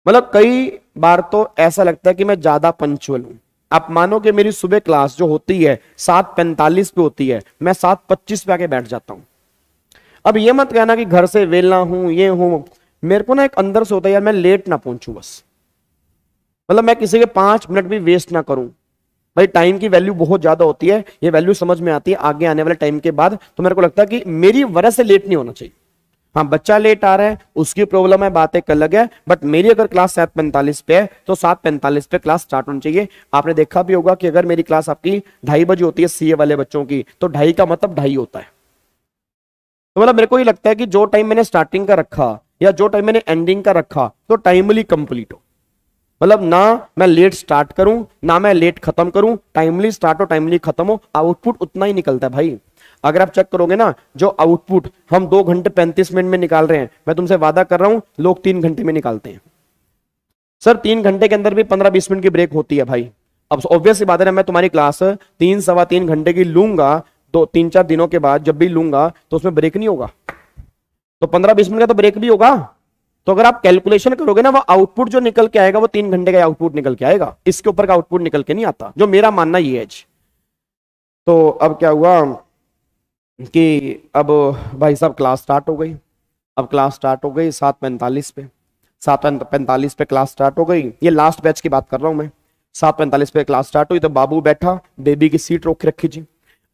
मतलब कई बार तो ऐसा लगता है कि मैं ज्यादा पंचुअल हूं। आप मानो कि मेरी सुबह क्लास जो होती है सात पैंतालीस पे होती है, मैं सात पच्चीस पे आके बैठ जाता हूँ। अब ये मत कहना कि घर से वेला हूं ये हूं, मेरे को ना एक अंदर से होता है यार मैं लेट ना पहुंचू बस, मतलब मैं किसी के पांच मिनट भी वेस्ट ना करूं, भाई टाइम की वैल्यू बहुत ज्यादा होती है, ये वैल्यू समझ में आती है आगे आने वाले टाइम के बाद। तो मेरे को लगता है कि मेरी वजह से लेट नहीं होना चाहिए, हाँ बच्चा लेट आ रहा है उसकी प्रॉब्लम है बात एक अलग है, बट मेरी अगर क्लास सात पैंतालीस पे है तो सात पैंतालीस पे क्लास स्टार्ट होनी चाहिए। आपने देखा भी होगा कि अगर मेरी क्लास आपकी ढाई बजे होती है सीए वाले बच्चों की, तो ढाई का मतलब ढाई होता है, तो मतलब मेरे को ये लगता है कि जो टाइम मैंने स्टार्टिंग का रखा या जो टाइम मैंने एंडिंग का रखा तो टाइमली कंप्लीट हो, मतलब ना मैं लेट स्टार्ट करूं ना मैं लेट खत्म करूं, टाइमली स्टार्ट हो टाइमली खत्म हो, आउटपुट उतना ही निकलता है। भाई अगर आप चेक करोगे ना जो आउटपुट हम दो घंटे पैंतीस मिनट में निकाल रहे हैं, मैं तुमसे वादा कर रहा हूं लोग तीन घंटे में निकालते हैं। सर तीन घंटे के अंदर भी पंद्रह बीस मिनट की ब्रेक होती है भाई, अब ऑब्वियस बात है ना मैं तुम्हारी क्लास तीन सवा तीन घंटे की लूंगा, दो तीन चार दिनों के बाद जब भी लूंगा तो उसमें ब्रेक नहीं होगा, तो पंद्रह बीस मिनट का तो ब्रेक भी होगा, तो अगर आप कैलकुलेशन करोगे ना वो आउटपुट जो निकल के आएगा वो तीन घंटे का आउटपुट निकल के आएगा, इसके ऊपर का आउटपुट निकल के नहीं आता, जो मेरा मानना ये है। तो अब क्या हुआ कि अब भाई साहब क्लास स्टार्ट हो गई, अब क्लास स्टार्ट हो गई सात पैंतालीस पे, सात पैंतालीस पे क्लास स्टार्ट हो गई, ये लास्ट बैच की बात कर रहा हूँ मैं, सात पैंतालीस पे क्लास स्टार्ट हुई, तो बाबू बैठा, बेबी की सीट रोक रखी थी।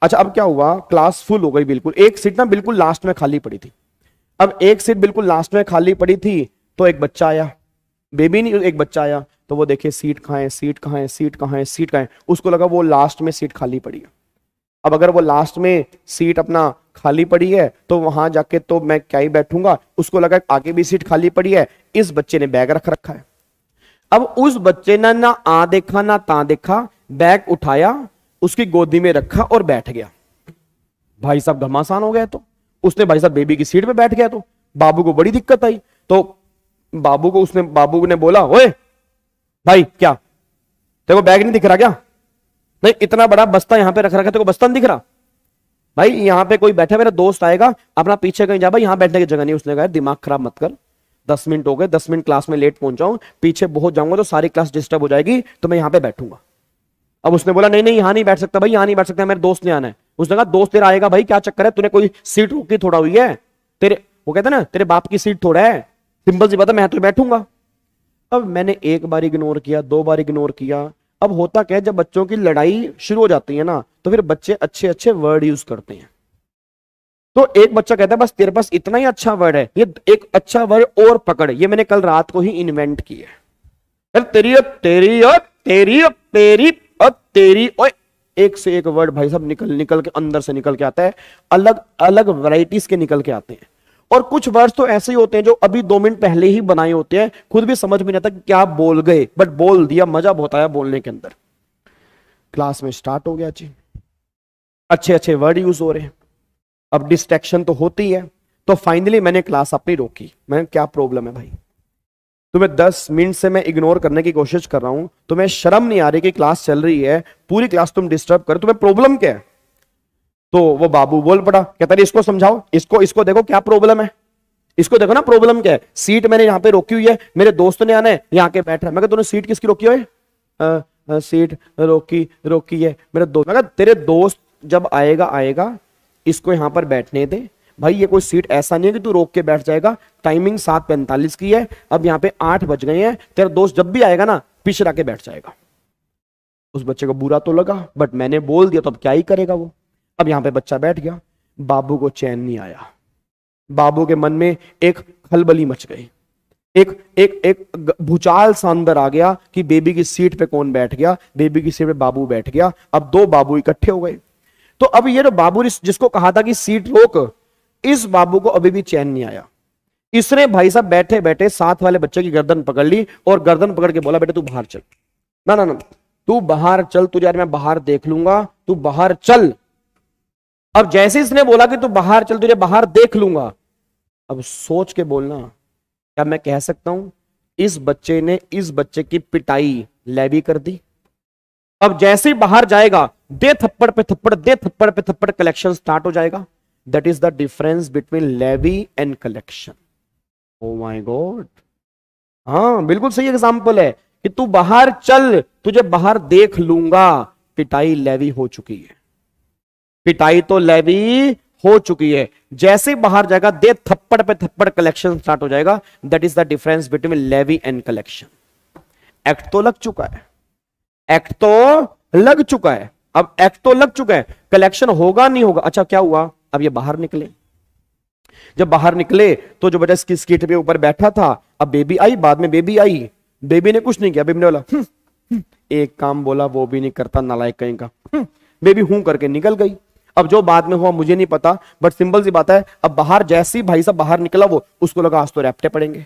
अच्छा अब क्या हुआ, क्लास फुल हो गई बिल्कुल, एक सीट ना बिल्कुल लास्ट में खाली पड़ी थी। अब एक सीट बिल्कुल लास्ट में खाली पड़ी थी तो एक बच्चा आया, बेबी नहीं एक बच्चा आया, तो वो देखे सीट कहाँ है, सीट कहाँ है, सीट कहाँ है, सीट कहाँ है। उसको लगा वो लास्ट में सीट खाली पड़ी है। अब अगर वो लास्ट में सीट अपना खाली पड़ी है तो वहां जाके तो मैं क्या ही बैठूंगा। उसको लगा आगे भी सीट खाली पड़ी है, इस बच्चे ने बैग रख रखा है। अब उस बच्चे ने ना आ देखा ना ता देखा, बैग उठाया, उसकी गोदी में रखा और बैठ गया। भाई साहब घमासान हो गया। तो उसने भाई साहब बेबी की सीट पे बैठ गया, तो बाबू को बड़ी दिक्कत आई। तो बाबू को उसने बाबू ने बोला, ओए भाई क्या तेरे को बैग नहीं दिख रहा क्या? नहीं, इतना बड़ा बस्ता यहाँ पे रख रखा, तेरे को बस्ता नहीं दिख रहा? भाई यहाँ पे कोई बैठा, मेरा दोस्त आएगा, अपना पीछे कहीं जा, भाई यहाँ बैठने की जगह नहीं। उसने कहा दिमाग खराब मत कर, दस मिनट हो गए, दस मिनट क्लास में लेट पहुंच जाऊं, पीछे बहुत जाऊंगा तो सारी क्लास डिस्टर्ब हो जाएगी, तो मैं यहाँ पे बैठूंगा। अब उसने बोला नहीं नहीं यहाँ नहीं बैठ सकता भाई, यहाँ नहीं बैठ सकता, मेरे दोस्त ने आना है। उसने कहा दोस्त तेरा आएगा भाई, क्या चक्कर है, तूने कोई सीट रोकी थोड़ा हुई है तेरे, वो कहते ना तेरे बाप की सीट थोड़ा है, सिंपल सी बात है, मैं तो बैठूंगा। अब मैंने एक बार इग्नोर किया, दो बार इग्नोर किया। अब होता क्या है, जब बच्चों की लड़ाई शुरू हो जाती है ना तो फिर बच्चे अच्छे अच्छे वर्ड यूज करते हैं। तो एक बच्चा कहता है बस तेरे पास इतना ही अच्छा वर्ड है, ये एक अच्छा वर्ड और पकड़, ये मैंने कल रात को ही इन्वेंट किया है। तेरी और तेरी और तेरी और तेरी और तेरी और एक से एक वर्ड भाई साहब निकल निकल के अंदर से निकल के आता है, अलग अलग वैरायटीज के निकल के आते हैं। और कुछ वर्ड्स तो ऐसे ही होते हैं जो अभी दो मिनट पहले ही बनाए होते हैं, खुद भी समझ में नहीं आता क्या बोल गए, बट बोल दिया, मजा बहुत आया बोलने के अंदर। क्लास में स्टार्ट हो गया जी, अच्छे अच्छे वर्ड यूज हो रहे हैं। अब डिस्ट्रैक्शन तो होती है, तो फाइनली मैंने क्लास अपनी रोकी। मैंने क्या प्रॉब्लम है भाई, तुम्हें दस मिनट से मैं इग्नोर करने की कोशिश कर रहा हूं, तुम्हें शर्म नहीं आ रही कि क्लास चल रही है, पूरी क्लास तुम डिस्टर्ब करो, तुम्हें प्रॉब्लम क्या है? तो वो बाबू बोल पड़ा, कहता इसको समझाओ, इसको इसको देखो क्या प्रॉब्लम है, इसको देखो ना प्रॉब्लम क्या है, सीट मैंने यहाँ पे रोकी हुई है, मेरे दोस्त ने आना है, यहाँ के बैठ रहा है। मैं कहता हूँ सीट किसकी रोकी हुई है? सीट रोकी रोकी है मेरे दोस्त। मैं कहता तेरे दोस्त जब आएगा आएगा, इसको यहाँ पर बैठने दे भाई, ये कोई सीट ऐसा नहीं है कि तू रोक के बैठ जाएगा। टाइमिंग सात पैंतालीस की है, अब यहाँ पे आठ बज गए हैं, तेरा दोस्त जब भी आएगा ना पिछड़ा के बैठ जाएगा। उस बच्चे को बुरा तो लगा बट मैंने बोल दिया तो अब क्या ही करेगा वो। अब यहाँ पे बच्चा बैठ गया, बाबू को चैन नहीं आया, बाबू के मन में एक खलबली मच गई, एक एक एक भूचाल सा अंदर आ गया कि बेबी की सीट पे कौन बैठ गया, बेबी की सीट पे बाबू बैठ गया। अब दो बाबू इकट्ठे हो गए। तो अब ये जो बाबू जिसको कहा था कि सीट रोक, इस बाबू को अभी भी चैन नहीं आया। इसने भाई साहब बैठे बैठे साथ वाले बच्चे की गर्दन पकड़ ली और गर्दन पकड़ के बोला बेटा तू बाहर चल, ना ना ना तू बाहर चल, तुझे यार मैं बाहर देख लूंगा, तू बाहर चल। अब जैसे इसने बोला कि तू बाहर चल, तुझे बाहर देख लूंगा, अब सोच के बोलना क्या मैं कह सकता हूं, इस बच्चे ने इस बच्चे की पिटाई लेवी कर दी। अब जैसे ही बाहर जाएगा दे थप्पड़ पे थप्पड़, दे थप्पड़ पे थप्पड़, कलेक्शन स्टार्ट हो जाएगा। That is the difference between levy and collection. Oh my God, हाँ बिल्कुल सही एग्जाम्पल है कि तू बाहर चल, तुझे बाहर देख लूंगा, पिटाई लेवी हो चुकी है, पिटाई तो लेवी हो चुकी है। जैसे बाहर जाएगा दे थप्पड़ पे थप्पड़, कलेक्शन स्टार्ट हो जाएगा। That is the difference between levy and collection. Act तो लग चुका है, एक्ट तो लग चुका है, अब एक्ट तो लग चुका है, कलेक्शन होगा नहीं होगा। अच्छा क्या हुआ, अब ये बाहर निकले, जब बाहर निकले तो जो बच्चा इसकी सीट पे ऊपर बैठा था, अब बेबी आई, बाद में बेबी आई, बेबी ने कुछ नहीं किया, बेबी ने बोला एक काम बोला वो भी नहीं करता नालायक कहीं का, बेबी हूं करके निकल गई। अब जो बाद में हुआ मुझे नहीं पता, बट सिंपल सी बात है, अब बाहर जैसे ही भाई साहब बाहर निकला वो, उसको लगा आज तो रैप्टे पड़ेंगे।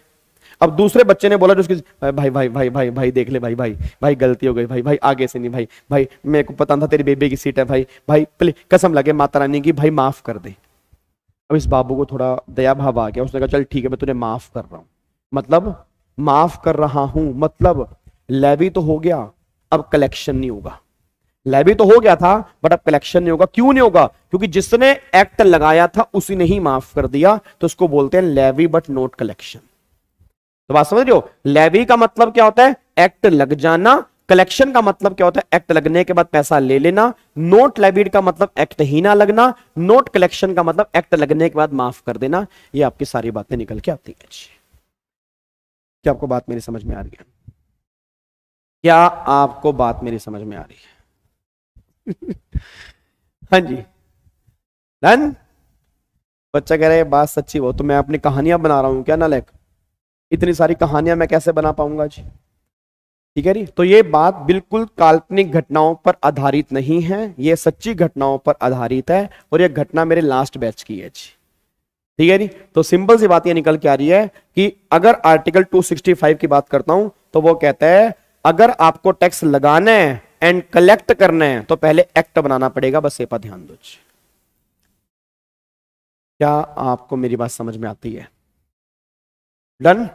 अब दूसरे बच्चे ने बोला जो उसकी भाई भाई भाई भाई भाई, भाई देख ले भाई भाई भाई गलती हो गई भाई, भाई आगे से नहीं भाई, भाई मेरे को पता था तेरी बेबी की सीट है भाई, भाई प्लीज कसम लगे माता रानी की भाई माफ कर दे। अब इस बाबू को थोड़ा दया भाव आ गया, उसने कहा चल ठीक है मैं तुझे माफ कर रहा हूँ, मतलब माफ कर रहा हूँ, मतलब लेवी तो हो गया अब कलेक्शन नहीं होगा। लेवी तो हो गया था बट अब कलेक्शन नहीं होगा। क्यों नहीं होगा? क्योंकि जिसने एक्ट लगाया था उसी ने ही माफ कर दिया, तो उसको बोलते हैं लेवी बट नॉट कलेक्शन। तो बात समझ रहे हो, लेवी का मतलब क्या होता है, एक्ट लग जाना, कलेक्शन का मतलब क्या होता है, एक्ट लगने के बाद पैसा ले लेना, नॉट लेवीड का मतलब एक्ट ही ना लगना, नॉट कलेक्शन का मतलब एक्ट लगने के बाद माफ कर देना। ये आपकी सारी बातें निकल के आती है। क्या आपको बात मेरी समझ में आ रही है? क्या आपको बात मेरी समझ में आ रही है? हाँ जी डन। बच्चा कह रहे बात सच्ची हो तो मैं अपनी कहानियां बना रहा हूं क्या नालायक? इतनी सारी कहानियां मैं कैसे बना पाऊंगा जी? ठीक है जी। तो ये बात बिल्कुल काल्पनिक घटनाओं पर आधारित नहीं है, ये सच्ची घटनाओं पर आधारित है और ये घटना मेरे लास्ट बैच की है जी। ठीक है जी। तो सिंपल सी बात ये निकल के आ रही है कि अगर आर्टिकल दो सौ पैंसठ की बात करता हूं तो वो कहता है अगर आपको टैक्स लगाना है एंड कलेक्ट करना है तो पहले एक्ट बनाना पड़ेगा, बस ये पर ध्यान दो जी। क्या आपको मेरी बात समझ में आती है? डन।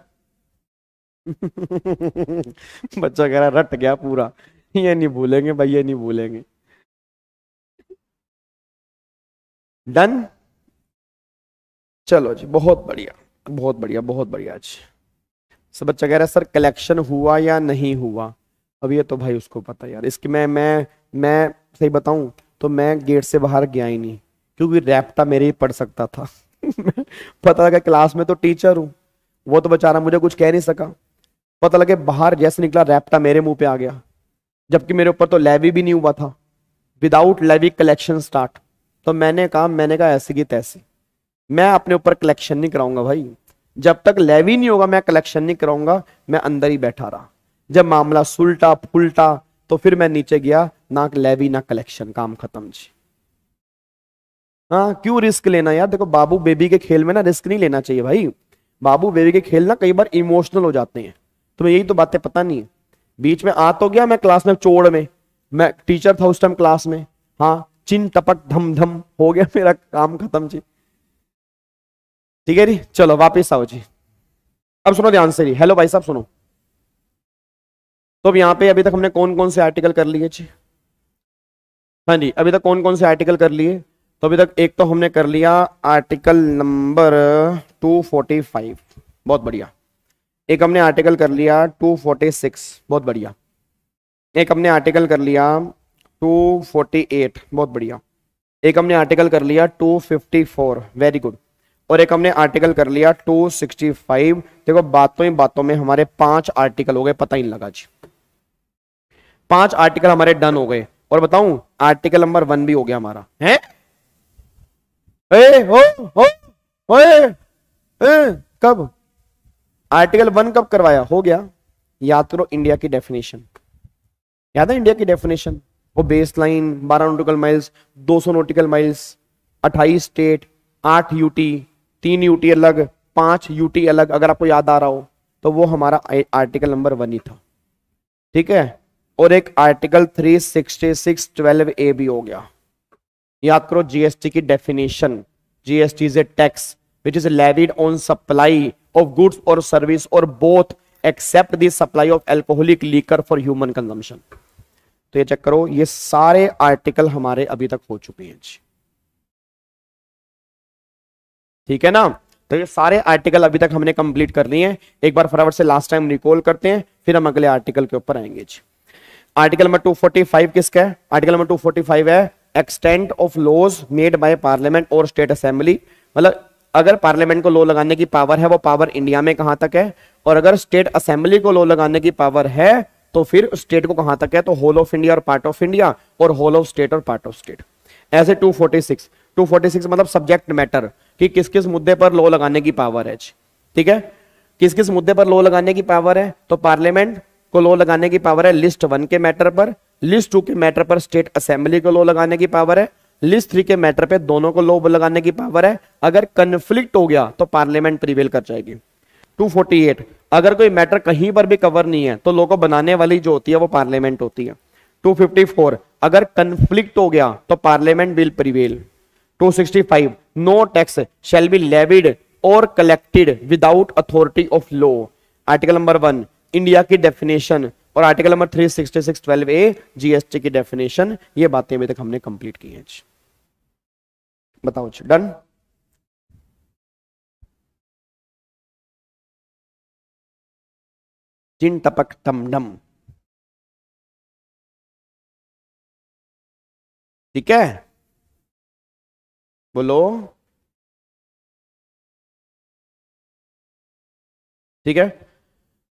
बच्चा कह रहा रट गया पूरा, ये नहीं भूलेंगे भाई, ये नहीं भूलेंगे। डन। चलो जी, बहुत बढ़िया बहुत बढ़िया बहुत बढ़िया जी। सब बच्चा कह रहा है सर कलेक्शन हुआ या नहीं हुआ? अब ये तो भाई उसको पता यार, इसकी मैं मैं मैं सही बताऊं तो मैं गेट से बाहर गया ही नहीं क्योंकि रैप्टा मेरे ही पढ़ सकता था। पता लगा क्लास में तो टीचर हूँ, वो तो बेचारा मुझे कुछ कह नहीं सका। पता लगे बाहर जैसे निकला रैप्टा मेरे मुंह पे आ गया, जबकि मेरे ऊपर तो लेवी भी नहीं हुआ था। Without levy collection start. तो मैंने कहा मैंने कहा ऐसी की तैसी, मैं अपने ऊपर कलेक्शन नहीं कराऊंगा भाई, जब तक लेवी नहीं होगा मैं कलेक्शन नहीं कराऊंगा। मैं अंदर ही बैठा रहा। जब मामला सुलटा फुलटा तो फिर मैं नीचे गया, ना लेवी ना कलेक्शन, काम खत्म जी। हाँ, क्यों रिस्क लेना यार? देखो बाबू बेबी के खेल में ना रिस्क नहीं लेना चाहिए भाई। बाबू बेबी के खेल ना कई बार इमोशनल हो जाते हैं, तुम्हें यही तो बातें पता नहीं है। बीच में आ तो गया मैं क्लास में चोड़ में, मैं टीचर था उस टाइम क्लास में। हाँ, चिन टपक धम धम हो गया, मेरा काम खत्म जी। ठीक है जी, चलो वापस आओ जी। अब सुनो ध्यान से जी। हेलो भाई साहब सुनो, तो अब यहाँ पे अभी तक हमने कौन कौन से आर्टिकल कर लिए जी? हाँ जी, अभी तक कौन कौन से आर्टिकल कर लिए? तो अभी तक एक तो हमने कर लिया आर्टिकल नंबर दो सौ पैंतालीस, बहुत बढ़िया। एक हमने आर्टिकल कर लिया दो सौ छियालीस, बहुत बढ़िया। एक हमने आर्टिकल कर लिया दो सौ अड़तालीस, बहुत बढ़िया। एक हमने आर्टिकल कर लिया दो सौ चौवन, वेरी गुड। और एक हमने आर्टिकल कर लिया दो सौ पैंसठ। देखो बातों ही बातों में हमारे पांच आर्टिकल हो गए, पता ही नहीं लगा जी। पांच आर्टिकल हमारे डन हो गए। और बताऊं आर्टिकल नंबर वन भी हो गया हमारा। है ए, हो, हो, हो, ए, ए, कब आर्टिकल वन कब करवाया? हो गया। याद करो इंडिया की डेफिनेशन, याद है इंडिया की डेफिनेशन? वो बेस लाइन बारह नोटिकल माइल्स, दो सौ नोटिकल माइल्स, अट्ठाईस स्टेट, आठ यूटी, तीन यूटी अलग, पांच यूटी अलग। अगर आपको याद आ रहा हो तो वो हमारा आर्टिकल नंबर वन ही था। ठीक है। और एक article three sixty six twelve A भी हो गया। याद करो जीएसटी की definition, GST is a tax which is levied on supply of goods और सर्विस और both except the supply of alcoholic liquor for human consumption. तो ये चेक करो, ये सारे आर्टिकल हमारे अभी तक हो चुके हैं जी। ठीक है ना? तो ये सारे आर्टिकल अभी तक हमने कंप्लीट कर लिए हैं। एक बार फटाफट से लास्ट टाइम रिकॉल करते हैं, फिर हम अगले आर्टिकल के ऊपर आएंगे जी। आर्टिकल नंबर दो सौ पैंतालीस किसका है? आर्टिकल नंबर दो सौ पैंतालीस है extent of laws made by parliament और स्टेट असेंबली। मतलब अगर पार्लियामेंट को लॉ लगाने की पावर है, वो पावर इंडिया में कहां तक है, और अगर स्टेट असेंबली को लॉ लगाने की पावर है तो फिर स्टेट को कहां तक है? तो होल ऑफ इंडिया और पार्ट ऑफ इंडिया, और होल ऑफ स्टेट और पार्ट ऑफ स्टेट। ऐसे दो सौ छियालीस, दो सौ छियालीस मतलब सब्जेक्ट मैटर कि किस किस मुद्दे पर लॉ लगाने की पावर है। ठीक है, किस किस मुद्दे पर लॉ लगाने की पावर है? तो पार्लियामेंट को लॉ लगाने की पावर है लिस्ट वन के मैटर पर, लिस्ट टू के मैटर पर स्टेट असेंबली को लॉ लगाने की पावर है, लिस्ट थ्री के मैटर पे दोनों को लॉ लगाने की पावर है। अगर कन्फ्लिक्ट हो गया तो पार्लियामेंट प्रिवेल कर जाएगी। दो सौ अड़तालीस, अगर कोई मैटर कहीं पर भी कवर नहीं है तो लॉ को बनाने वाली जो होती है वो पार्लियामेंट होती है। दो सौ चौवन, अगर कन्फ्लिक्ट हो गया तो पार्लियामेंट विल प्रिवेल। दो सौ पैंसठ, no tax shall be levied और collected without authority of law. Article number one India की डेफिनेशन और आर्टिकल नंबर तीन सौ छियासठ बारह ए जीएसटी की डेफिनेशन। ये बातें अभी तक हमने कंप्लीट की हैं। बताओ डन। चिन टपक टम डम। ठीक है, बोलो। ठीक है,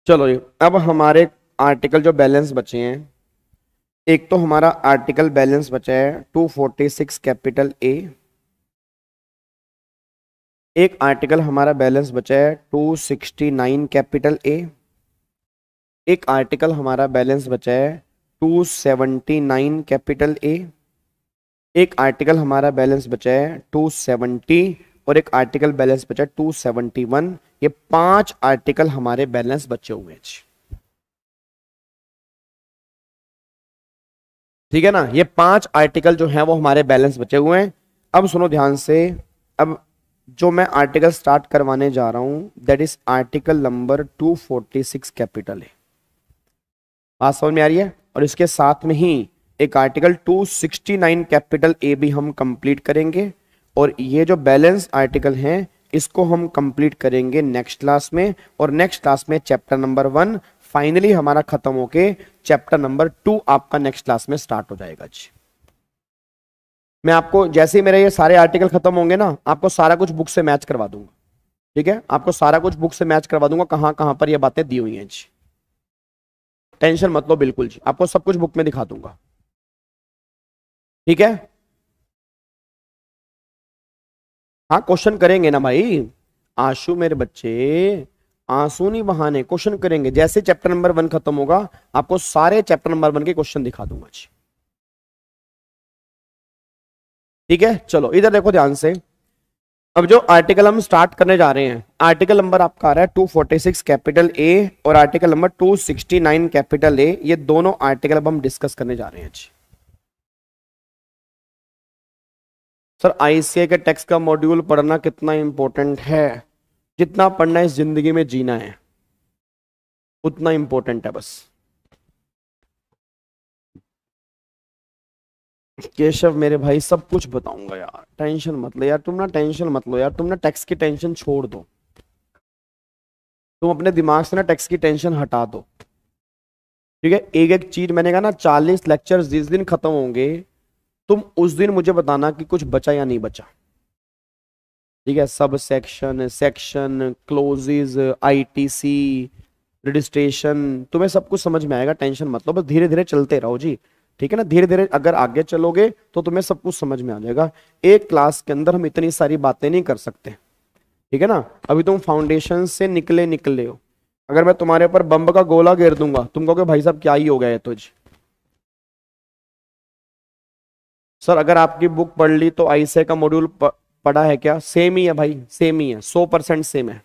चलो जी। अब हमारे आर्टिकल जो बैलेंस बचे हैं, एक तो हमारा आर्टिकल बैलेंस बचा है दो सौ छियालीस कैपिटल ए, एक आर्टिकल हमारा बैलेंस बचा है दो सौ उनहत्तर कैपिटल ए, एक आर्टिकल हमारा बैलेंस बचा है दो सौ उन्यासी कैपिटल ए, एक आर्टिकल हमारा बैलेंस बचा है दो सौ सत्तर और एक आर्टिकल बैलेंस बचा है दो सौ इकहत्तर। ये पांच आर्टिकल हमारे बैलेंस बचे हुए हैं, ठीक है ना। ये पांच आर्टिकल जो हैं वो हमारे बैलेंस बचे हुए हैं। अब सुनो ध्यान से, अब जो मैं आर्टिकल स्टार्ट करवाने जा रहा हूं दैट इज आर्टिकल नंबर दो सौ छियालीस कैपिटल है, बात समझ में आ रही है। और इसके साथ में ही एक आर्टिकल दो सौ उनहत्तर कैपिटल ए भी हम कंप्लीट करेंगे और ये जो बैलेंस आर्टिकल हैं इसको हम कंप्लीट करेंगे नेक्स्ट क्लास में। और नेक्स्ट क्लास में चैप्टर नंबर वन फाइनली हमारा खत्म होके चैप्टर नंबर टू आपका नेक्स्ट क्लास में स्टार्ट हो जाएगा जी। मैं आपको जैसे ही मेरे ये सारे आर्टिकल खत्म होंगे ना, आपको सारा कुछ बुक से मैच करवा दूंगा, ठीक है। आपको सारा कुछ बुक से मैच करवा दूंगा कहाँ कहाँ पर ये बातें दी हुई हैं जी, टेंशन मत लो बिल्कुल जी, आपको सब कुछ बुक में दिखा दूंगा, ठीक है। हाँ क्वेश्चन करेंगे ना भाई, आंसू मेरे बच्चे, आंसू नहीं बहाने, क्वेश्चन करेंगे। जैसे चैप्टर नंबर वन खत्म होगा आपको सारे चैप्टर नंबर वन के क्वेश्चन दिखा दूंगा जी, ठीक है। चलो इधर देखो ध्यान से, अब जो आर्टिकल हम स्टार्ट करने जा रहे हैं, आर्टिकल नंबर आपका आ रहा है दो सौ छियालीस कैपिटल ए और आर्टिकल नंबर दो सौ उनहत्तर कैपिटल ए, ये दोनों आर्टिकल अब हम डिस्कस करने जा रहे हैं जी। सर आईसीए के टैक्स का मॉड्यूल पढ़ना कितना इंपॉर्टेंट है? जितना पढ़ना है जिंदगी में जीना है उतना इंपॉर्टेंट है बस। केशव मेरे भाई सब कुछ बताऊंगा यार, टेंशन मत लो यार, तुम ना टेंशन मत लो यार, तुम ना टैक्स की टेंशन छोड़ दो, तुम अपने दिमाग से ना टैक्स की टेंशन हटा दो, ठीक है। एक एक चीज मैंने कहा ना, चालीस लेक्चर्स जिस दिन खत्म होंगे तुम उस दिन मुझे बताना कि कुछ बचा या नहीं बचा, ठीक है। सब section, section clauses, ITC, registration, तुम्हें सब कुछ समझ में आएगा, टेंशन मत लो, बस धीरे धीरे चलते रहो जी, ठीक है ना। धीरे धीरे अगर आगे चलोगे तो तुम्हें सब कुछ समझ में आ जाएगा। एक क्लास के अंदर हम इतनी सारी बातें नहीं कर सकते, ठीक है ना। अभी तुम फाउंडेशन से निकले निकले हो, अगर मैं तुम्हारे ऊपर बम का गोला घेर दूंगा तुम कहोगे भाई साहब क्या ही हो गया है तुझ। सर अगर आपकी बुक पढ़ ली तो आईसीए का मॉड्यूल पढ़ा है क्या? सेम ही है भाई, सेम ही है, सौ परसेंट सेम है,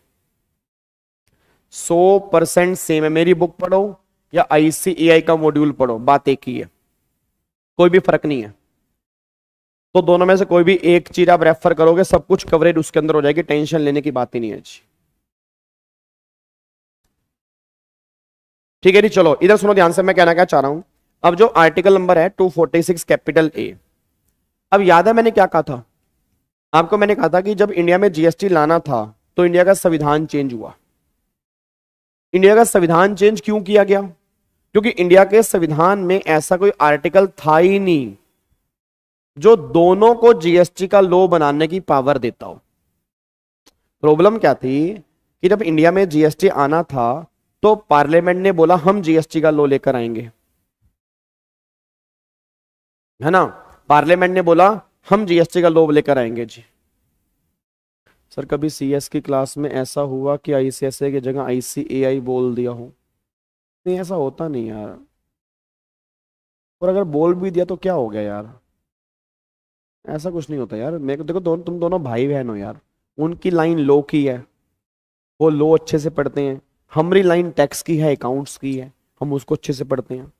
सौ परसेंट सेम है। मेरी बुक पढ़ो या आईसीएआई का मॉड्यूल पढ़ो, बात एक ही है, कोई भी फर्क नहीं है। तो दोनों में से कोई भी एक चीज आप रेफर करोगे सब कुछ कवरेज उसके अंदर हो जाएगी, टेंशन लेने की बात ही नहीं है जी, ठीक है जी। चलो इधर सुनो ध्यान से, मैं कहना क्या चाह रहा हूं, अब जो आर्टिकल नंबर है दो सौ छियालीस कैपिटल ए, अब याद है मैंने क्या कहा था आपको? मैंने कहा था कि जब इंडिया में जीएसटी लाना था तो इंडिया का संविधान चेंज हुआ। इंडिया का संविधान चेंज क्यों किया गया? क्योंकि इंडिया के संविधान में ऐसा कोई आर्टिकल था ही नहीं जो दोनों को जीएसटी का लॉ बनाने की पावर देता हो। प्रॉब्लम क्या थी कि जब इंडिया में जीएसटी आना था तो पार्लियामेंट ने बोला हम जीएसटी का लॉ लेकर आएंगे, है ना। पार्लियामेंट ने बोला हम जीएसटी का लॉ लेकर आएंगे जी। सर कभी सीएस की क्लास में ऐसा हुआ कि आईसीएसए की जगह आईसीएआई बोल दिया हो? नहीं, ऐसा होता नहीं यार, और अगर बोल भी दिया तो क्या हो गया यार, ऐसा कुछ नहीं होता यार। मेरे को देखो दो, तुम दोनों भाई बहन हो यार, उनकी लाइन लो की है, वो लो अच्छे से पढ़ते हैं, हमारी लाइन टैक्स की है, अकाउंट्स की है, हम उसको अच्छे से पढ़ते हैं।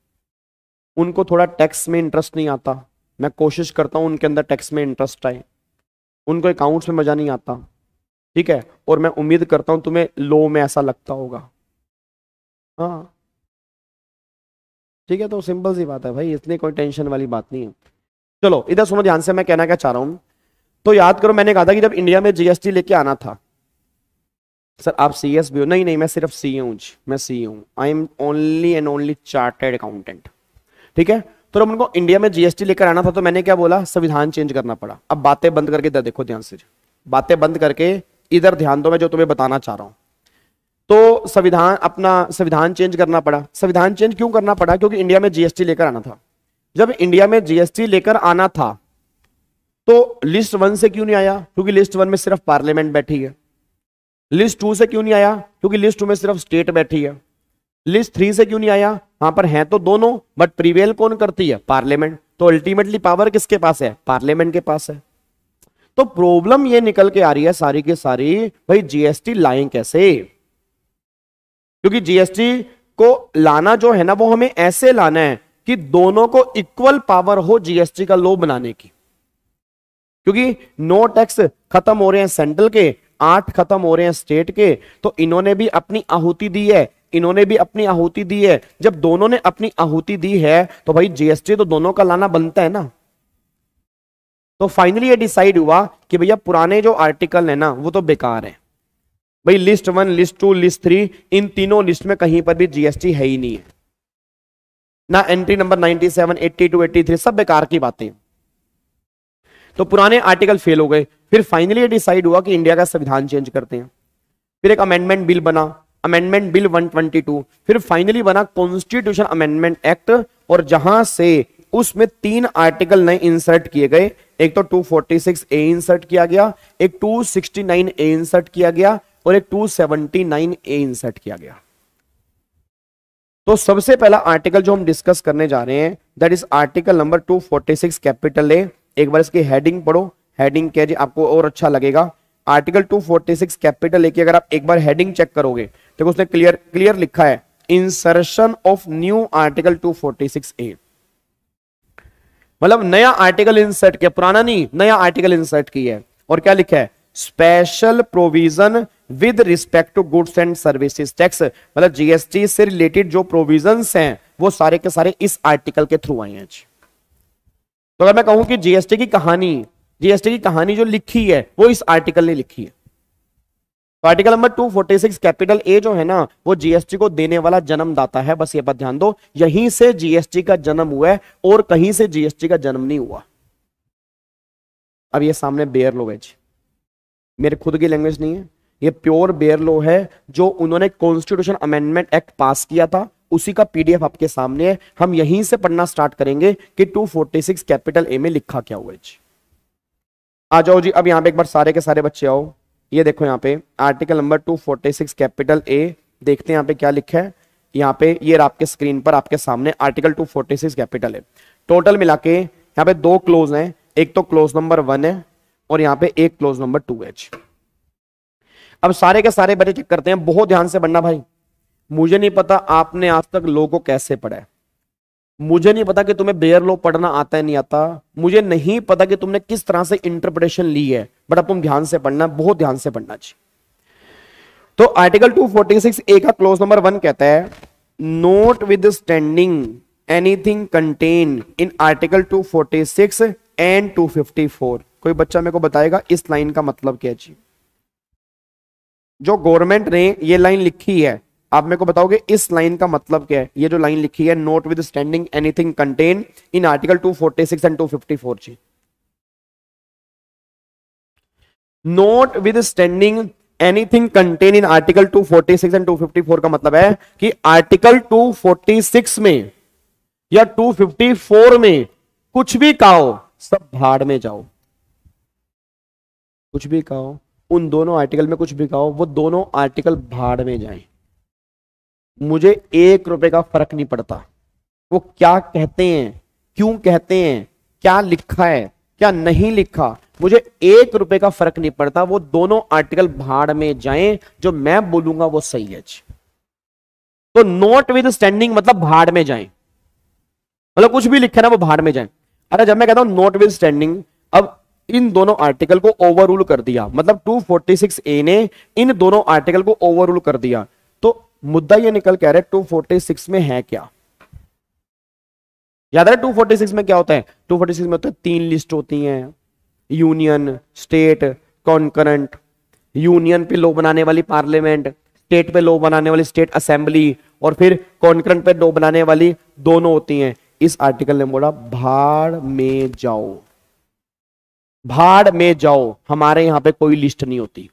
उनको थोड़ा टैक्स में इंटरेस्ट नहीं आता, मैं कोशिश करता हूँ उनके अंदर टैक्स में इंटरेस्ट आए, उनको अकाउंट्स में मजा नहीं आता, ठीक है। और मैं उम्मीद करता हूँ तुम्हें लो में ऐसा लगता होगा, हाँ ठीक है। तो सिंपल सी बात है भाई, इतनी कोई टेंशन वाली बात नहीं है। चलो इधर सुनो ध्यान से, मैं कहना क्या चाह रहा हूं। तो याद करो मैंने कहा था कि जब इंडिया में जीएसटी लेके आना था, सर आप सीएस भी हो? नहीं नहीं, मैं सिर्फ सीए हूं जी, मैं सीए हूं, I am only and only chartered accountant, ठीक है। तो जब उनको इंडिया में जीएसटी लेकर आना था तो मैंने क्या बोला? संविधान चेंज करना पड़ा। अब बातें बंद करके इधर देखो ध्यान से, बातें बंद करके इधर ध्यान दो, मैं जो तुम्हें बताना चाह रहा हूँ। तो संविधान अपना संविधान चेंज करना पड़ा। संविधान चेंज क्यों करना पड़ा? क्योंकि इंडिया में जीएसटी लेकर आना था। जब इंडिया में जीएसटी लेकर आना था तो लिस्ट वन से क्यों नहीं आया? क्योंकि लिस्ट वन में सिर्फ पार्लियामेंट बैठी है। लिस्ट टू से क्यों नहीं आया? क्योंकि लिस्ट टू में सिर्फ स्टेट बैठी है। लिस्ट थ्री से क्यों नहीं आया? वहां पर हैं तो दोनों, बट प्रिवेल कौन करती है? पार्लियामेंट। तो अल्टीमेटली पावर किसके पास है? पार्लियामेंट के पास है। तो प्रॉब्लम ये निकल के आ रही है सारी की सारी, भाई जीएसटी लाए कैसे? क्योंकि जीएसटी को लाना जो है ना वो हमें ऐसे लाना है कि दोनों को इक्वल पावर हो जीएसटी का लॉ बनाने की। क्योंकि नौ टैक्स खत्म हो रहे हैं सेंट्रल के, आठ खत्म हो रहे हैं स्टेट के, तो इन्होंने भी अपनी आहुति दी है, इन्होंने भी अपनी आहुति दी है। जब दोनों ने अपनी आहुति दी है तो भाई जीएसटी तो दोनों का लाना बनता है ना। तो फाइनली ये डिसाइड हुआ कि भैया पुराने जो आर्टिकल है ना वो तो बेकार है। भाई list one, list two, list three, इन तीनों लिस्ट में कहीं पर भी जीएसटी है ही नहीं है ना। एंट्री नंबर सत्तानवे, बयासी, तिरासी सब बेकार की बातें। तो पुराने आर्टिकल फेल हो गए। फिर फाइनली ये डिसाइड हुआ कि इंडिया का संविधान चेंज करते हैं। फिर एक अमेंडमेंट बिल बना, अमेंडमेंट बिल एक सौ बाईस, फिर फाइनली बना कॉन्स्टिट्यूशन अमेंडमेंट एक्ट, और जहां से उसमें तीन आर्टिकल नए इंसर्ट किए गए। एक तो दो सौ छियालीस ए इंसर्ट किया गया, एक दो सौ उनहत्तर ए इंसर्ट किया गया और एक दो सौ उन्यासी ए इंसर्ट किया गया। तो सबसे पहला आर्टिकल जो हम डिस्कस करने जा रहे हैं दैट इज आर्टिकल नंबर दो सौ छियालीस कैपिटल ए। एक बार इसकी हेडिंग पढ़ो, हेडिंग क्या है आपको और अच्छा लगेगा। आर्टिकल दो सौ छियालीस कैपिटल ए की अगर आप एक बार हेडिंग चेक करोगे तो उसने क्लियर क्लियर लिखा है इंसर्शन ऑफ न्यू आर्टिकल दो सौ छियालीस ए, मतलब नया आर्टिकल इंसर्ट किया, पुराना नहीं, नया आर्टिकल इंसर्ट किया है। और क्या लिखा है? Special provision with respect to goods and services tax, मतलब जीएसटी से रिलेटेड जो प्रोविजंस हैं वो सारे के सारे इस आर्टिकल के थ्रू आए हैं। तो अगर मैं कहूं कि जीएसटी की कहानी जीएसटी की कहानी जो लिखी है वो इस आर्टिकल ने लिखी है। तो आर्टिकल नंबर दो सौ छियालीस कैपिटल ए जो है ना वो जीएसटी को देने वाला जन्मदाता है, बस ये बात ध्यान दो। यहीं से जीएसटी का जन्म हुआ है और कहीं से जीएसटी का जन्म नहीं हुआ। अब ये सामने बेयर लॉ है, मेरे खुद की लैंग्वेज नहीं है, ये प्योर बेयर लॉ है जो उन्होंने कॉन्स्टिट्यूशन अमेंडमेंट एक्ट पास किया था, उसी का पीडीएफ आपके सामने है। हम यहीं से पढ़ना स्टार्ट करेंगे कि दो सौ छियालीस कैपिटल ए में लिखा क्या हुआ है। आ जाओ जी, अब यहाँ पे एक बार सारे के सारे बच्चे आओ। ये देखो यहाँ पे आर्टिकल नंबर दो सौ छियालीस कैपिटल ए, देखते हैं यहाँ पे क्या लिखा है। यहाँ पे ये आपके स्क्रीन पर आपके सामने आर्टिकल दो सौ छियालीस कैपिटल ए। टोटल मिला के यहाँ पे दो क्लोज हैं, एक तो क्लोज नंबर वन है और यहाँ पे एक क्लोज नंबर टू है। अब सारे के सारे बच्चे चेक करते हैं, बहुत ध्यान से पढ़ना भाई। मुझे नहीं पता आपने आज तक लॉ को कैसे पढ़ा है, मुझे नहीं पता कि तुम्हें बेयर लॉ पढ़ना आता है नहीं आता, मुझे नहीं पता कि तुमने किस तरह से इंटरप्रिटेशन ली है, बट अब तुम ध्यान से पढ़ना, बहुत ध्यान से पढ़ना चाहिए। तो आर्टिकल दो सौ छियालीस ए का क्लॉज नंबर वन कहता है notwithstanding anything contain in article दो सौ छियालीस एंड दो सौ चौवन। कोई बच्चा मेरे को बताएगा इस लाइन का मतलब क्या है? जो गवर्नमेंट ने ये लाइन लिखी है, आप मेरे को बताओगे इस लाइन का मतलब क्या है? ये जो लाइन लिखी है notwithstanding anything contain in article दो सौ छियालीस एंड दो सौ चौवन जी। Notwithstanding anything contain in article दो सौ छियालीस एंड दो सौ चौवन का मतलब है कि आर्टिकल दो सौ छियालीस में या दो सौ चौवन में कुछ भी कहो सब भाड़ में जाओ। कुछ भी कहो, उन दोनों आर्टिकल में कुछ भी कहो, वो दोनों आर्टिकल भाड़ में जाएं। मुझे एक रुपए का फर्क नहीं पड़ता वो क्या कहते हैं, क्यों कहते हैं, क्या लिखा है, क्या नहीं लिखा, मुझे एक रुपए का फर्क नहीं पड़ता, वो दोनों आर्टिकल भाड़ में जाएं, जो मैं बोलूंगा वो सही है। तो नॉट विद स्टैंडिंग मतलब भाड़ में जाएं, मतलब कुछ भी लिखा ना वो भाड़ में जाएं। अरे जब मैं कहता हूं नॉट विद स्टैंडिंग, अब इन दोनों आर्टिकल को ओवररूल कर दिया, मतलब दो सौ छियालीस ए ने इन दोनों आर्टिकल को ओवररूल कर दिया। मुद्दा ये निकल के आ रहा है दो सौ छियालीस में है क्या? याद है दो सौ छियालीस में क्या होता है? दो सौ छियालीस में होता है तीन लिस्ट होती हैं, यूनियन, स्टेट, कॉन्करेंट। यूनियन पे लॉ बनाने वाली पार्लियामेंट, स्टेट पे लॉ बनाने वाली स्टेट असेंबली, और फिर कॉन्करेंट पे लॉ बनाने वाली दोनों होती हैं। इस आर्टिकल ने बोला भाड़ में जाओ, भाड़ में जाओ, हमारे यहां पर कोई लिस्ट नहीं होती।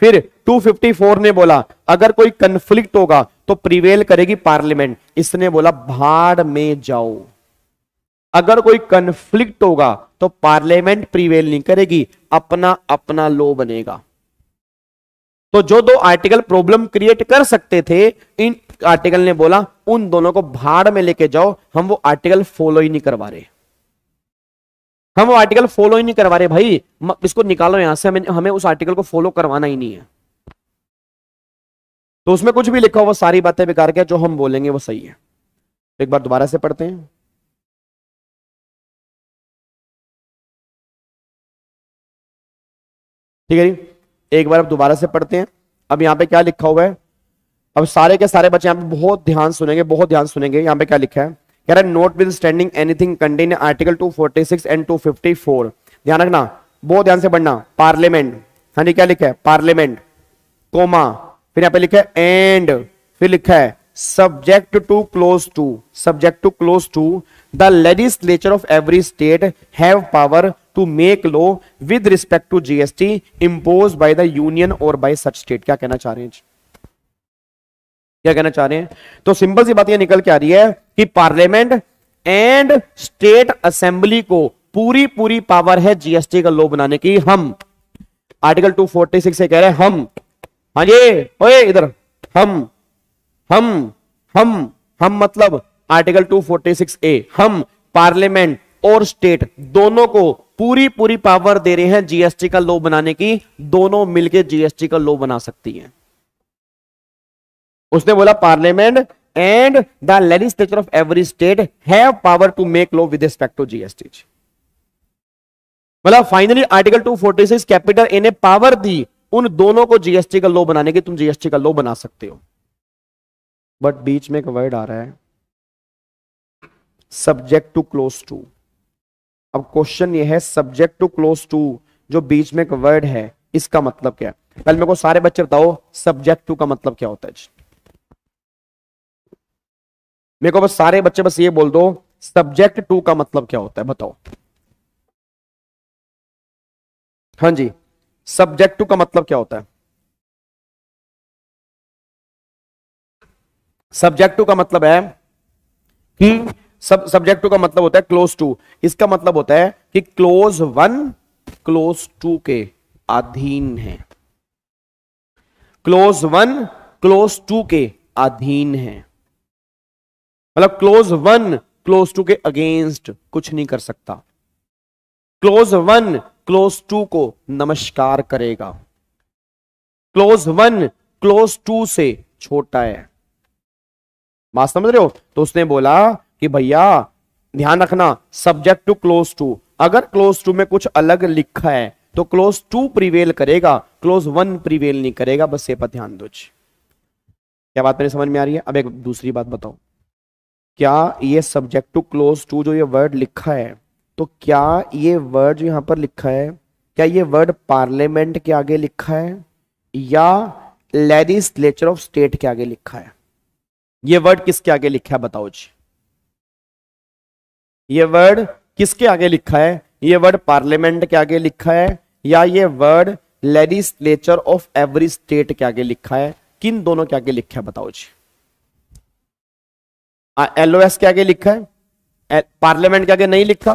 फिर दो सौ चौवन ने बोला अगर कोई कंफ्लिक्ट होगा तो प्रिवेल करेगी पार्लियामेंट, इसने बोला भाड़ में जाओ, अगर कोई कंफ्लिक्ट होगा तो पार्लियामेंट प्रिवेल नहीं करेगी, अपना अपना लॉ बनेगा। तो जो दो आर्टिकल प्रॉब्लम क्रिएट कर सकते थे इन आर्टिकल ने बोला उन दोनों को भाड़ में लेके जाओ, हम वो आर्टिकल फॉलो ही नहीं करवा रहे, हम वो आर्टिकल फॉलो ही नहीं करवा रहे भाई, इसको निकालो यहां से, हमें हमें उस आर्टिकल को फॉलो करवाना ही नहीं है। तो उसमें कुछ भी लिखा हो वो सारी बातें बेकार के, जो हम बोलेंगे वो सही है। एक बार दोबारा से पढ़ते हैं। ठीक है जी, एक बार अब दोबारा से पढ़ते हैं। अब यहाँ पे क्या लिखा हुआ है, अब सारे के सारे बच्चे यहाँ पे बहुत ध्यान सुनेंगे, बहुत ध्यान सुनेंगे। यहाँ पे क्या लिखा है, कह रहा है नॉटविथस्टैंडिंग एनीथिंग कंटेन आर्टिकल दो सौ छियालीस एंड दो सौ चौवन। ध्यान रखना, बहुत ध्यान से पढ़ना। पार्लियामेंट, हाँ जी, क्या लिखा है, पार्लियामेंट कोमा, फिर यहाँ पे लिखा है एंड, फिर लिखा है subject to clause two, subject to clause two the legislature of every state have power to make law with respect to GST impose by the union और बाय सच स्टेट। क्या कहना चाह रहे हैं, क्या कहना चाह रहे हैं? तो सिंपल सी बात ये निकल के आ रही है कि पार्लियामेंट एंड स्टेट असेंबली को पूरी पूरी पावर है जीएसटी का लॉ बनाने की। हम आर्टिकल दो सौ छियालीस से कह रहे हैं हम, हाँ जी, ओए इधर, हम हम हम हम मतलब आर्टिकल दो सौ छियालीस ए, हम पार्लियामेंट और स्टेट दोनों को पूरी पूरी पावर दे रहे हैं जीएसटी का लॉ बनाने की, दोनों मिलके जीएसटी का लॉ बना सकती है। उसने बोला parliament and the legislature of every state have power to make law with respect to GST. मतलब फाइनली आर्टिकल दो सौ छियालीस कैपिटल ए ने पावर दी उन दोनों को जीएसटी का लॉ बनाने की, तुम जीएसटी का लॉ बना सकते हो। बट बीच में एक वर्ड आ रहा है सब्जेक्ट टू क्लोज टू। अब क्वेश्चन ये है सब्जेक्ट टू क्लोज टू जो बीच में एक वर्ड है इसका मतलब क्या है? पहले मेरे को सारे बच्चे बताओ सब्जेक्ट टू का मतलब क्या होता है। मेरे को बस सारे बच्चे बस ये बोल दो सब्जेक्ट टू का मतलब क्या होता है, बताओ। हाँ जी, सब्जेक्ट टू का मतलब क्या होता है? सब्जेक्ट टू का मतलब है कि सब सब्जेक्ट टू का मतलब होता है क्लोज टू। इसका मतलब होता है कि क्लोज वन क्लोज टू के अधीन है, क्लोज वन क्लोज टू के अधीन है, मतलब क्लोज वन क्लोज टू के अगेंस्ट कुछ नहीं कर सकता। क्लोज वन क्लोज टू को नमस्कार करेगा, क्लोज वन क्लोज टू से छोटा है। बात समझ रहे हो? तो उसने बोला कि भैया ध्यान रखना सब्जेक्ट टू क्लोज टू, अगर क्लोज टू में कुछ अलग लिखा है तो क्लोज टू प्रिवेल करेगा, क्लोज वन प्रिवेल नहीं करेगा। बस ये पर ध्यान दो। क्या बात मेरी समझ में आ रही है? अब एक दूसरी बात बताओ, क्या ये सब्जेक्ट टू क्लोज टू जो ये वर्ड लिखा है, तो क्या ये वर्ड जो यहाँ पर लिखा है, क्या ये वर्ड पार्लियामेंट के आगे लिखा है या लेजिस्लेचर ऑफ स्टेट के आगे लिखा है? ये वर्ड किसके आगे लिखा है बताओ जी, ये वर्ड किसके आगे लिखा है? ये वर्ड पार्लियामेंट के आगे लिखा है या ये word legislature of every state के आगे लिखा है? किन दोनों के आगे लिखा है बताओ जी? एलओएस के आगे लिखा है, पार्लियामेंट के आगे नहीं लिखा।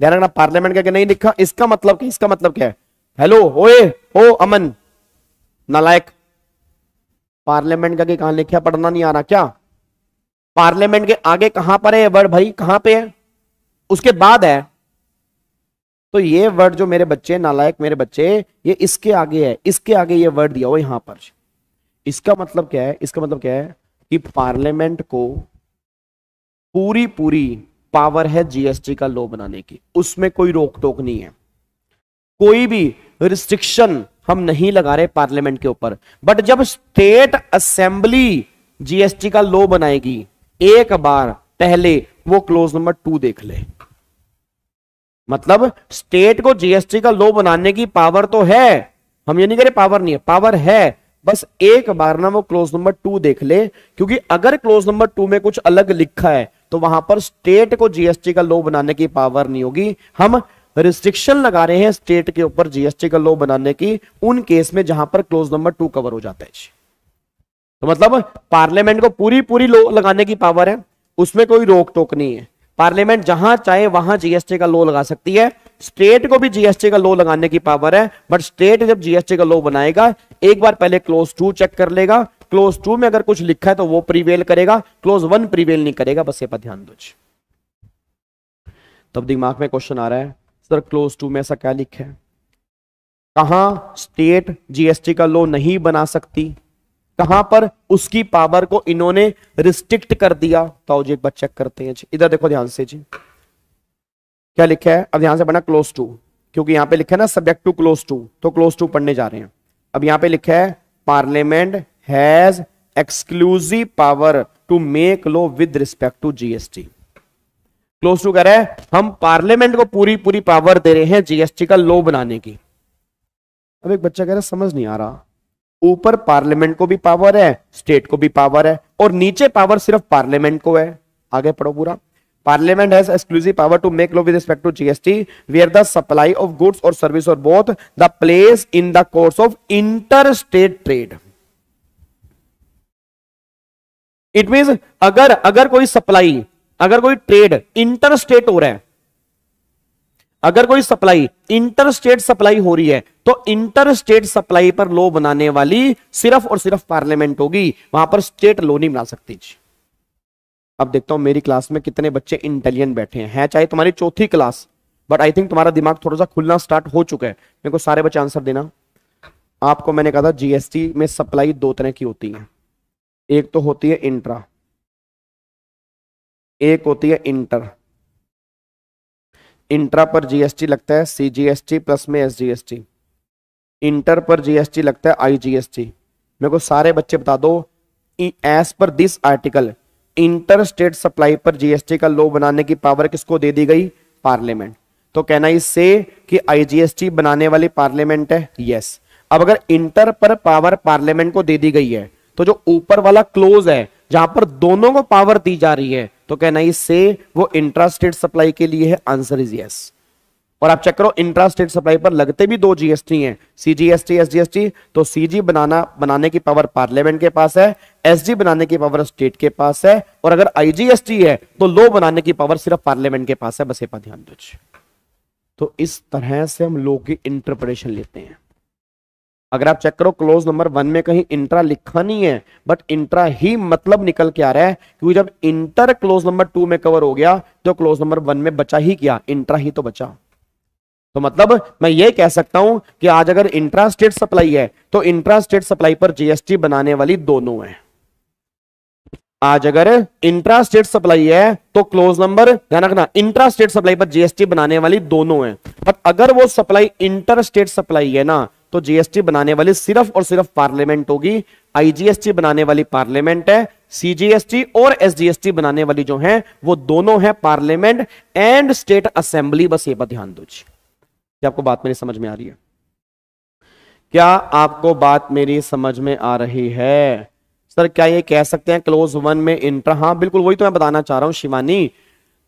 ध्यान रखना पार्लियामेंट के आगे नहीं लिखा। इसका मतलब क्या, इसका मतलब क्या है? हेलो ओए ओ अमन नालायक, पार्लियामेंट के आगे कहां लिखा? पढ़ना नहीं आ रहा क्या? पार्लियामेंट के आगे कहां पर है वर्ड भाई, कहां पे है? उसके बाद है। तो ये वर्ड जो मेरे बच्चे नालायक मेरे बच्चे, ये इसके आगे है, इसके आगे ये वर्ड दिया हो यहां पर। इसका मतलब क्या है? इसका मतलब क्या है कि पार्लियामेंट को पूरी पूरी पावर है जीएसटी का लॉ बनाने की, उसमें कोई रोक टोक नहीं है, कोई भी रिस्ट्रिक्शन हम नहीं लगा रहे पार्लियामेंट के ऊपर। बट जब स्टेट असेंबली जीएसटी का लॉ बनाएगी, एक बार पहले वो क्लोज नंबर टू देख ले। मतलब स्टेट को जीएसटी का लॉ बनाने की पावर तो है, हम ये नहीं कह रहे पावर नहीं है, पावर है, बस एक बार ना वो क्लोज नंबर टू देख ले। क्योंकि अगर क्लोज नंबर टू में कुछ अलग लिखा है तो वहां पर स्टेट को जीएसटी का लॉ बनाने की पावर नहीं होगी, हम रिस्ट्रिक्शन लगा रहे हैं स्टेट के ऊपर जीएसटी का लॉ बनाने की, उन केस में जहां पर क्लोज नंबर टू कवर हो जाता है। तो मतलब पार्लियामेंट को पूरी पूरी लॉ लगाने की पावर है, उसमें कोई रोक टोक नहीं है। पार्लियामेंट जहां चाहे वहां जीएसटी का लॉ लगा सकती है, स्टेट को भी जीएसटी का लॉ लगाने की पावर है, बट स्टेट जब जीएसटी का लॉ बनाएगा एक बार पहले क्लोज टू चेक कर लेगा, क्लोज टू में अगर कुछ लिखा है तो वो प्रीवेल करेगा, क्लोज वन प्रीवेल नहीं करेगा। बस ये पर ध्यान दो। तब दिमाग में क्वेश्चन आ रहा है सर क्लोज टू में ऐसा क्या लिखा है, कहां स्टेट जीएसटी का लॉ नहीं बना सकती, कहां पर उसकी पावर को इन्होंने रिस्ट्रिक्ट कर दिया। तो जी एक बार चेक करते हैं जी, इधर देखो ध्यान से जी क्या लिखा है। अब ध्यान से पढ़ना क्लोज टू, क्योंकि यहां पे लिखा है ना सब्जेक्ट टू क्लोज टू, तो क्लोज टू पढ़ने जा रहे हैं। अब यहां पे लिखा है parliament has exclusive power to make law with respect to GST. Clause two कह रहा है हम पार्लियामेंट को पूरी पूरी पावर दे रहे हैं जीएसटी का लॉ बनाने की। अब एक बच्चा कह रहा है समझ नहीं आ रहा, ऊपर पार्लियामेंट को भी पावर है, स्टेट को भी पावर है, और नीचे पावर सिर्फ पार्लियामेंट को है। आगे पढ़ो पूरा। Parliament has exclusive power to make law with respect to GST where the supply of goods और सर्विस और both the place in the course of inter state trade. It means अगर अगर कोई सप्लाई, अगर कोई ट्रेड इंटर स्टेट हो रहा है, अगर कोई सप्लाई इंटर स्टेट सप्लाई हो रही है, तो इंटर स्टेट सप्लाई पर लॉ बनाने वाली सिर्फ और सिर्फ पार्लियामेंट होगी, वहां पर स्टेट लॉ नहीं बना सकती जी। अब देखता हूं मेरी क्लास में कितने बच्चे इंटेलिजेंट बैठे हैं, है चाहे तुम्हारी चौथी क्लास, बट आई थिंक तुम्हारा दिमाग थोड़ा सा खुलना स्टार्ट हो चुका है। मेरे को सारे बच्चे आंसर देना। आपको मैंने कहा था जीएसटी में सप्लाई दो तरह की होती है, एक तो होती है इंट्रा, एक होती है इंटर। इंट्रा पर जीएसटी लगता है सीजीएसटी प्लस में एसजीएसटी, इंटर पर जीएसटी लगता है आईजीएसटी। मेरे को सारे बच्चे बता दो as per this article inter state supply पर जीएसटी का लॉ बनाने की पावर किसको दे दी गई, पार्लियामेंट। तो कैन आई से कि आईजीएसटी बनाने वाली पार्लियामेंट है, यस। अब अगर इंटर पर पावर पार्लियामेंट को दे दी गई है, तो जो ऊपर वाला क्लोज है जहां पर दोनों को पावर दी जा रही है, तो कैन आई से वो इंट्रा स्टेट सप्लाई के लिए है, आंसर इज यस। और आप चेक करो इंट्रा स्टेट सप्लाई पर लगते भी दो जीएसटी हैं, सीजीएसटी एसजीएसटी। तो सीजी बनाना बनाने की पावर पार्लियामेंट के पास है, एसजी बनाने की पावर स्टेट के पास है, और अगर आईजीएसटी है तो लॉ बनाने की पावर सिर्फ पार्लियामेंट के पास है। बस ये ध्यान दीजिए। तो इस तरह से हम लॉ की इंटरप्रिटेशन लेते हैं। अगर आप चेक करो क्लोज नंबर वन में कहीं इंट्रा लिखा नहीं है, बट इंट्रा ही मतलब निकल के आ रहा है, क्योंकि जब इंटर क्लोज नंबर टू में कवर हो गया तो क्लोज नंबर वन में बचा ही क्या, इंट्रा ही तो बचा। तो मतलब मैं ये कह सकता हूं कि आज अगर इंट्रा स्टेट सप्लाई है तो इंट्रा स्टेट सप्लाई पर जीएसटी बनाने वाली दोनों है। आज अगर इंट्रा स्टेट सप्लाई है तो क्लोज नंबर, ध्यान रखना, इंट्रा स्टेट सप्लाई पर जीएसटी बनाने वाली दोनों है, बट अगर वो सप्लाई इंटर स्टेट सप्लाई है ना तो जीएसटी बनाने वाली सिर्फ और सिर्फ पार्लियामेंट होगी। आईजीएसटी बनाने वाली पार्लियामेंट है, सीजीएसटी और एसजीएसटी बनाने वाली जो है वो दोनों है पार्लियामेंट एंड स्टेट असेंबली। बस ये पर ध्यान दो जी। क्या आपको बात मेरी समझ में आ रही है? क्या आपको बात मेरी समझ में आ रही है? सर क्या ये कह सकते हैं क्लोज वन में इंटर? हाँ बिल्कुल, वही तो मैं बताना चाह रहा हूं शिवानी,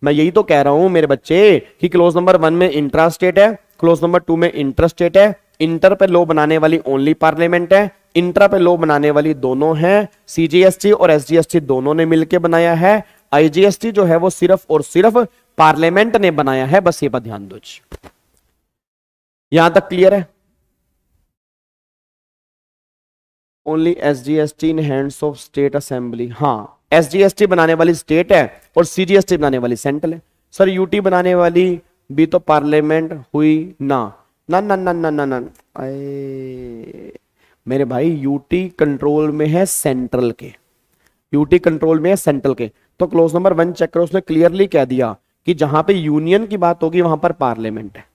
मैं यही तो कह रहा हूं मेरे बच्चे कि क्लोज नंबर वन में इंट्रा स्टेट है, क्लोज नंबर टू में इंटर स्टेट है, इंटर पे लॉ बनाने वाली ओनली पार्लियामेंट है, इंट्रा पे लॉ बनाने वाली दोनों हैं, सीजीएसटी और एसजीएसटी दोनों ने मिलकर बनाया है, आईजीएसटी जो है वो सिर्फ और सिर्फ पार्लियामेंट ने बनाया है। बस ये पर ध्यान दो। यहां तक क्लियर है? Only SGST in hands of state assembly. हाँ, एसजीएसटी बनाने वाली स्टेट है और सीजीएसटी बनाने वाली सेंट्रल है। सर यूटी बनाने वाली भी तो पार्लियामेंट हुई ना। ना ना ना ना ना ना आए मेरे भाई, यूटी कंट्रोल में है सेंट्रल के, यूटी कंट्रोल में है सेंट्रल के। तो क्लोज नंबर वन चेक करो, उसने क्लियरली कह दिया कि जहां पे यूनियन की बात होगी वहां पर पार्लियामेंट है।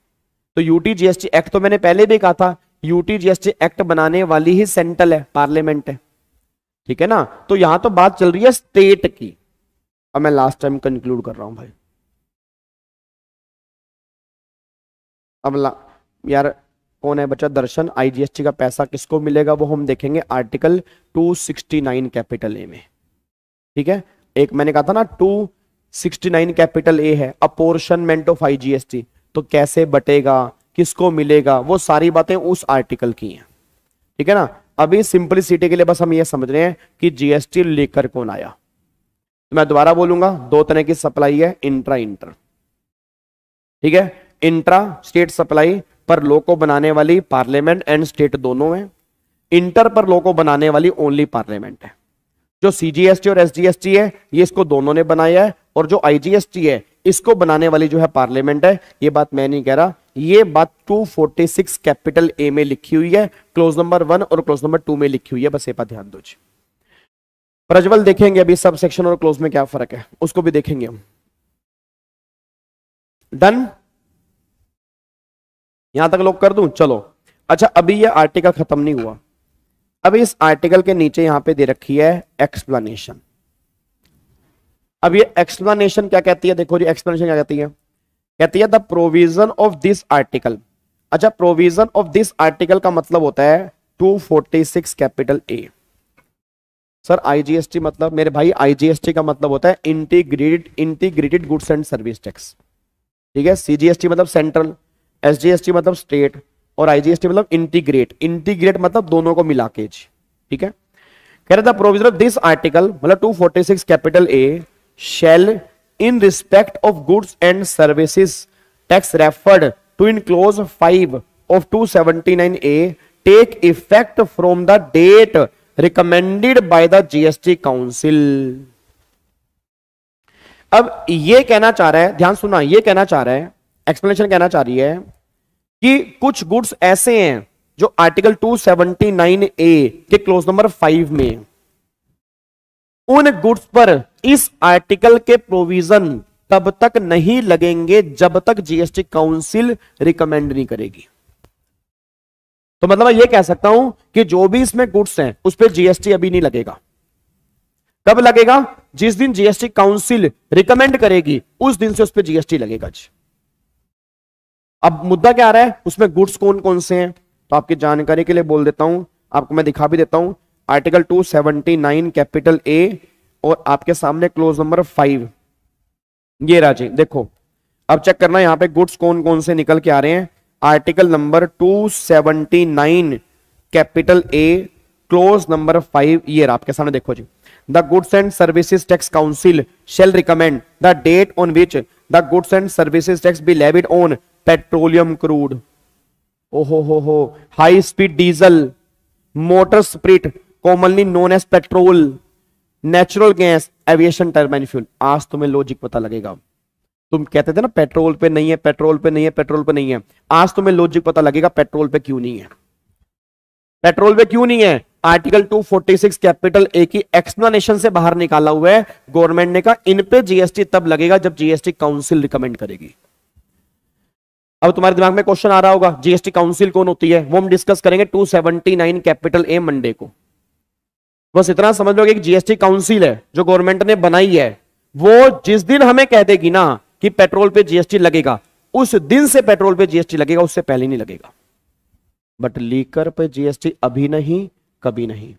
तो यूटी जीएसटी एक्ट तो मैंने पहले भी कहा था, यूटी जीएसटी एक्ट बनाने वाली ही सेंट्रल है, पार्लियामेंट है, ठीक है ना। तो यहां तो बात चल रही है स्टेट की। अब मैं लास्ट टाइम कंक्लूड कर रहा हूं भाई। अब ला... यार कौन है बच्चा? दर्शन। आईजीएसटी का पैसा किसको मिलेगा वो हम देखेंगे article two sixty nine capital A में, ठीक है। एक मैंने कहा था ना two sixty nine capital A है अपॉर्शनमेंट ऑफ आईजीएसटी, तो कैसे बटेगा, किसको मिलेगा, वो सारी बातें उस आर्टिकल की हैं, ठीक है ना। अभी सिंपलिसिटी के लिए बस हम ये समझ रहे हैं कि जीएसटी लेकर कौन आया। तो मैं दोबारा बोलूंगा, दो तरह की सप्लाई है, इंट्रा इंटर, ठीक है। इंट्रा स्टेट सप्लाई पर लो को बनाने वाली पार्लियामेंट एंड स्टेट दोनों है, इंटर पर लो को बनाने वाली ओनली पार्लियामेंट है। जो सीजीएसटी और एसजीएसटी है ये इसको दोनों ने बनाया है, और जो आईजीएसटी है इसको बनाने वाली जो है पार्लियामेंट है। ये बात मैं नहीं कह रहा, ये बात दो सौ छियालीस कैपिटल ए में लिखी हुई है, क्लोज नंबर वन और क्लोज नंबर टू में लिखी हुई है, बस ये बात ध्यान दो। प्रज्वल देखेंगे अभी सब सेक्शन और क्लोज में क्या फर्क है, उसको भी देखेंगे हम। डन, यहां तक लोग कर दूं? चलो अच्छा, अभी ये आर्टिकल खत्म नहीं हुआ। अब इस आर्टिकल के नीचे यहां पे दे रखी है एक्सप्लेनेशन। अब ये एक्सप्लेनेशन क्या कहती है, देखो जी एक्सप्लेनेशन क्या कहती है, कहती है the provision of this article. अच्छा, प्रोविजन ऑफ दिस आर्टिकल का मतलब होता है दो सौ छियालीस कैपिटल ए। सर आईजीएसटी मतलब, मेरे भाई आईजीएसटी का मतलब होता है integrated integrated goods and service tax, ठीक है। सीजीएसटी मतलब सेंट्रल, एसजीएसटी मतलब स्टेट, और आईजीएसटी मतलब इंटीग्रेट, इंटीग्रेट मतलब दोनों को मिला के, ठीक है। कह रहा था प्रोविजन ऑफ दिस आर्टिकल मतलब दो सौ छियालीस capital A shall in respect of goods and services tax referred to in clause five of दो सौ उन्यासी A take effect from the date recommended by the GST council. अब ये कहना चाह रहा है, ध्यान सुना, ये कहना चाह रहा है, एक्सप्लेनेशन कहना चाह रही है कि कुछ गुड्स ऐसे हैं जो आर्टिकल दो सौ उन्यासी ए के क्लोज नंबर फाइव में, उन गुड्स पर इस आर्टिकल के प्रोविजन तब तक नहीं लगेंगे जब तक जीएसटी काउंसिल रिकमेंड नहीं करेगी। तो मतलब मैं ये कह सकता हूं कि जो भी इसमें गुड्स हैं उस पर जीएसटी अभी नहीं लगेगा। कब लगेगा? जिस दिन जीएसटी काउंसिल रिकमेंड करेगी उस दिन से उस पर जीएसटी लगेगा जी। अब मुद्दा क्या आ रहा है, उसमें गुड्स कौन कौन से हैं, तो आपकी जानकारी के लिए बोल देता हूं, आपको मैं दिखा भी देता हूं। आर्टिकल दो सौ उन्यासी कैपिटल ए और आपके सामने क्लोज नंबर फाइव, ये राजी देखो। अब चेक करना यहां पे गुड्स कौन कौन से निकल के आ रहे हैं। आर्टिकल नंबर दो सौ उन्यासी capital A clause number five, ये आपके सामने देखो जी। The goods and services tax council shall recommend the date on which the goods and services tax be levied on petroleum crude, ओहो हो हो, high speed diesel, motor spirit commonly known as petrol, natural gas, aviation turbine fuel. आज तुम्हें logic पता लगेगा, तुम कहते थे ना पेट्रोल पे नहीं है, पेट्रोल पे नहीं है, पेट्रोल पे नहीं है, आज तुम्हें लॉजिक पता लगेगा पेट्रोल पे क्यों नहीं है। पेट्रोल पे क्यों नहीं है? आर्टिकल दो सौ छियालीस कैपिटल ए की एक्सप्लेनेशन से बाहर निकाला हुआ है गवर्नमेंट ने, कहा इन पे जीएसटी तब लगेगा जब जीएसटी काउंसिल रिकमेंड करेगी। अब तुम्हारे दिमाग में क्वेश्चन आ रहा होगा जीएसटी काउंसिल कौन होती है, वो हम डिस्कस करेंगे दो सौ उन्यासी कैपिटल ए मंडे को। बस इतना समझ लो कि जीएसटी काउंसिल है जो गवर्नमेंट ने बनाई है, वो जिस दिन हमें कह देगी ना कि पेट्रोल पे जीएसटी लगेगा उस दिन से पेट्रोल पे जीएसटी लगेगा, उससे पहले नहीं लगेगा। बट लीकर पे जीएसटी अभी नहीं, कभी नहीं।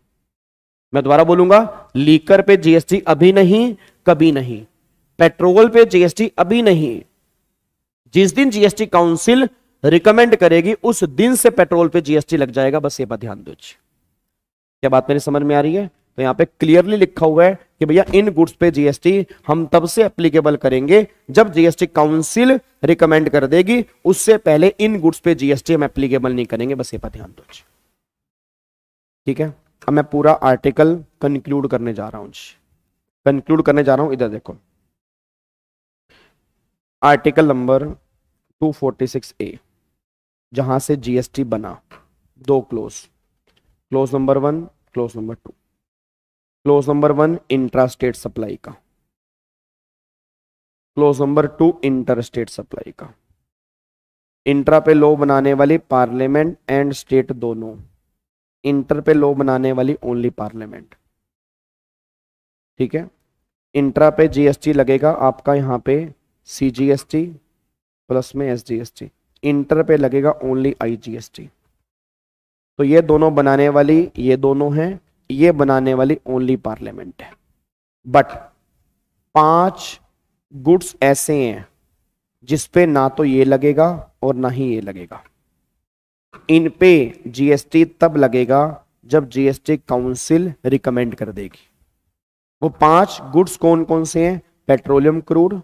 मैं दोबारा बोलूंगा, लीकर पे जीएसटी अभी नहीं, कभी नहीं। पेट्रोल पे जीएसटी अभी नहीं, जिस दिन जीएसटी काउंसिल रिकमेंड करेगी उस दिन से पेट्रोल पे जीएसटी लग जाएगा, बस ये बात ध्यान दो। क्या बात मेरी समझ में आ रही है? तो यहाँ पे क्लियरली लिखा हुआ है कि भैया इन गुड्स पे जीएसटी हम तब से एप्लीकेबल करेंगे जब जीएसटी काउंसिल रिकमेंड कर देगी, उससे पहले इन गुड्स पे जीएसटी हम एप्लीकेबल नहीं करेंगे, बस ये बात ध्यान दो, ठीक है। अब मैं पूरा आर्टिकल कंक्लूड करने जा रहा हूँ, कंक्लूड करने जा रहा हूँ। इधर देखो आर्टिकल नंबर दो सौ छियालीस ए, जहां से जीएसटी बना, दो clause, clause number one, clause number two. Clause number one intra state supply का, clause number two inter state supply का। इंट्रा पे लॉ बनाने वाली पार्लियामेंट एंड स्टेट दोनों, इंटर पे लॉ बनाने वाली ओनली पार्लियामेंट, ठीक है। इंट्रा पे जीएसटी लगेगा आपका यहाँ पे सीजीएसटी प्लस में एसजीएसटी, इंटर पे लगेगा ओनली आईजीएसटी। तो ये दोनों बनाने वाली ये दोनों हैं, ये बनाने वाली ओनली पार्लियामेंट है। बट पांच गुड्स ऐसे हैं जिसपे ना तो ये लगेगा और ना ही ये लगेगा। इन पे जीएसटी तब लगेगा जब जीएसटी काउंसिल रिकमेंड कर देगी। वो पांच गुड्स कौन कौन से हैं? Petroleum crude,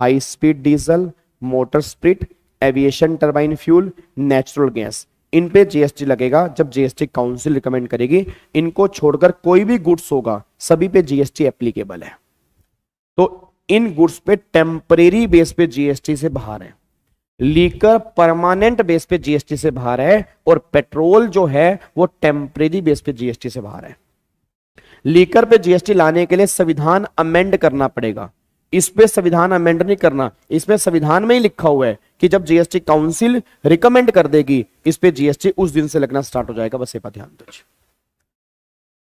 high speed diesel, motor spirit, aviation turbine fuel, natural gas. इन पे जीएसटी लगेगा जब जीएसटी काउंसिल रिकमेंड करेगी। इनको छोड़कर कोई भी गुड्स होगा सभी पे जीएसटी एप्लीकेबल है। तो इन गुड्स पे टेम्परेरी बेस पे जीएसटी से बाहर है, लीकर परमानेंट बेस पे जीएसटी से बाहर है, और पेट्रोल जो है वो टेम्परेरी बेस पे जीएसटी से बाहर है। लीकर पे जीएसटी लाने के लिए संविधान अमेंड करना पड़ेगा। इस पे संविधान अमेंड नहीं करना, इसमें संविधान में ही लिखा हुआ है कि जब जीएसटी काउंसिल रिकमेंड कर देगी इस पे जीएसटी उस दिन से लगना स्टार्ट हो जाएगा। बस ये बात ध्यान दीजिए।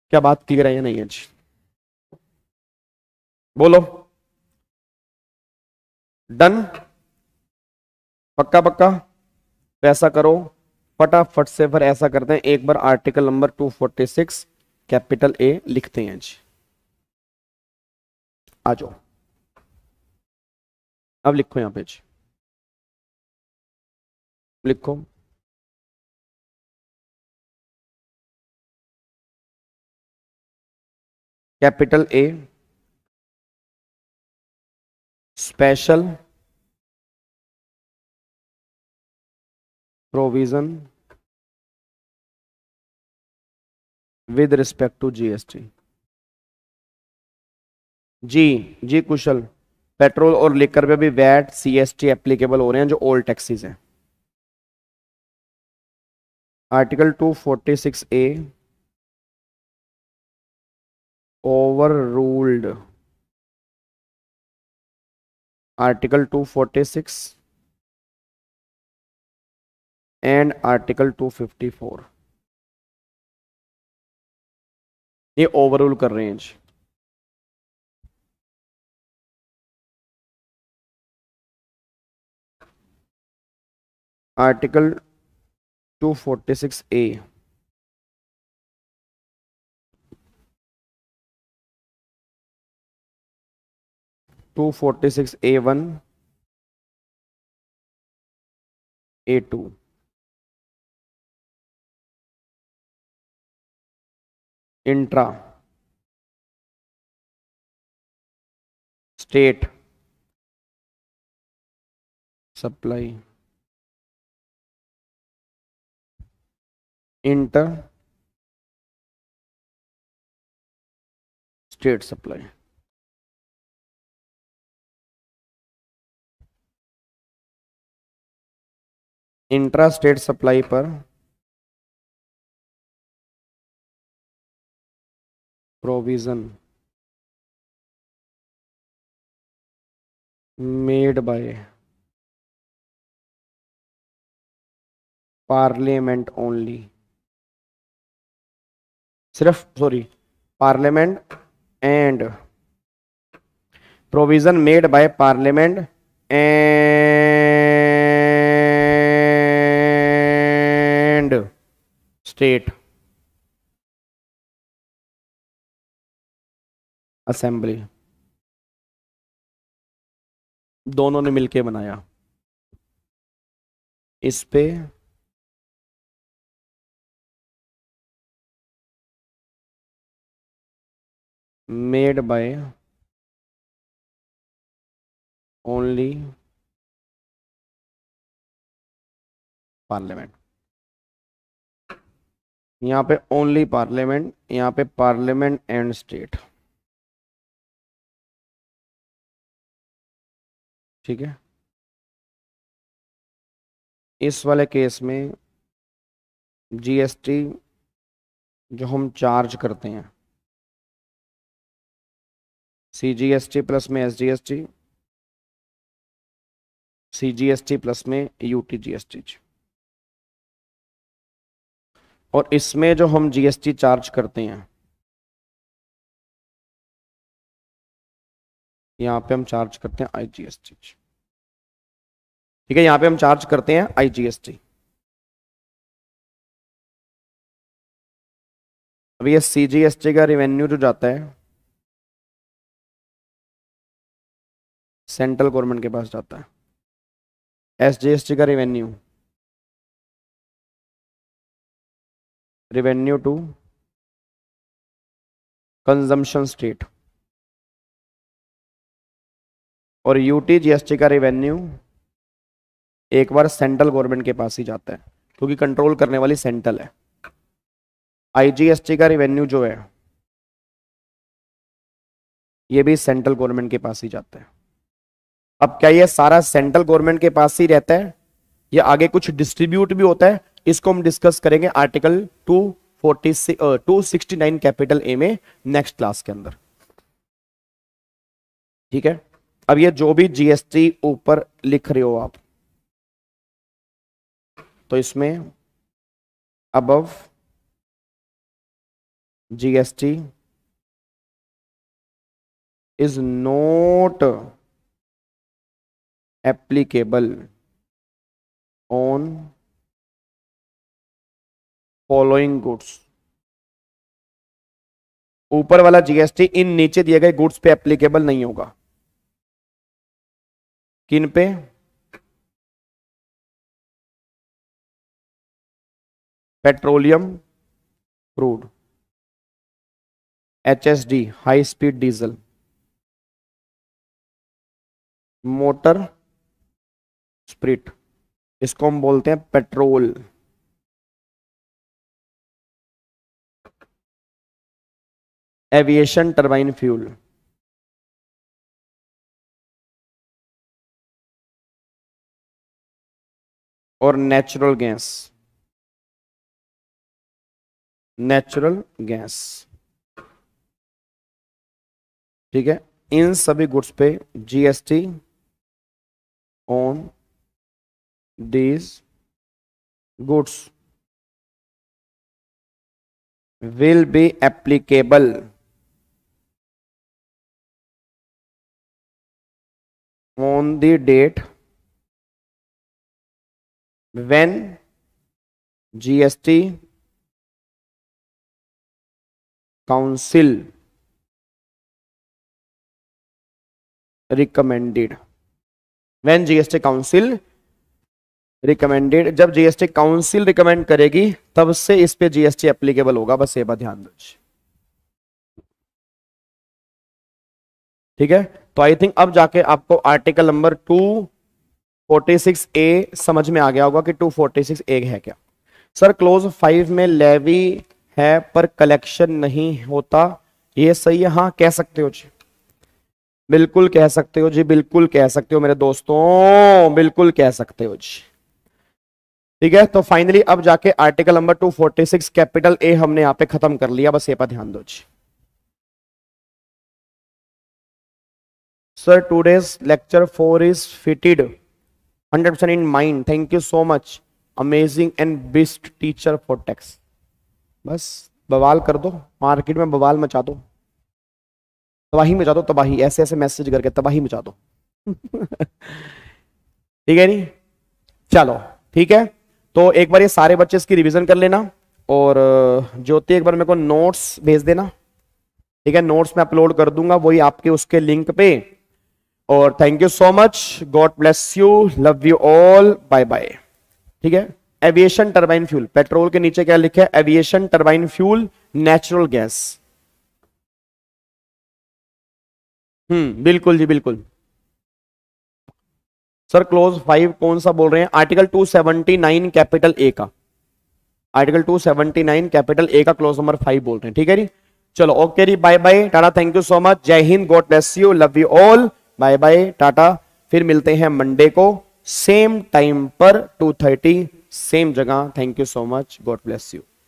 क्या बात क्लियर है या नहीं है जी? बोलो, डन? पक्का पक्का? ऐसा करो फटाफट से, फिर ऐसा करते हैं एक बार आर्टिकल नंबर दो सौ छियालीस कैपिटल ए लिखते हैं जी। आ जाओ, अब लिखो यहां पे जी, लिखो capital A special provision with respect to GST. जी जी कुशल, पेट्रोल और लिकर पे भी वैट सीएसटी एप्लीकेबल हो रहे हैं जो ओल्ड टैक्सीज हैं। आर्टिकल दो सौ छियालीस ए ओवर रूल्ड। आर्टिकल दो सौ छियालीस एंड आर्टिकल दो सौ चौवन ये ओवर रूल कर रहे हैं जी। आर्टिकल दो सौ छियालीस ए दो सौ छियालीस A one A two intra state supply, inter state supply. Intra state supply पर provision made by parliament only, सिर्फ sorry parliament and provision made by parliament and state assembly, दोनों ने मिलके बनाया। इस पे मेड बाय ओनली पार्लियामेंट, यहाँ पे ओनली पार्लियामेंट, यहाँ पे पार्लियामेंट एंड स्टेट, ठीक है। इस वाले केस में जीएसटी जो हम चार्ज करते हैं C G S T plus में S G S T, C G S T plus में U T G S T, और इसमें जो हम जी एस टी चार्ज करते हैं यहाँ पे हम चार्ज करते हैं आई जी एस टी, ठीक है। यहाँ पे हम चार्ज करते हैं आई जी एस टी। अब ये सी जी एस टी का रेवेन्यू जो जाता है सेंट्रल गवर्नमेंट के पास जाता है, एस जी एस टी का revenue revenue to consumption state और यूटी जीएसटी का रेवेन्यू एक बार सेंट्रल गवर्नमेंट के पास ही जाता है क्योंकि कंट्रोल करने वाली सेंट्रल है। आईजीएसटी का रेवेन्यू जो है ये भी सेंट्रल गवर्नमेंट के पास ही जाता है। अब क्या ये सारा सेंट्रल गवर्नमेंट के पास ही रहता है या आगे कुछ डिस्ट्रीब्यूट भी होता है, इसको हम डिस्कस करेंगे article two forty two sixty nine capital A में नेक्स्ट क्लास के अंदर, ठीक है। अब ये जो भी जीएसटी ऊपर लिख रहे हो आप तो इसमें above GST is not applicable on following goods, ऊपर वाला जीएसटी इन नीचे दिए गए गुड्स पे एप्लीकेबल नहीं होगा। किन पे? Petroleum crude, HSD high speed diesel, motor spirit, इसको हम बोलते हैं पेट्रोल, एविएशन टर्बाइन फ्यूल, और नेचुरल गैस नेचुरल गैस ठीक है। इन सभी गुड्स पे GST on these goods will be applicable on the date when G S T Council recommended when G S T Council recommended जब G S T Council recommend करेगी तब से इस पे G S T applicable होगा, बस ये बात ध्यान दीजिए, ठीक है। तो आई थिंक अब जाके आपको article number two forty six A समझ में आ गया होगा कि टू फोर्टी सिक्स ए है क्या। सर क्लोज फाइव में लेवी है पर कलेक्शन नहीं होता, ये सही है? हाँ कह सकते हो जी, बिल्कुल कह सकते हो जी, बिल्कुल कह सकते हो मेरे दोस्तों, बिल्कुल कह सकते हो जी, ठीक है। तो फाइनली अब जाके article number two forty six capital A हमने यहाँ पे खत्म कर लिया, बस ये पर ध्यान दो जी। Sir, today's lecture four is fitted one hundred percent in mind. Thank you so much. Amazing and best teacher for text. बस बवाल कर दो, मार्केट में बवाल मचा दो, तबाही मचा दो, तबाही ऐसे ऐसे मैसेज करके तबाही मचा दो ठीक है नी, चलो ठीक है। तो एक बार ये सारे बच्चे इसकी रिवीजन कर लेना और ज्योति एक बार मेरे को नोट्स भेज देना, ठीक है। नोट्स में अपलोड कर दूंगा वही आपके उसके लिंक पे। और thank you so much, God bless you, love you all, bye bye, ठीक है। एविएशन टर्बाइन फ्यूल, पेट्रोल के नीचे क्या लिखा है? Aviation turbine fuel, natural gas, हम्म बिल्कुल जी बिल्कुल। सर क्लोज फाइव कौन सा बोल रहे हैं? Article two seventy nine capital A का, article two seventy nine capital A का क्लोज नंबर फाइव बोल रहे हैं, ठीक है जी। चलो ओके जी, bye bye, tata, thank you so much, जय हिंद, God bless you, love you all, bye bye, tata. फिर मिलते हैं मंडे को सेम टाइम पर टू थर्टी सेम जगह। Thank you so much, God bless you.